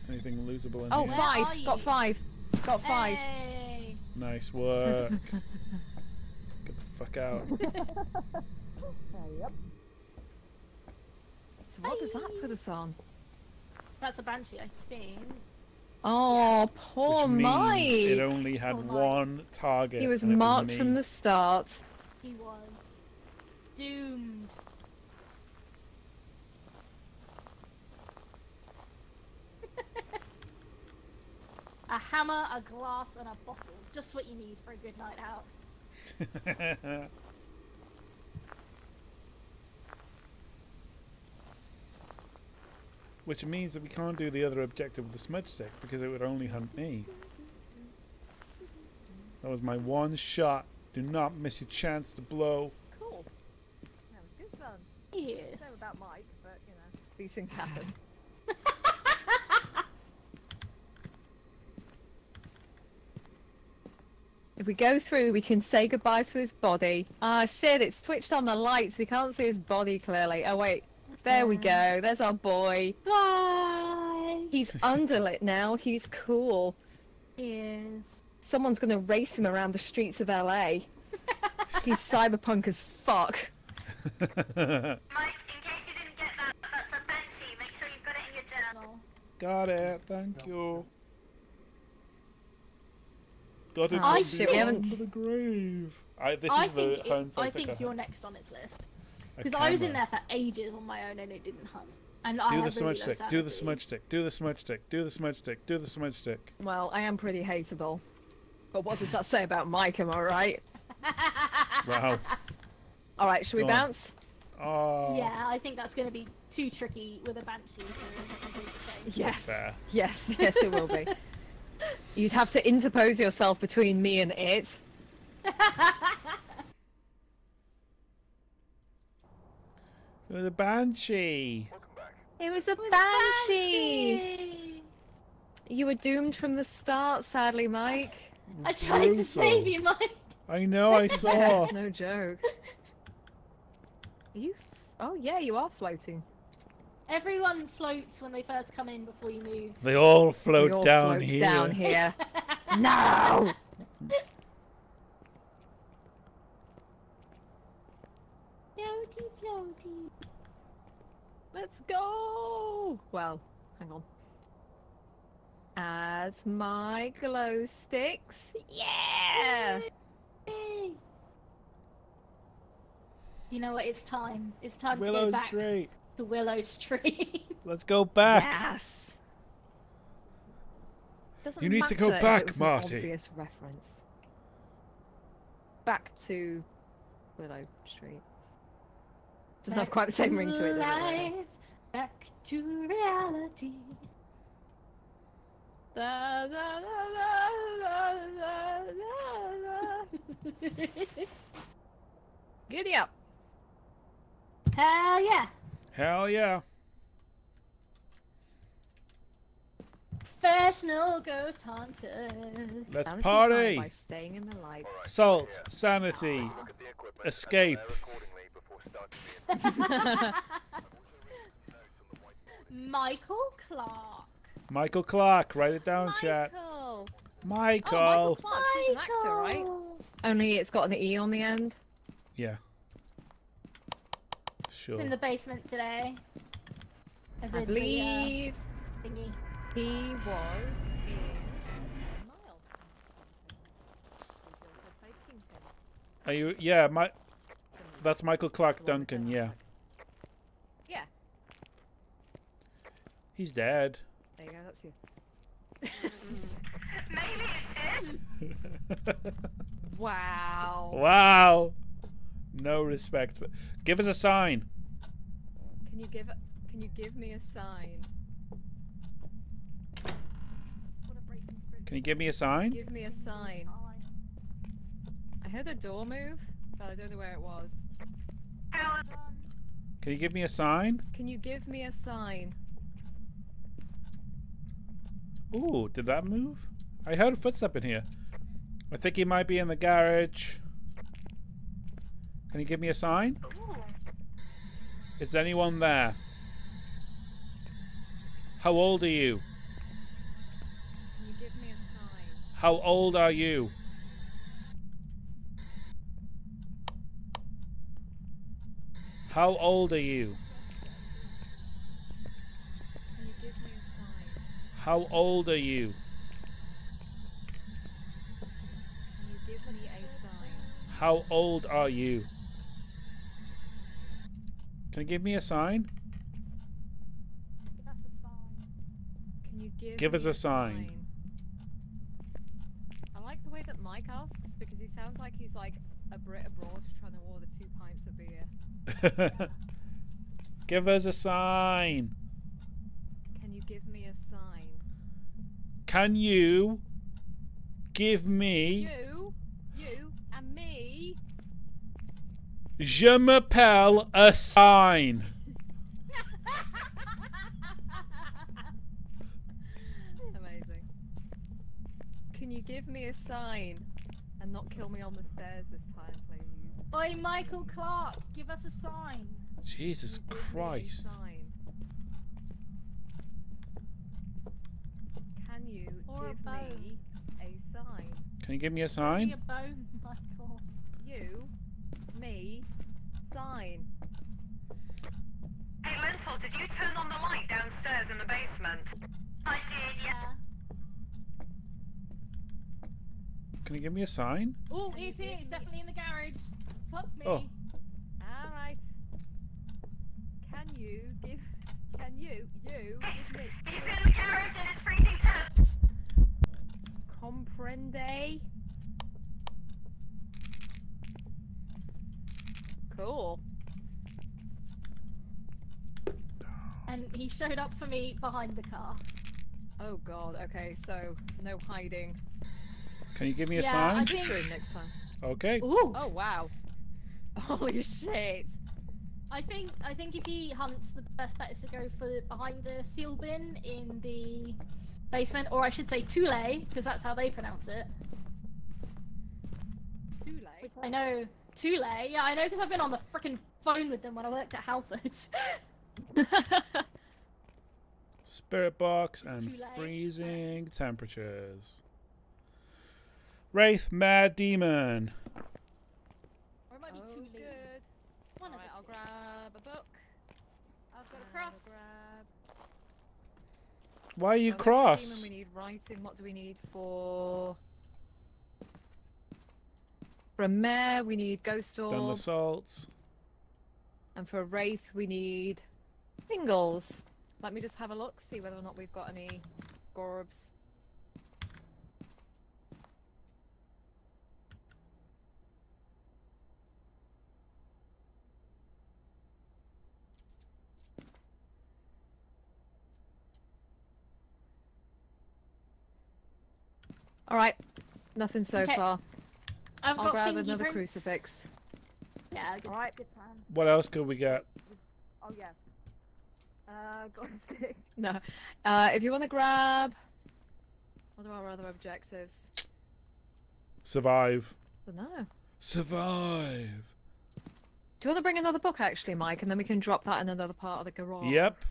Anything losable in here? Oh, 5! Got 5! Got 5! Hey. Nice work! Get the fuck out. Yep. So what does that put us on? That's a banshee, I think. Oh, poor Mike! It only had one target. He was marked from the start. He was doomed. A hammer, a glass, and a bottle. Just what you need for a good night out. Which means that we can't do the other objective with the smudge stick because it would only hunt me. That was my one shot. Do not miss your chance to blow. Cool. That was good fun. Yes. I don't know about Mike, but you know. These things happen. If we go through, we can say goodbye to his body. Ah, shit, it's twitched on the lights. We can't see his body clearly. Oh, wait. There we go. There's our boy. Bye. He's underlit now. He's cool. He is. Someone's going to race him around the streets of LA. He's cyberpunk as fuck. Mike, in case you didn't get that, that's a banshee. Make sure you've got it in your journal. Got it. Thank you. Got it. I should. We haven't. The grave. I think you're next on its list. Because I was in there for ages on my own and it didn't hunt. And I had really low sanity. Do the smudge stick, do the smudge stick, do the smudge stick, do the smudge stick. Well, I am pretty hateable. But what does that say about Mike, am I right? Wow. Alright, should we bounce? Oh. Yeah, I think that's going to be too tricky with a banshee. Yes. Yes, yes, it will be. You'd have to interpose yourself between me and it. It was a banshee. It was a banshee. You were doomed from the start, sadly, Mike. I tried to save you, Mike. I know, I saw. Yeah, no joke. Are you? Oh yeah, you are floating. Everyone floats when they first come in before you move. They all float down here. No. Floaty, floaty. Let's go! Well, hang on. As my glow sticks. Yeah! Yay. You know what? It's time. It's time to go back to Willow Street. Let's go back. Yes! Doesn't you need to go back, Marty. An obvious reference. Back to Willow Street. Doesn't have quite the same ring to it, though. Back to reality. Da, da, da, da, da, da, da. Giddy up. Hell yeah. Hell yeah. Professional ghost hunters. Let's party. By staying in the light. Right, salt, sanity, escape. Michael Clark. Michael Clark, write it down, chat. Michael. Oh, Michael Clark. She's an actor, right? Only it's got an E on the end. Yeah. Sure. In the basement today. As I believe thingy. He was in Miles. Are you? Yeah, my. That's Michael Clark Duncan, yeah. Yeah. He's dead. There you go, that's you. Maybe it's dead. Wow. Wow. No respect. Give us a sign. Can you give? Can you give me a sign? Can you give me a sign? Give me a sign. I heard a door move, but I don't know where it was. Can you give me a sign? Can you give me a sign? Ooh, did that move? I heard a footstep in here. I think he might be in the garage. Can you give me a sign? Ooh. Is anyone there? How old are you? Can you give me a sign? How old are you? How old are you? Can you give me a sign? How old are you? Can you give me a sign? How old are you? Can you give me a sign? Give us a sign. Can you give us a sign? I like the way that Mike asks because he sounds like he's like a Brit abroad trying to order 2 pints of beer. Yeah. Give us a sign. Can you give me a sign? Can you give me you and me? Je m'appelle a sign. Amazing. Can you give me a sign and not kill me on the stairs this time, please? Oi, Michael Clark, give us a sign. Jesus Christ. Can you give me a sign? Can you give me a sign? Give me a bone, Michael. You, me, sign. Hey, Lentil, did you turn on the light downstairs in the basement? I did, yeah. Can you give me a sign? Oh, it's here. It's definitely in the garage. Fuck me. Oh. Alright. Can you give me... He's in the carriage and it's freezing temps! Comprende? Cool. And he showed up for me behind the car. Oh god, okay, so no hiding. Can you give me a sign? Yeah, I think... next time. Okay. Ooh. Oh wow. Holy shit. I think if he hunts, the best bet is to go for behind the fuel bin in the basement, or I should say Tule, because that's how they pronounce it. Tule? I know. Tule? Yeah, I know because I've been on the frickin' phone with them when I worked at Halford. Spirit box and freezing temperatures. Wraith, mad demon. Or it might be too late. One of I'll grab a book. I've got a cross. Why are you cross? We need writing. What do we need for? For a mare, we need ghost orb. Dunless salts. And for a wraith, we need tingles. Let me just have a look, see whether or not we've got any gorbs. All right, nothing so far. I'll grab another crucifix. Yeah, all right. Good plan. What else could we get? Oh yeah. No. If you want to grab, what are our other objectives? Survive. No. Survive. Do you want to bring another book, actually, Mike, and then we can drop that in another part of the garage? Yep.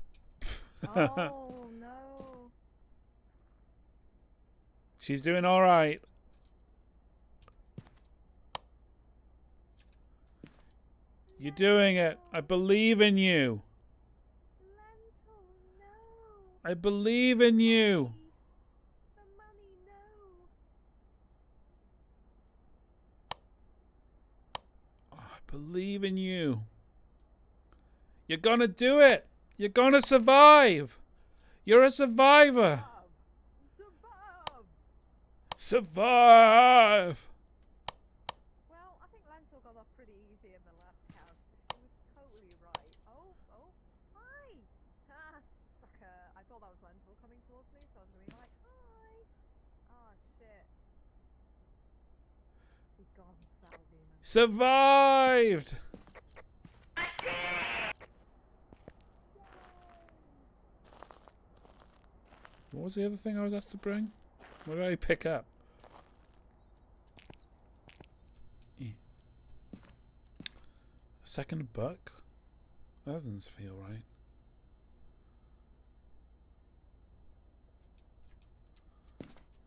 Oh. She's doing all right. You're doing it. I believe in you. I believe in you. I believe in you. You're gonna do it. You're gonna survive. You're a survivor. Survive! Well, I think Lentil got off pretty easy in the last house. He was totally right. Oh, hi! Ah, sucker. I thought that was Lentil coming towards me, so I was going to be like, hi! Oh, shit. He's gone, Salvina. Survived! I did! What was the other thing I was asked to bring? What did I pick up? A second book? That doesn't feel right.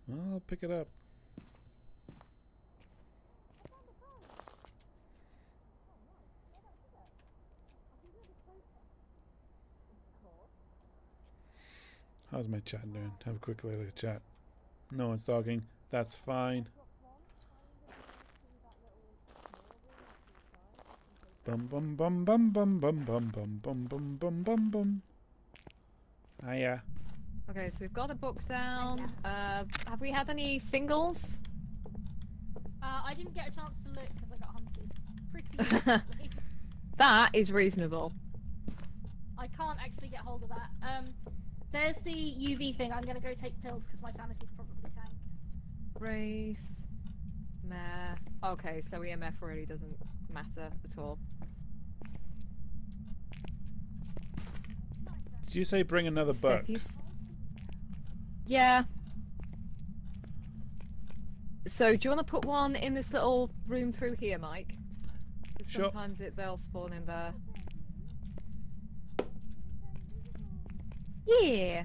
Well, I'll pick it up. How's my chat doing? Have a quick look at chat. No one's talking. That's fine. Bum bum bum bum bum bum bum bum bum bum bum bum bum. Ah yeah. Okay, so we've got a book down. Have we had any fingals? I didn't get a chance to look because I got hunted. Pretty. That is reasonable. I can't actually get hold of that. There's the UV thing. I'm gonna go take pills because my sanity's probably tanked. Wraith, meh. Okay, so EMF really doesn't matter at all. Did you say bring another book? Yeah. So do you want to put one in this little room through here, Mike? Because sometimes they'll spawn in there. Yeah.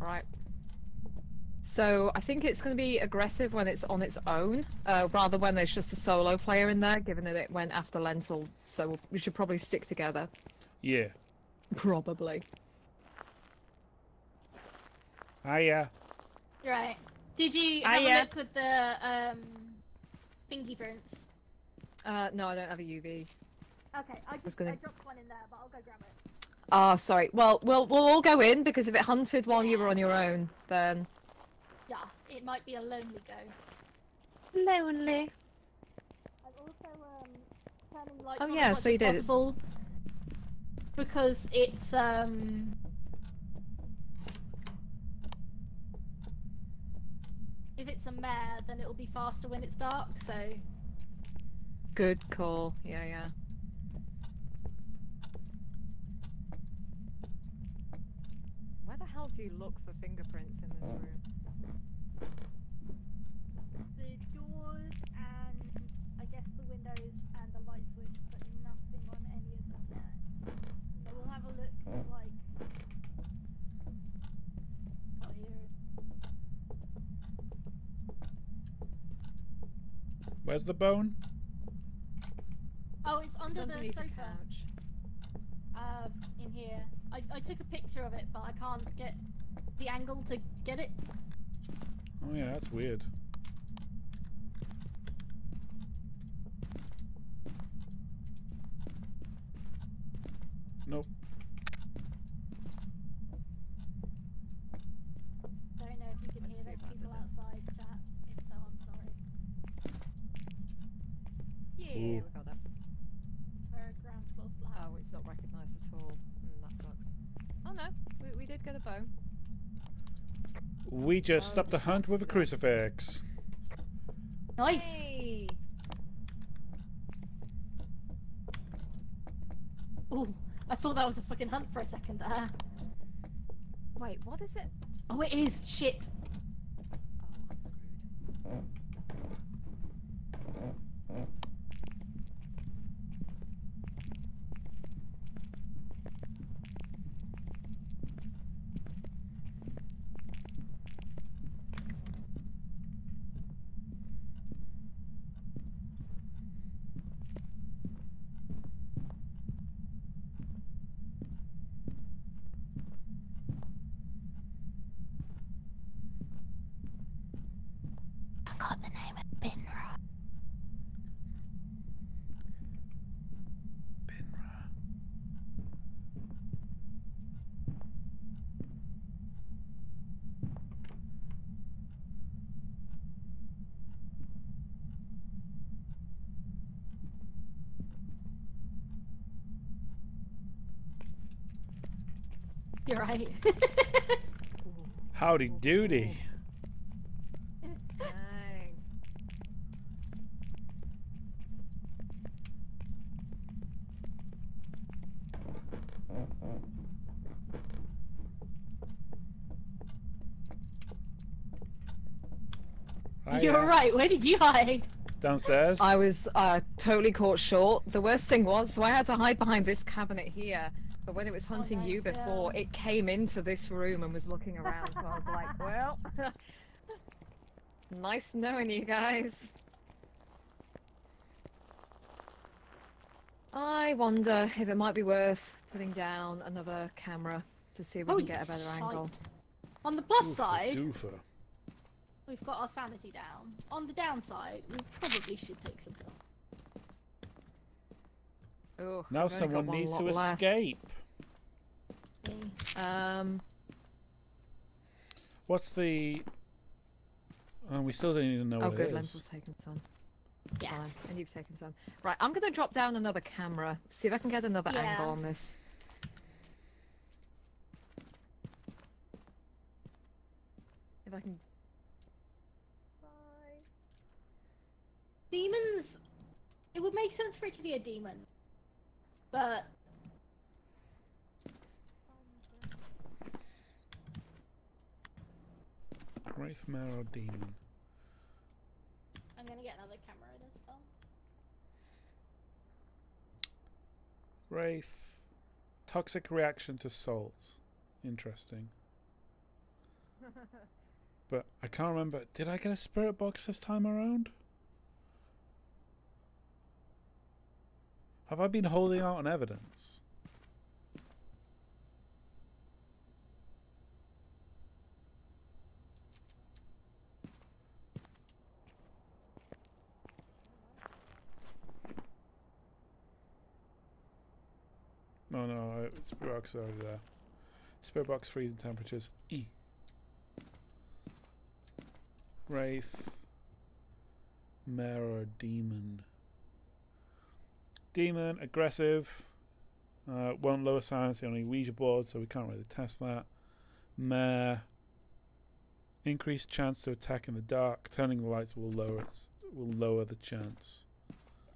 Right. So I think it's going to be aggressive when it's on its own, rather when there's just a solo player in there, given that it went after Lentil. So we should probably stick together. Yeah. Probably. Hiya. Right. Did you have a look with the thingy prints? No, I don't have a UV. Okay, I dropped one in there, but I'll go grab it. Oh, sorry. Well, we'll all go in, because if it hunted while you were on your own, then... Yeah, it might be a lonely ghost. Lonely. I've also, turning lights on as much as possible, because it's, if it's a mare, then it'll be faster when it's dark, so... Good call. Yeah, yeah. Where the hell do you look for fingerprints in this room? The doors and I guess the windows and the light switch, but nothing on any of them there. So we'll have a look at, like, out here. Where's the bone? Oh, it's under the sofa. Couch. In here. I took a picture of it, but I can't get the angle to get it. Oh yeah, that's weird. Nope. Don't know if you can hear those people outside chat. If so, I'm sorry. Yeah, we got that. We're a ground floor flat. Oh, it's not recognised at all. That sucks. Oh no, we did get a bone. We just stopped the hunt with a crucifix. Nice. Hey. Ooh, I thought that was a fucking hunt for a second there. Wait, what is it? Oh, it is! Shit! Oh, I'm screwed. You're right. Howdy doody. You're right. Where did you hide? Downstairs. I was totally caught short. The worst thing was, so I had to hide behind this cabinet here. But when it was hunting you before, it came into this room and was looking around. So I was like, well, nice knowing you guys. I wonder if it might be worth putting down another camera to see if we can get a better angle. On the plus side, we've got our sanity down. On the downside, we probably should take some help. Oh, now someone needs to escape. What's the? Oh, we still don't even know what it is. Oh, good. Lentil's taken some. Yeah. And you've taken some. Right. I'm gonna drop down another camera. See if I can get another angle on this. If I can. Bye. Demons. It would make sense for it to be a demon. But Wraithmare or demon. I'm gonna get another camera in as well. Wraith, toxic reaction to salt. Interesting. But I can't remember. Did I get a spirit box this time around? Have I been holding out on evidence? Oh no, spirit box is over there. Spirit box freezing temperatures. E. Wraith. Mare or demon. Demon, aggressive. Won't lower science, only Ouija board, so we can't really test that. Mare. Increased chance to attack in the dark. Turning the lights will lower its the chance.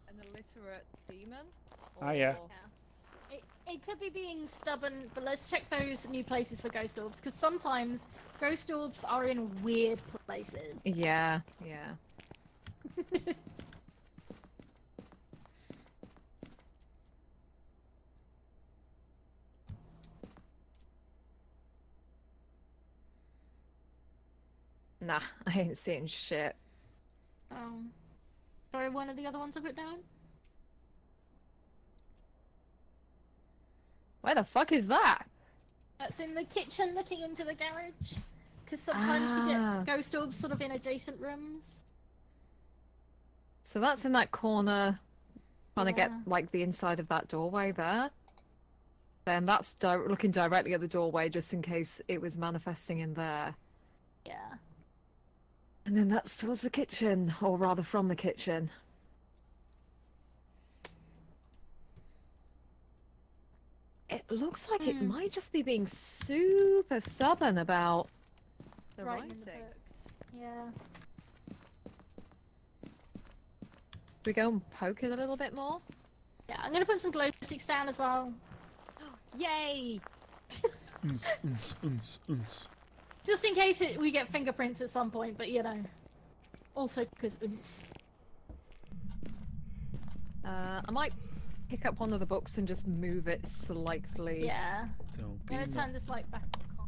An illiterate demon? Or yeah. It could be being stubborn, but let's check those new places for ghost orbs, because sometimes ghost orbs are in weird places. Yeah, yeah. Nah, I ain't seeing shit. Sorry, one of the other ones I put down? Where the fuck is that? That's in the kitchen looking into the garage. Because sometimes you get ghost orbs sort of in adjacent rooms. So that's in that corner, trying to get like the inside of that doorway there. Then that's looking directly at the doorway just in case it was manifesting in there. Yeah. And then that's towards the kitchen, or rather from the kitchen. It looks like it might just be being super stubborn about the writing. Yeah. Do we go and poke it a little bit more? Yeah, I'm going to put some glow sticks down as well. Yay! Just in case we get fingerprints at some point, but you know. Also, because I might pick up one of the books and just move it slightly. Yeah. I'm gonna turn this light back on.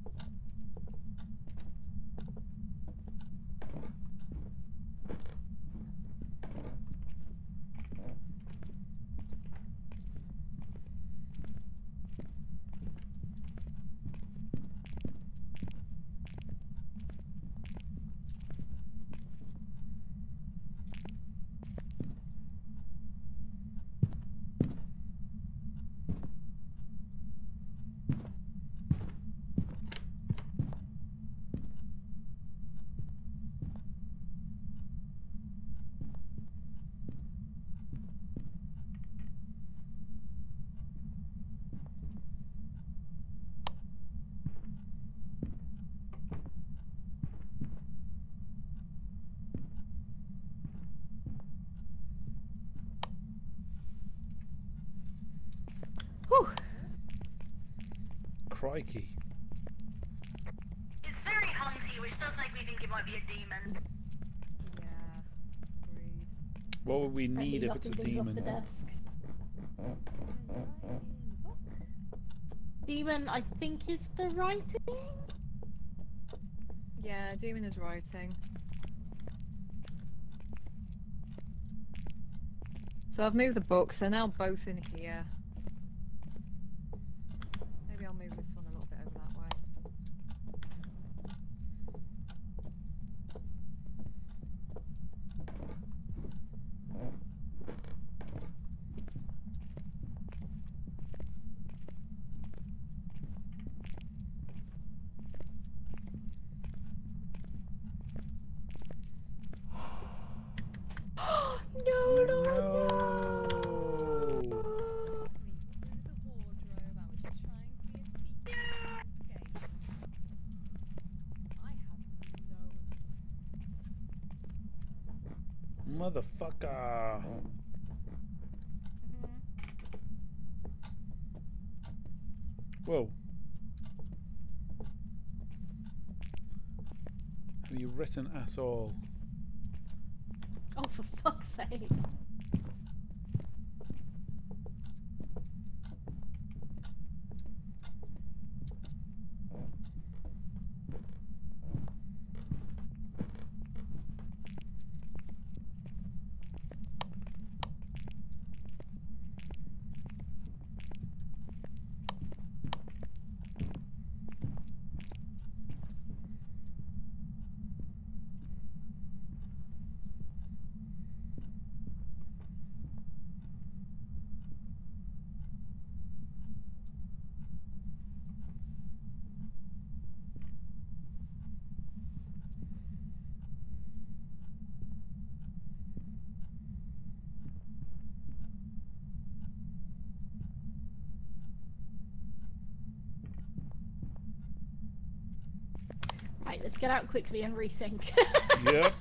Crikey. It's very hunty, which does make me think it might be a demon. Yeah, agreed. What would we need if it's a demon? Demon, I think, is the writing? Yeah, demon is writing. So I've moved the books, they're now both in here. Motherfucker. Whoa. Have you written at all? Oh, for fuck's sake. Right, let's get out quickly and rethink. Yep.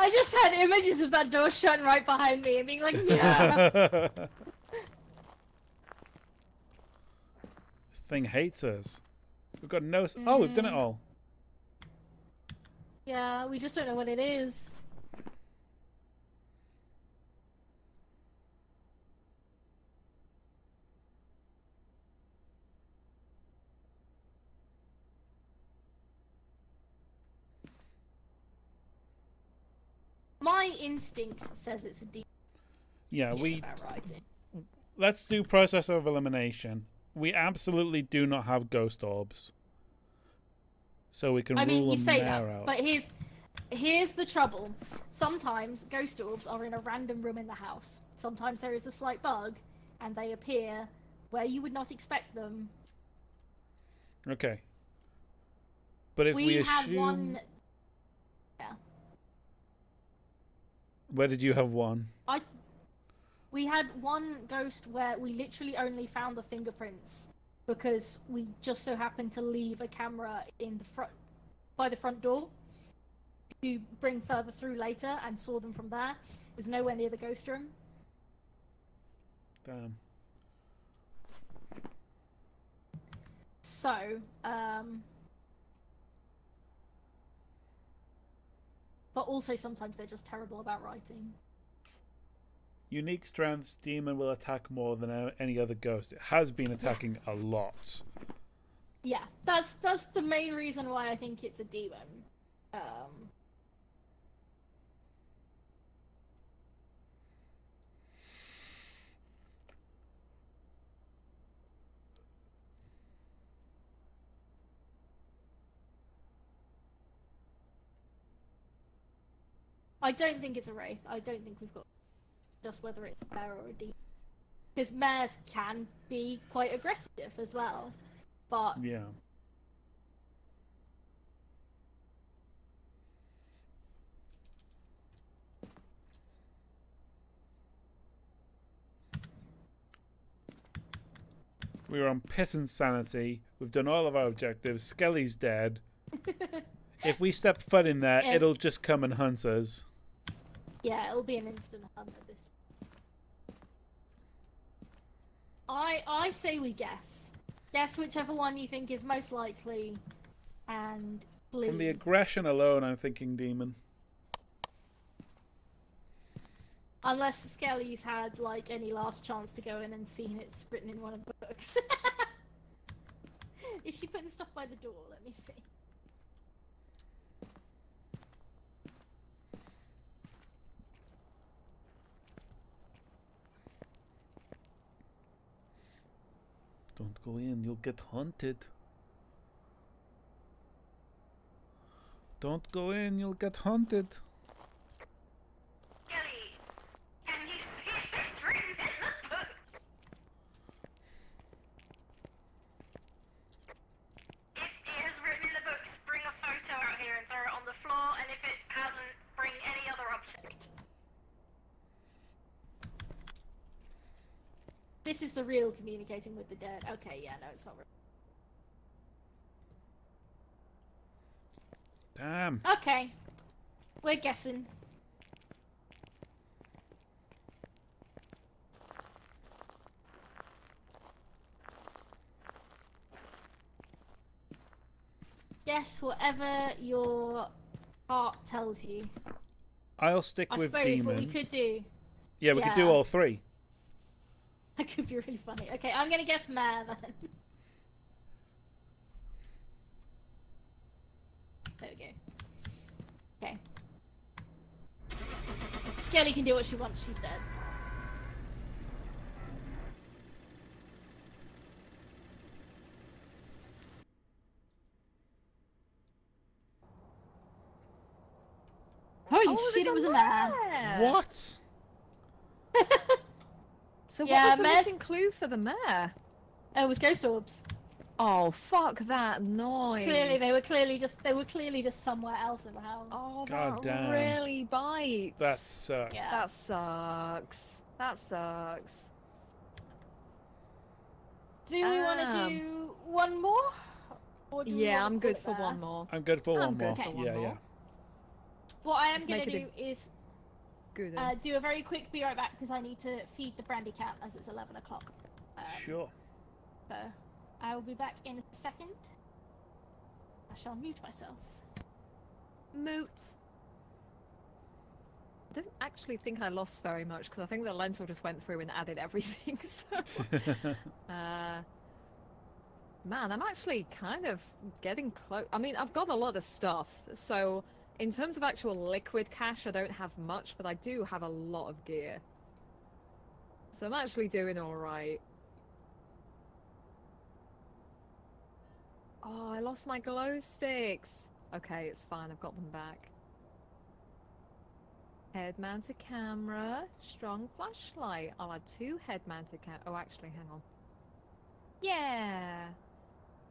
I just had images of that door shutting right behind me and being like, yeah. This thing hates us. We've got no... Oh, we've done it all. Yeah, we just don't know what it is. My instinct says it's a deep. Yeah, we. Let's do process of elimination. We absolutely do not have ghost orbs, so we can. I mean, you say that, out. But here's the trouble. Sometimes ghost orbs are in a random room in the house. Sometimes there is a slight bug, and they appear where you would not expect them. Okay. But if we have assume... one. Where did you have one? We had one ghost where we literally only found the fingerprints because we just so happened to leave a camera in the front by the front door to bring further through later and saw them from there. It was nowhere near the ghost room. Damn. So, but also sometimes they're just terrible about writing. Unique strengths, demon will attack more than any other ghost. It has been attacking a lot. Yeah, that's the main reason why I think it's a demon. I don't think it's a wraith. I don't think we've got just whether it's a mare or a demon. Because mares can be quite aggressive as well. But yeah. We were on piss insanity. We've done all of our objectives. Skelly's dead. If we step foot in there, it'll just come and hunt us. Yeah, it'll be an instant hunt at this. I say we guess. Guess whichever one you think is most likely, and bleed. From the aggression alone, I'm thinking demon. Unless the Skelly's had like any last chance to go in and seen it's written in one of the books. Is she putting stuff by the door? Let me see. Don't go in, you'll get haunted. Don't go in, you'll get haunted. Skelly, can you see if it's written in the books? If it is written in the books, bring a photo out here and throw it on the floor, and if it hasn't, bring any other object. This is the real communicating with the dead. Okay, yeah, no, it's not real. Damn. Okay. We're guessing. Guess whatever your heart tells you. I'll stick with demon. I suppose what we could do. Yeah, we could do all three. That could be really funny. Okay, I'm gonna guess mare then. There we go. Okay. Skelly can do what she wants, she's dead. Oh, shit, it was a mare. What? So yeah, what was the missing clue for the mare? It was ghost orbs. Oh, fuck that noise. Clearly, they were clearly just somewhere else in the house. Oh, God, that really bites. That sucks. Yeah. That sucks. That sucks. Do we want to do one more? Or do we I'm good for one more. I'm good for one more. Okay. Yeah. What I am going to do is do a very quick be right back because I need to feed the brandy cat as it's 11 o'clock. Sure. So I will be back in a second. I shall mute myself. Mute. I don't actually think I lost very much because I think the lentil just went through and added everything. So, man, I'm actually kind of getting close. I mean, I've got a lot of stuff. So in terms of actual liquid cash, I don't have much, but I do have a lot of gear. So I'm actually doing all right. Oh, I lost my glow sticks. Okay, it's fine. I've got them back. Head-mounted camera, strong flashlight. I'll add two head-mounted cam. Oh, actually, hang on. Yeah.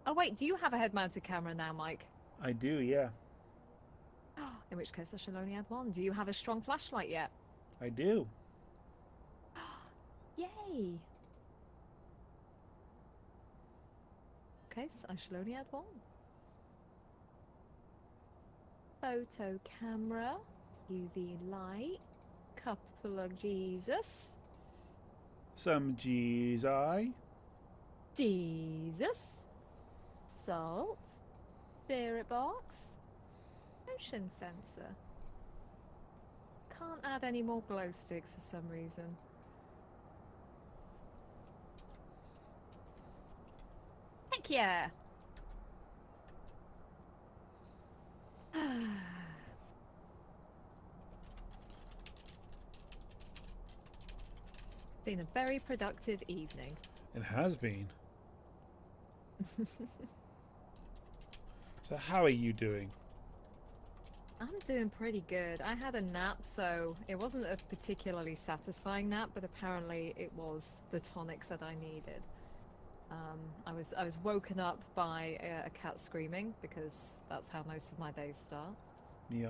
Oh, wait, do you have a head-mounted camera now, Mike? I do, yeah. In which case, I shall only add one. Do you have a strong flashlight yet? I do. Yay. I shall only add one. Photo camera, UV light, couple of Jesus. Some Jesus. Salt, spirit box, motion sensor. Can't add any more glow sticks for some reason. Heck yeah! Been a very productive evening. It has been. So how are you doing? I'm doing pretty good. I had a nap, so it wasn't a particularly satisfying nap, but apparently it was the tonic that I needed. I was woken up by a cat screaming because that's how most of my days start. Yeah.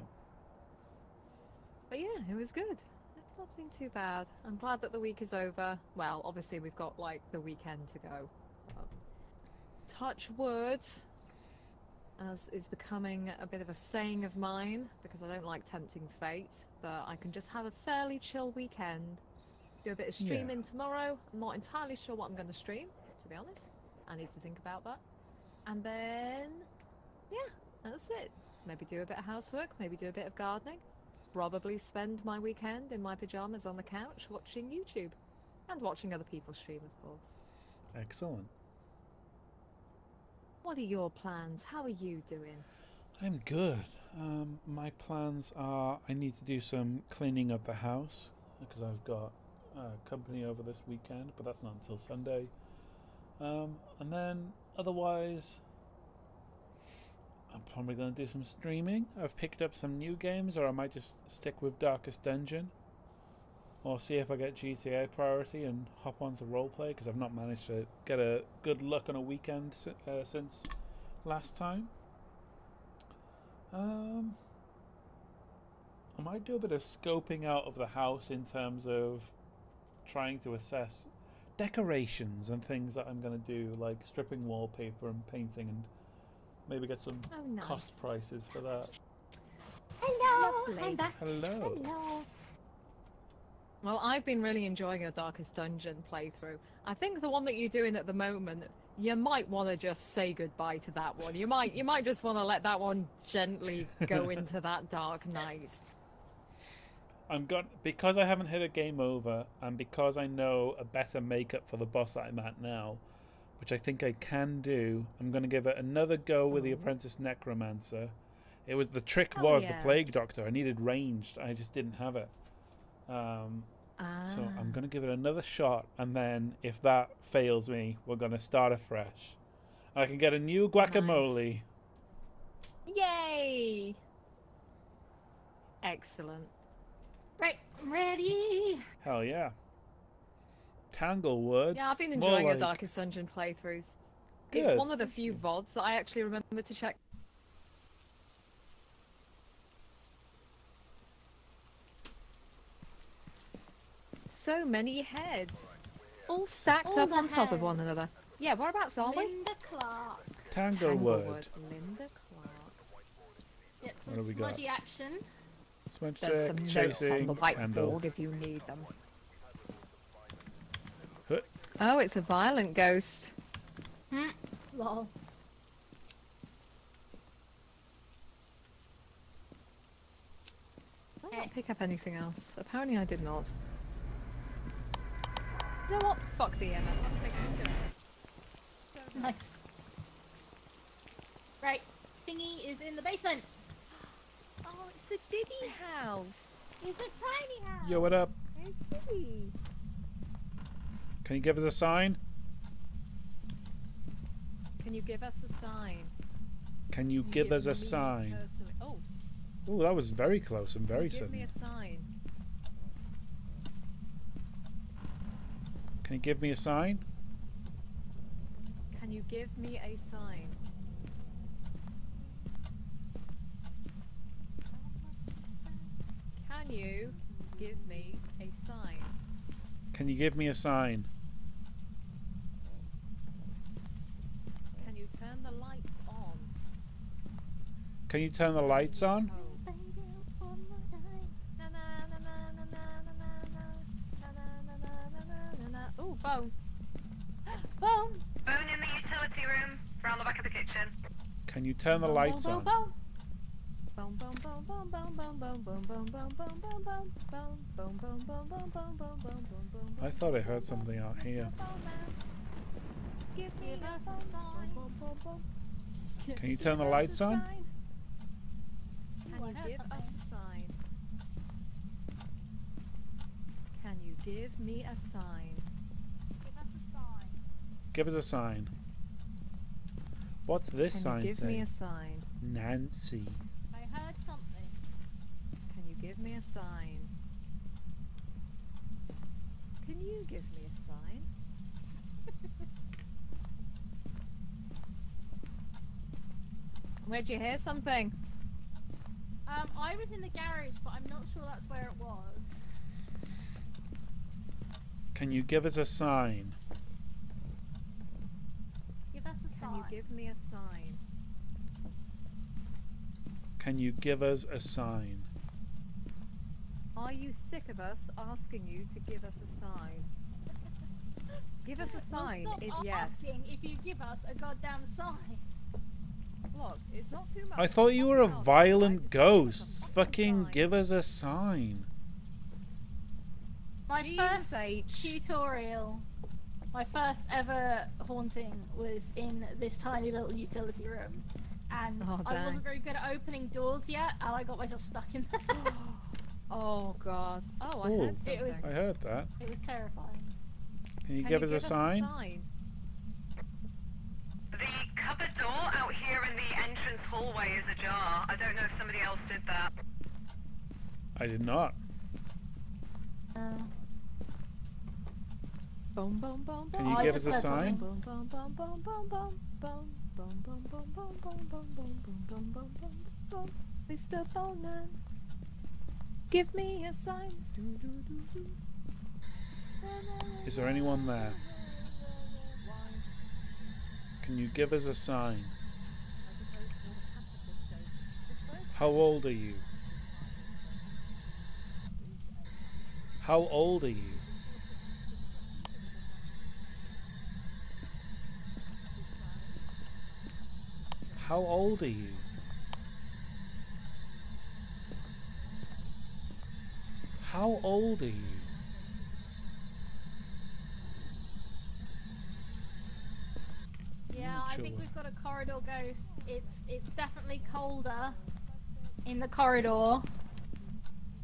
But yeah, it was good. It's not been too bad. I'm glad that the week is over. Well, obviously we've got like the weekend to go. Touch wood, as is becoming a bit of a saying of mine because I don't like tempting fate, but I can just have a fairly chill weekend. Do a bit of streaming tomorrow. I'm not entirely sure what I'm going to stream. To be honest, I need to think about that, and then yeah, that's it. Maybe do a bit of housework, maybe do a bit of gardening, probably spend my weekend in my pajamas on the couch watching YouTube and watching other people stream, of course. Excellent. What are your plans? How are you doing? I'm good. My plans are I need to do some cleaning of the house because I've got company over this weekend, but that's not until Sunday. And then otherwise I'm probably going to do some streaming. I've picked up some new games, or I might just stick with Darkest Dungeon or see if I get GTA priority and hop on some roleplay because I've not managed to get a good look on a weekend since last time. I might do a bit of scoping out of the house in terms of trying to assess decorations and things that I'm going to do, like stripping wallpaper and painting, and maybe get some cost prices for that. Hello! Lovely. I'm back. Hello. Hello. Well, I've been really enjoying your Darkest Dungeon playthrough. I think the one that you're doing at the moment, you might want to just say goodbye to that one. You might just want to let that one gently go into that dark night. Because I haven't hit a game over, and because I know a better makeup for the boss that I'm at now, which I think I can do, I'm going to give it another go with the Apprentice Necromancer. It was the trick the Plague Doctor. I needed ranged. I just didn't have it. So I'm going to give it another shot, and then if that fails me, we're going to start afresh. I can get a new guacamole. Nice. Yay! Excellent. Right, I'm ready. Hell yeah. Tanglewood. Yeah, I've been enjoying your Darkest Dungeon playthroughs. Good. It's one of the few VODs that I actually remember to check. So many heads. All stacked up on top of one another. Yeah, whereabouts are we? Linda Clark. Tanglewood. Linda Clark. Get some smudgy action. Smudge check, chasing, handle. If you need them. Oh, it's a violent ghost. Hmm. Lol. I didn't pick up anything else. Apparently I did not. You know what? Fuck the Emma. So nice. Right. Thingy is in the basement. Oh, it's the Diddy house. It's a tiny house. Yo, what up? Where's Diddy? Can you give us a sign? Can you give us a sign? Can you give us a sign? Oh. Oh, that was very close and very sudden. Give me a sign. Can you give me a sign? Can you give me a sign? Can you give me a sign? Can you give me a sign? Can you turn the lights on? Can you turn the lights on? Ooh, bone. Bone! Bone in the utility room, round the back of the kitchen. Can you turn the lights on? I thought I heard something out here. Can you turn the lights on? Can you give us a sign? Can you give me a sign? Give us a sign. What's this sign say? Give me a sign. Nancy. I heard something. Can you give me a sign? Can you give me a sign? Where'd you hear something? I was in the garage, but I'm not sure that's where it was. Can you give us a sign? Can you give me a sign? Can you give us a sign? Are you sick of us asking you to give us a sign? Give us a sign. Well, stop asking if you give us a goddamn sign. Look, it's not too much. I thought you were a violent ghost. Fucking give us a sign. My first tutorial. My first ever haunting was in this tiny little utility room, and I wasn't very good at opening doors yet, and I got myself stuck in there. Oh god! Oh, I heard something. I heard that. It was terrifying. Can you give us a sign? The cupboard door out here in the entrance hallway is ajar. I don't know if somebody else did that. I did not. Can you give us a sign? Mr. Bowman, give me a sign. Is there anyone there? Can you give us a sign? How old are you? How old are you? How old are you? How old are you? Yeah, I think we've got a corridor ghost. It's definitely colder in the corridor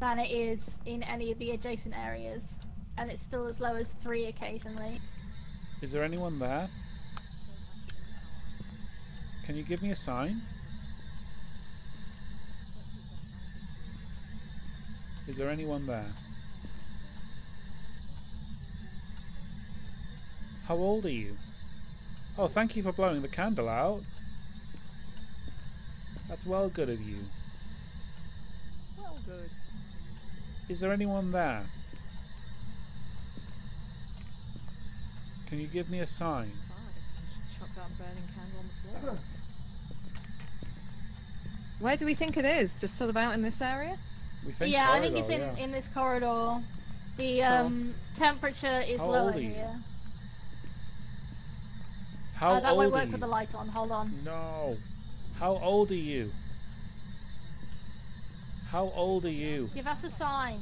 than it is in any of the adjacent areas. And it's still as low as 3 occasionally. Is there anyone there? Can you give me a sign? Is there anyone there? How old are you? Oh, thank you for blowing the candle out. That's well good of you. Well good. Is there anyone there? Can you give me a sign? Oh, I guess I can just chuck that burning candle on the floor. Where do we think it is? Just sort of out in this area? We think yeah, corridor, I think it's in this corridor. The temperature is lower here. How old are you? That won't work with the light on. Hold on. No. How old are you? How old are you? Give us a sign.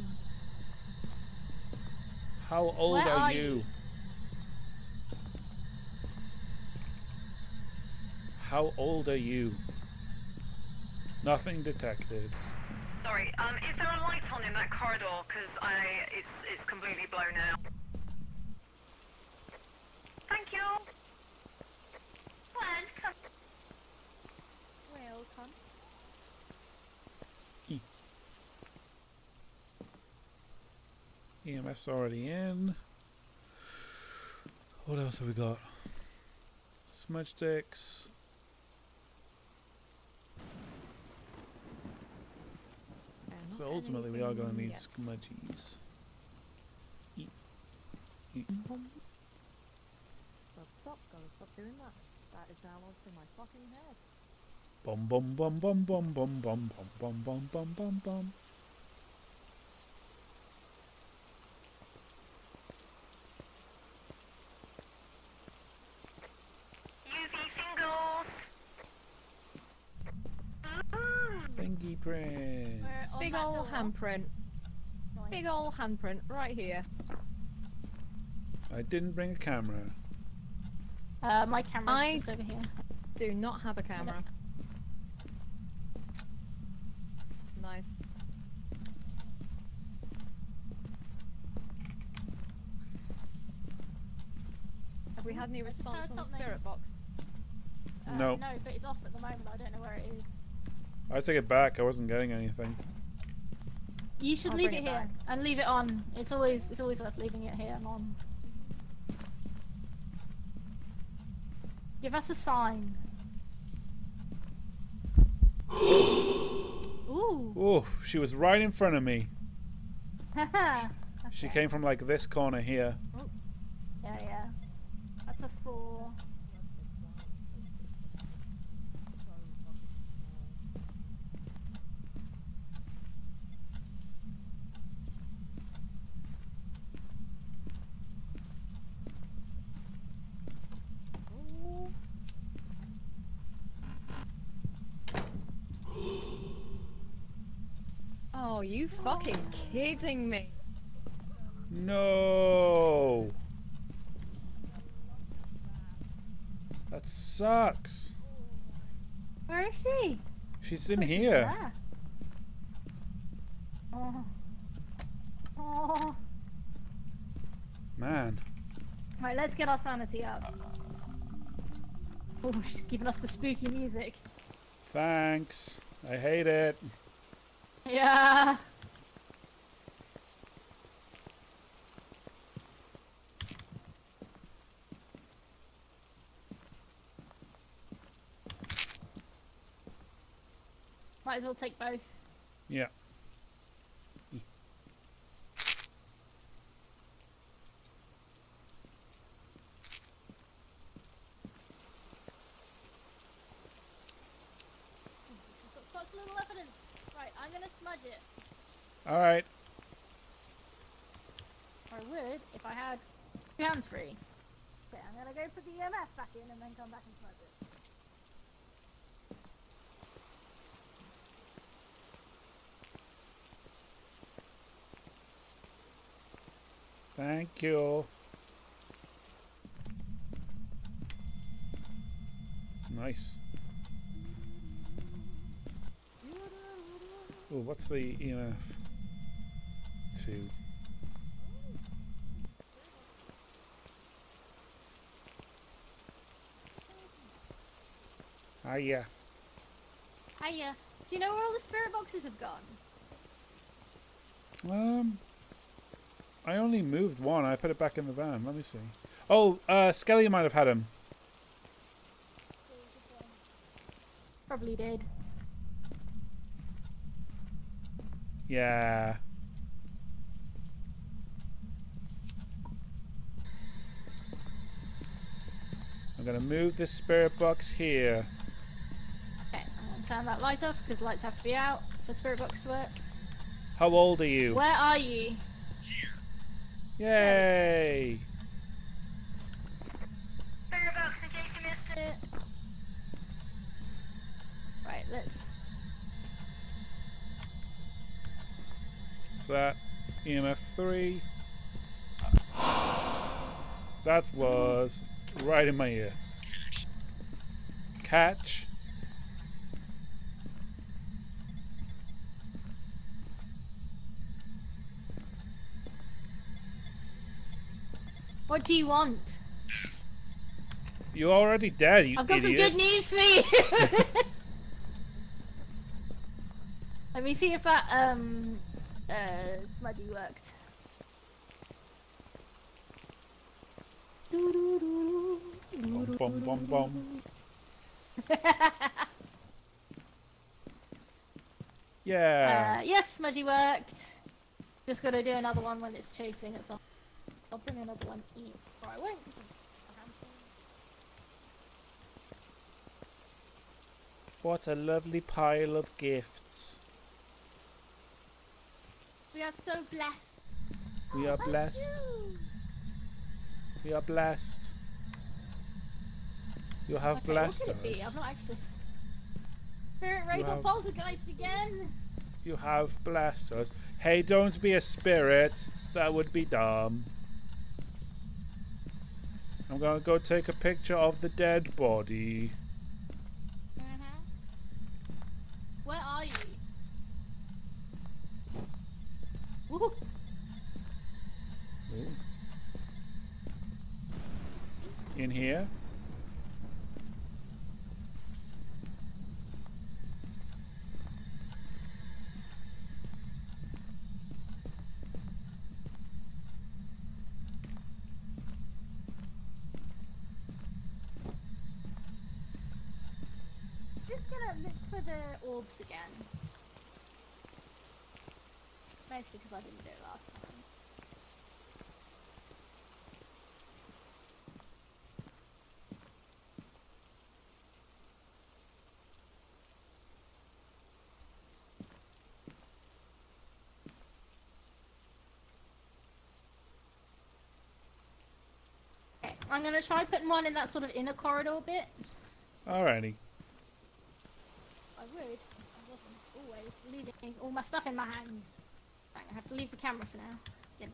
How old are you? How old are you? Nothing detected. Sorry, is there a light on in that corridor? Because it's completely blown out. Thank you. Welcome. Welcome. EMF's already in. What else have we got? Smudge sticks. So ultimately we are going to need smudgies. Well, stop, gotta stop doing that. That is now lost in my fucking head. Bum bum bum bum bum bum bum bum bum bum bum bum. Print. Big old handprint. Big old handprint right here. I didn't bring a camera. My camera's just over here. Do not have a camera. No. Nice. Have we had any response on the spirit box? No. No, but it's off at the moment. I don't know where it is. I take it back. I wasn't getting anything. You should leave it here and leave it on. It's always worth leaving it here and on. Give us a sign. Ooh. Oh, she was right in front of me. She came from like this corner here. Oh. Yeah, yeah. That's a 4. Are you fucking kidding me? No. That sucks. Where is she? She's in here. Oh. Oh. Man. Right, let's get our sanity up. Oh, she's giving us the spooky music. Thanks. I hate it. Yeah. Might as well take both. Yeah. Alright. I would if I had hands free. But I'm gonna go put the EMF back in and then come back and smudge it. Thank you. Nice. Oh, what's the EMF? 2. Hiya. Hiya. Do you know where all the spirit boxes have gone? I only moved one. I put it back in the van. Let me see. Oh, Skelly might have had him. Probably did. Yeah. I'm going to move this spirit box here. Okay, I'm going to turn that light off because lights have to be out for spirit box to work. How old are you? Where are you? Yay! Spirit box in case you missed it. Right, let's... What's that? EMF 3. That was... right in my ear. Catch. What do you want? You're already dead, you idiot. I've got some good news for you. Let me see if that muddy worked. Bom, bom, bom, bom. Yeah. Yes, Smudgy worked. Just gotta do another one when it's chasing itself. I'll bring another one in. Or I won't. What a lovely pile of gifts. We are so blessed. We are blessed. We are blessed. You have blessed us. What could it be? I'm not actually... Spirit Raid or Poltergeist again? You have blessed us. Hey, don't be a spirit. That would be dumb. I'm going to go take a picture of the dead body. Where are you? Woohoo! Ooh. In here. Just gonna look for the orbs again. Mostly because I didn't do it last time. I'm going to try putting one in that sort of inner corridor bit. Alrighty. I would. I wasn't always leaving all my stuff in my hands. Right, I have to leave the camera for now. Yeah.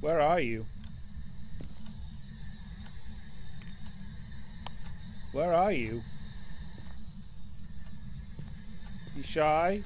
Where are you? Where are you? You shy?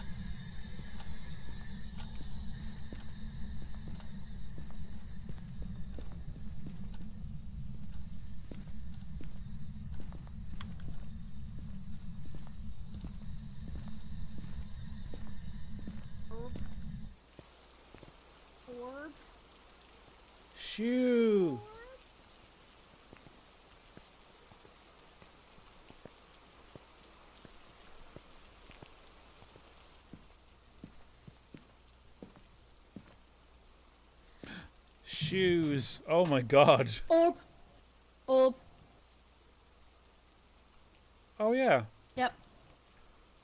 Shoo! Shoes! Oh my god! Orb! Orb! Oh yeah! Yep.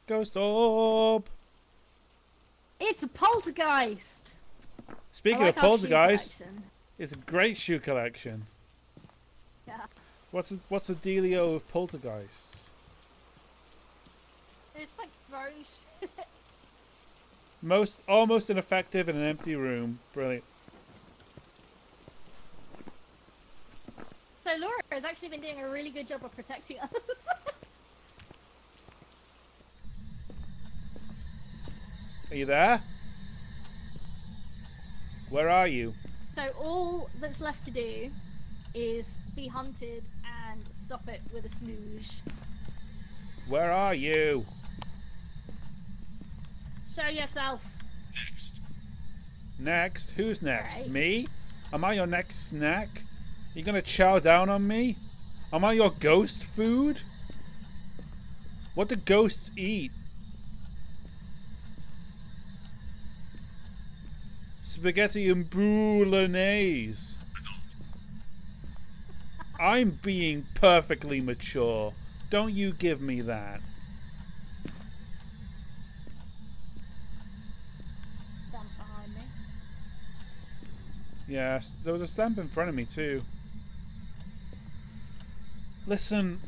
Ghost orb! It's a poltergeist! Speaking of poltergeist... It's a great shoe collection. Yeah. What's the dealio of poltergeists? It's like throwing shit. Almost ineffective in an empty room. Brilliant. Parker has actually been doing a really good job of protecting us. Are you there? Where are you? So all that's left to do is be hunted and stop it with a smoosh. Where are you? Show yourself. Next. Next? Who's next? Right. Me? Am I your next snack? You gonna chow down on me? Am I your ghost food? What do ghosts eat? Spaghetti and bolognese. I'm being perfectly mature. Don't you give me that. Stamp behind me. Yes, there was a stamp in front of me too. Listen,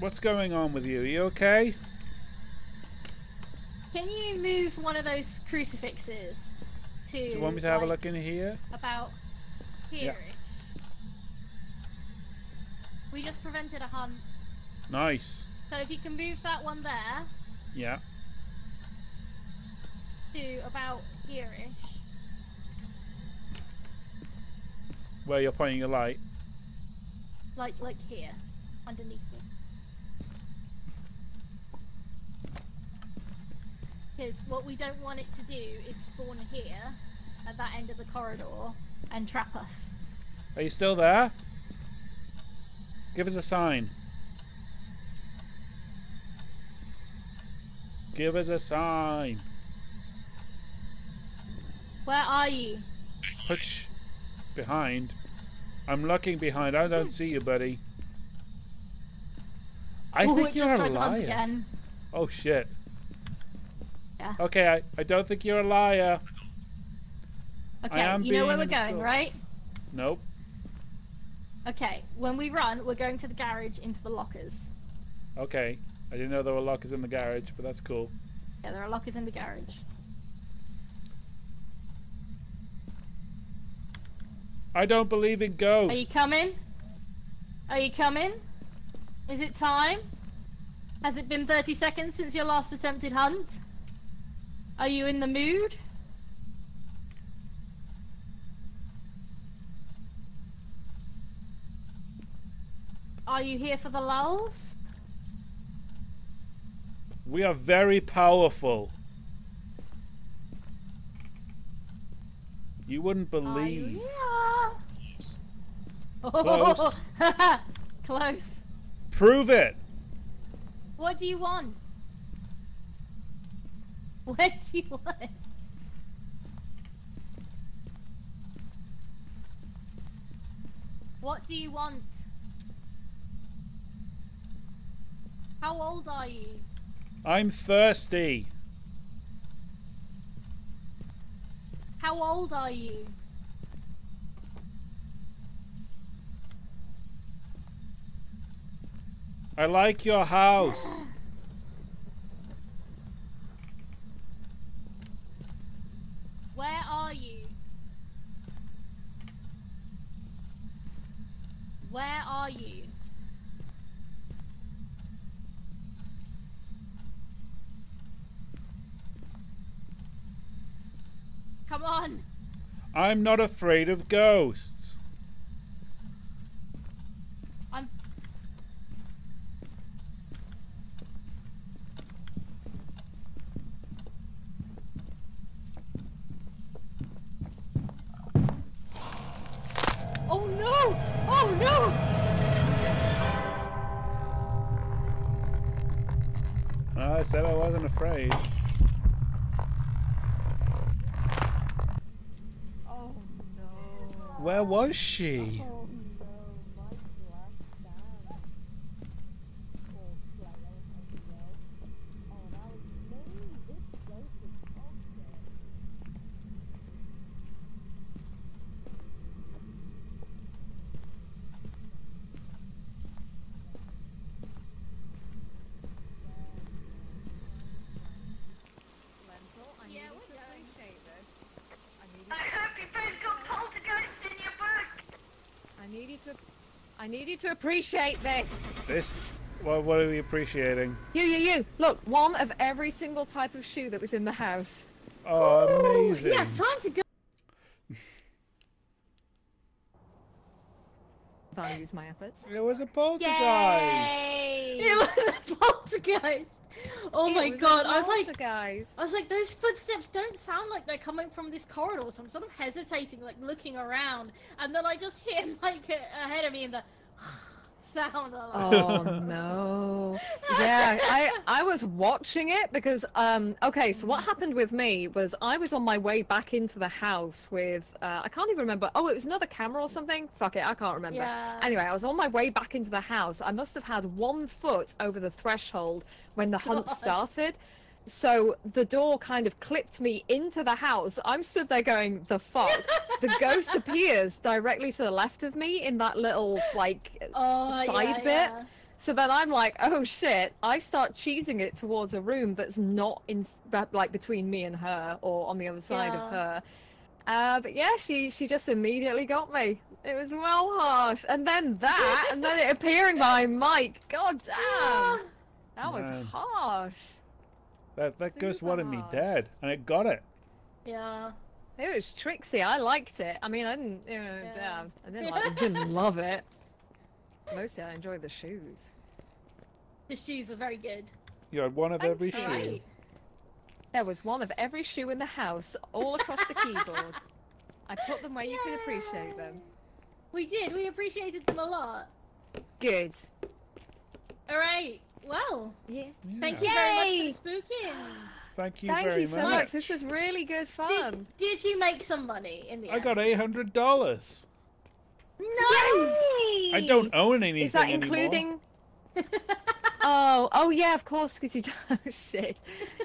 what's going on with you? Are you okay? Can you move one of those crucifixes? Do you want me to have a look in here? About here. Yeah. We just prevented a hunt. Nice. So if you can move that one there. Yeah. To about here-ish. Where you're pointing a light. Like here, underneath it. Because what we don't want it to do is spawn here, at that end of the corridor, and trap us. Are you still there? Give us a sign. Give us a sign. Where are you? Push behind. I'm looking behind. I don't see you, buddy. I think you're a liar. Oh, shit. Yeah. Okay, I don't think you're a liar. Okay, you know where we're going, right? Nope. Okay, when we run, we're going to the garage into the lockers. Okay, I didn't know there were lockers in the garage, but that's cool. Yeah, there are lockers in the garage. I don't believe in ghosts. Are you coming? Are you coming? Is it time? Has it been 30 seconds since your last attempted hunt? Are you in the mood? Are you here for the lulls? We are very powerful. You wouldn't believe. Close. Close. Prove it. What do you want? What do you want? What do you want? How old are you? I'm thirsty. How old are you? I like your house. Where are you? Where are you? Come on! I'm not afraid of ghosts. I said I wasn't afraid. Oh no. Where was she? Oh no, Mike. I need you to appreciate this. This? Well, what are we appreciating? You. Look, one of every single type of shoe that was in the house. Oh, amazing. Ooh, yeah, time to go. Values my efforts. It was a poltergeist. Yay! It was a poltergeist. Oh my god, I was like, those footsteps don't sound like they're coming from this corridor, so I'm sort of hesitating, like looking around, and then I just hear Mike ahead of me in the sound. Oh no. Yeah, I was watching it because, okay, so what happened with me was I was on my way back into the house with, I can't even remember, oh, it was another camera or something? Fuck it, I can't remember. Yeah. Anyway, I was on my way back into the house. I must have had one foot over the threshold when the hunt started. So the door kind of clipped me into the house. I'm stood there going, the fuck? The ghost appears directly to the left of me in that little, like, side bit. So then I'm like, oh shit. I start cheesing it towards a room that's not in, like, between me and her or on the other side of her. But yeah, she just immediately got me. It was well harsh. And then that, and then it appearing behind Mike. God damn. Yeah. That was harsh. That ghost wanted me dead, and it got it. Yeah. It was tricksy. I liked it. I mean, I didn't, you know, damn. I didn't love it. Mostly I enjoyed the shoes. The shoes were very good. You had one of every shoe. There was one of every shoe in the house, all across the keyboard. I put them where you could appreciate them. We did. We appreciated them a lot. Good. All right. Well, thank you very much for the spookings. Thank you so much. This is really good fun. Did you make some money in the end? I got $800. Nice! Yay! I don't own anything anymore. Is that including... oh yeah, of course, because you don't... Oh, shit.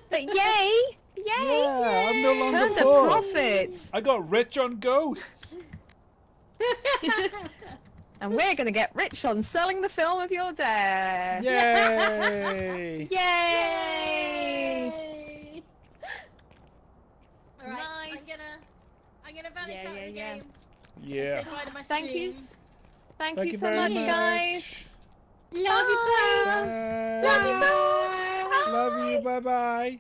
But yay! Yay! Yeah, I'm no longer poor. Turn the profits. I got rich on ghosts. And we're going to get rich on selling the film of your death. Yay! Yay! Yay! All right, nice. I'm gonna vanish out of the game. Yeah. Thank you so much, guys. Love you both. Love you both. Love you. Bye bye.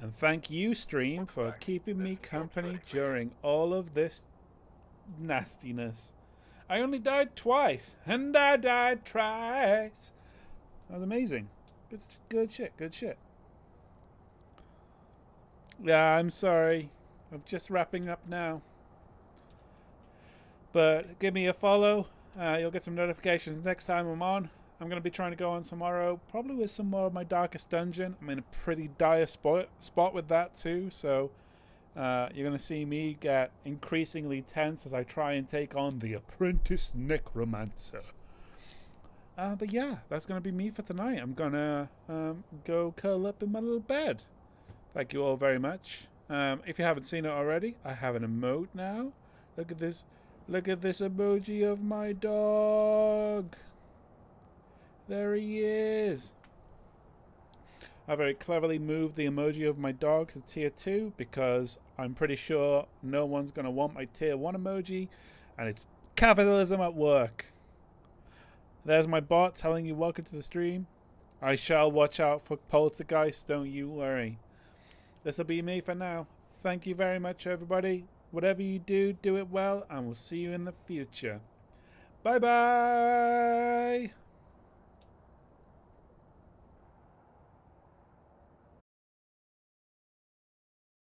And thank you, stream, for keeping me company during all of this nastiness. I only died twice, and I died thrice. That was amazing. Good shit, good shit. Yeah, I'm sorry. I'm just wrapping up now. But give me a follow. You'll get some notifications next time I'm on. I'm going to be trying to go on tomorrow, probably with some more of my Darkest Dungeon. I'm in a pretty dire spot with that too, so... you're going to see me get increasingly tense as I try and take on the Apprentice Necromancer. But yeah, that's going to be me for tonight. I'm going to go curl up in my little bed. Thank you all very much. If you haven't seen it already, I have an emote now. Look at this. Look at this emoji of my dog. There he is. I very cleverly moved the emoji of my dog to tier 2 because I'm pretty sure no one's going to want my tier 1 emoji, and it's capitalism at work. There's my bot telling you welcome to the stream. I shall watch out for poltergeists, don't you worry. This will be me for now. Thank you very much, everybody. Whatever you do, do it well, and we'll see you in the future. Bye bye.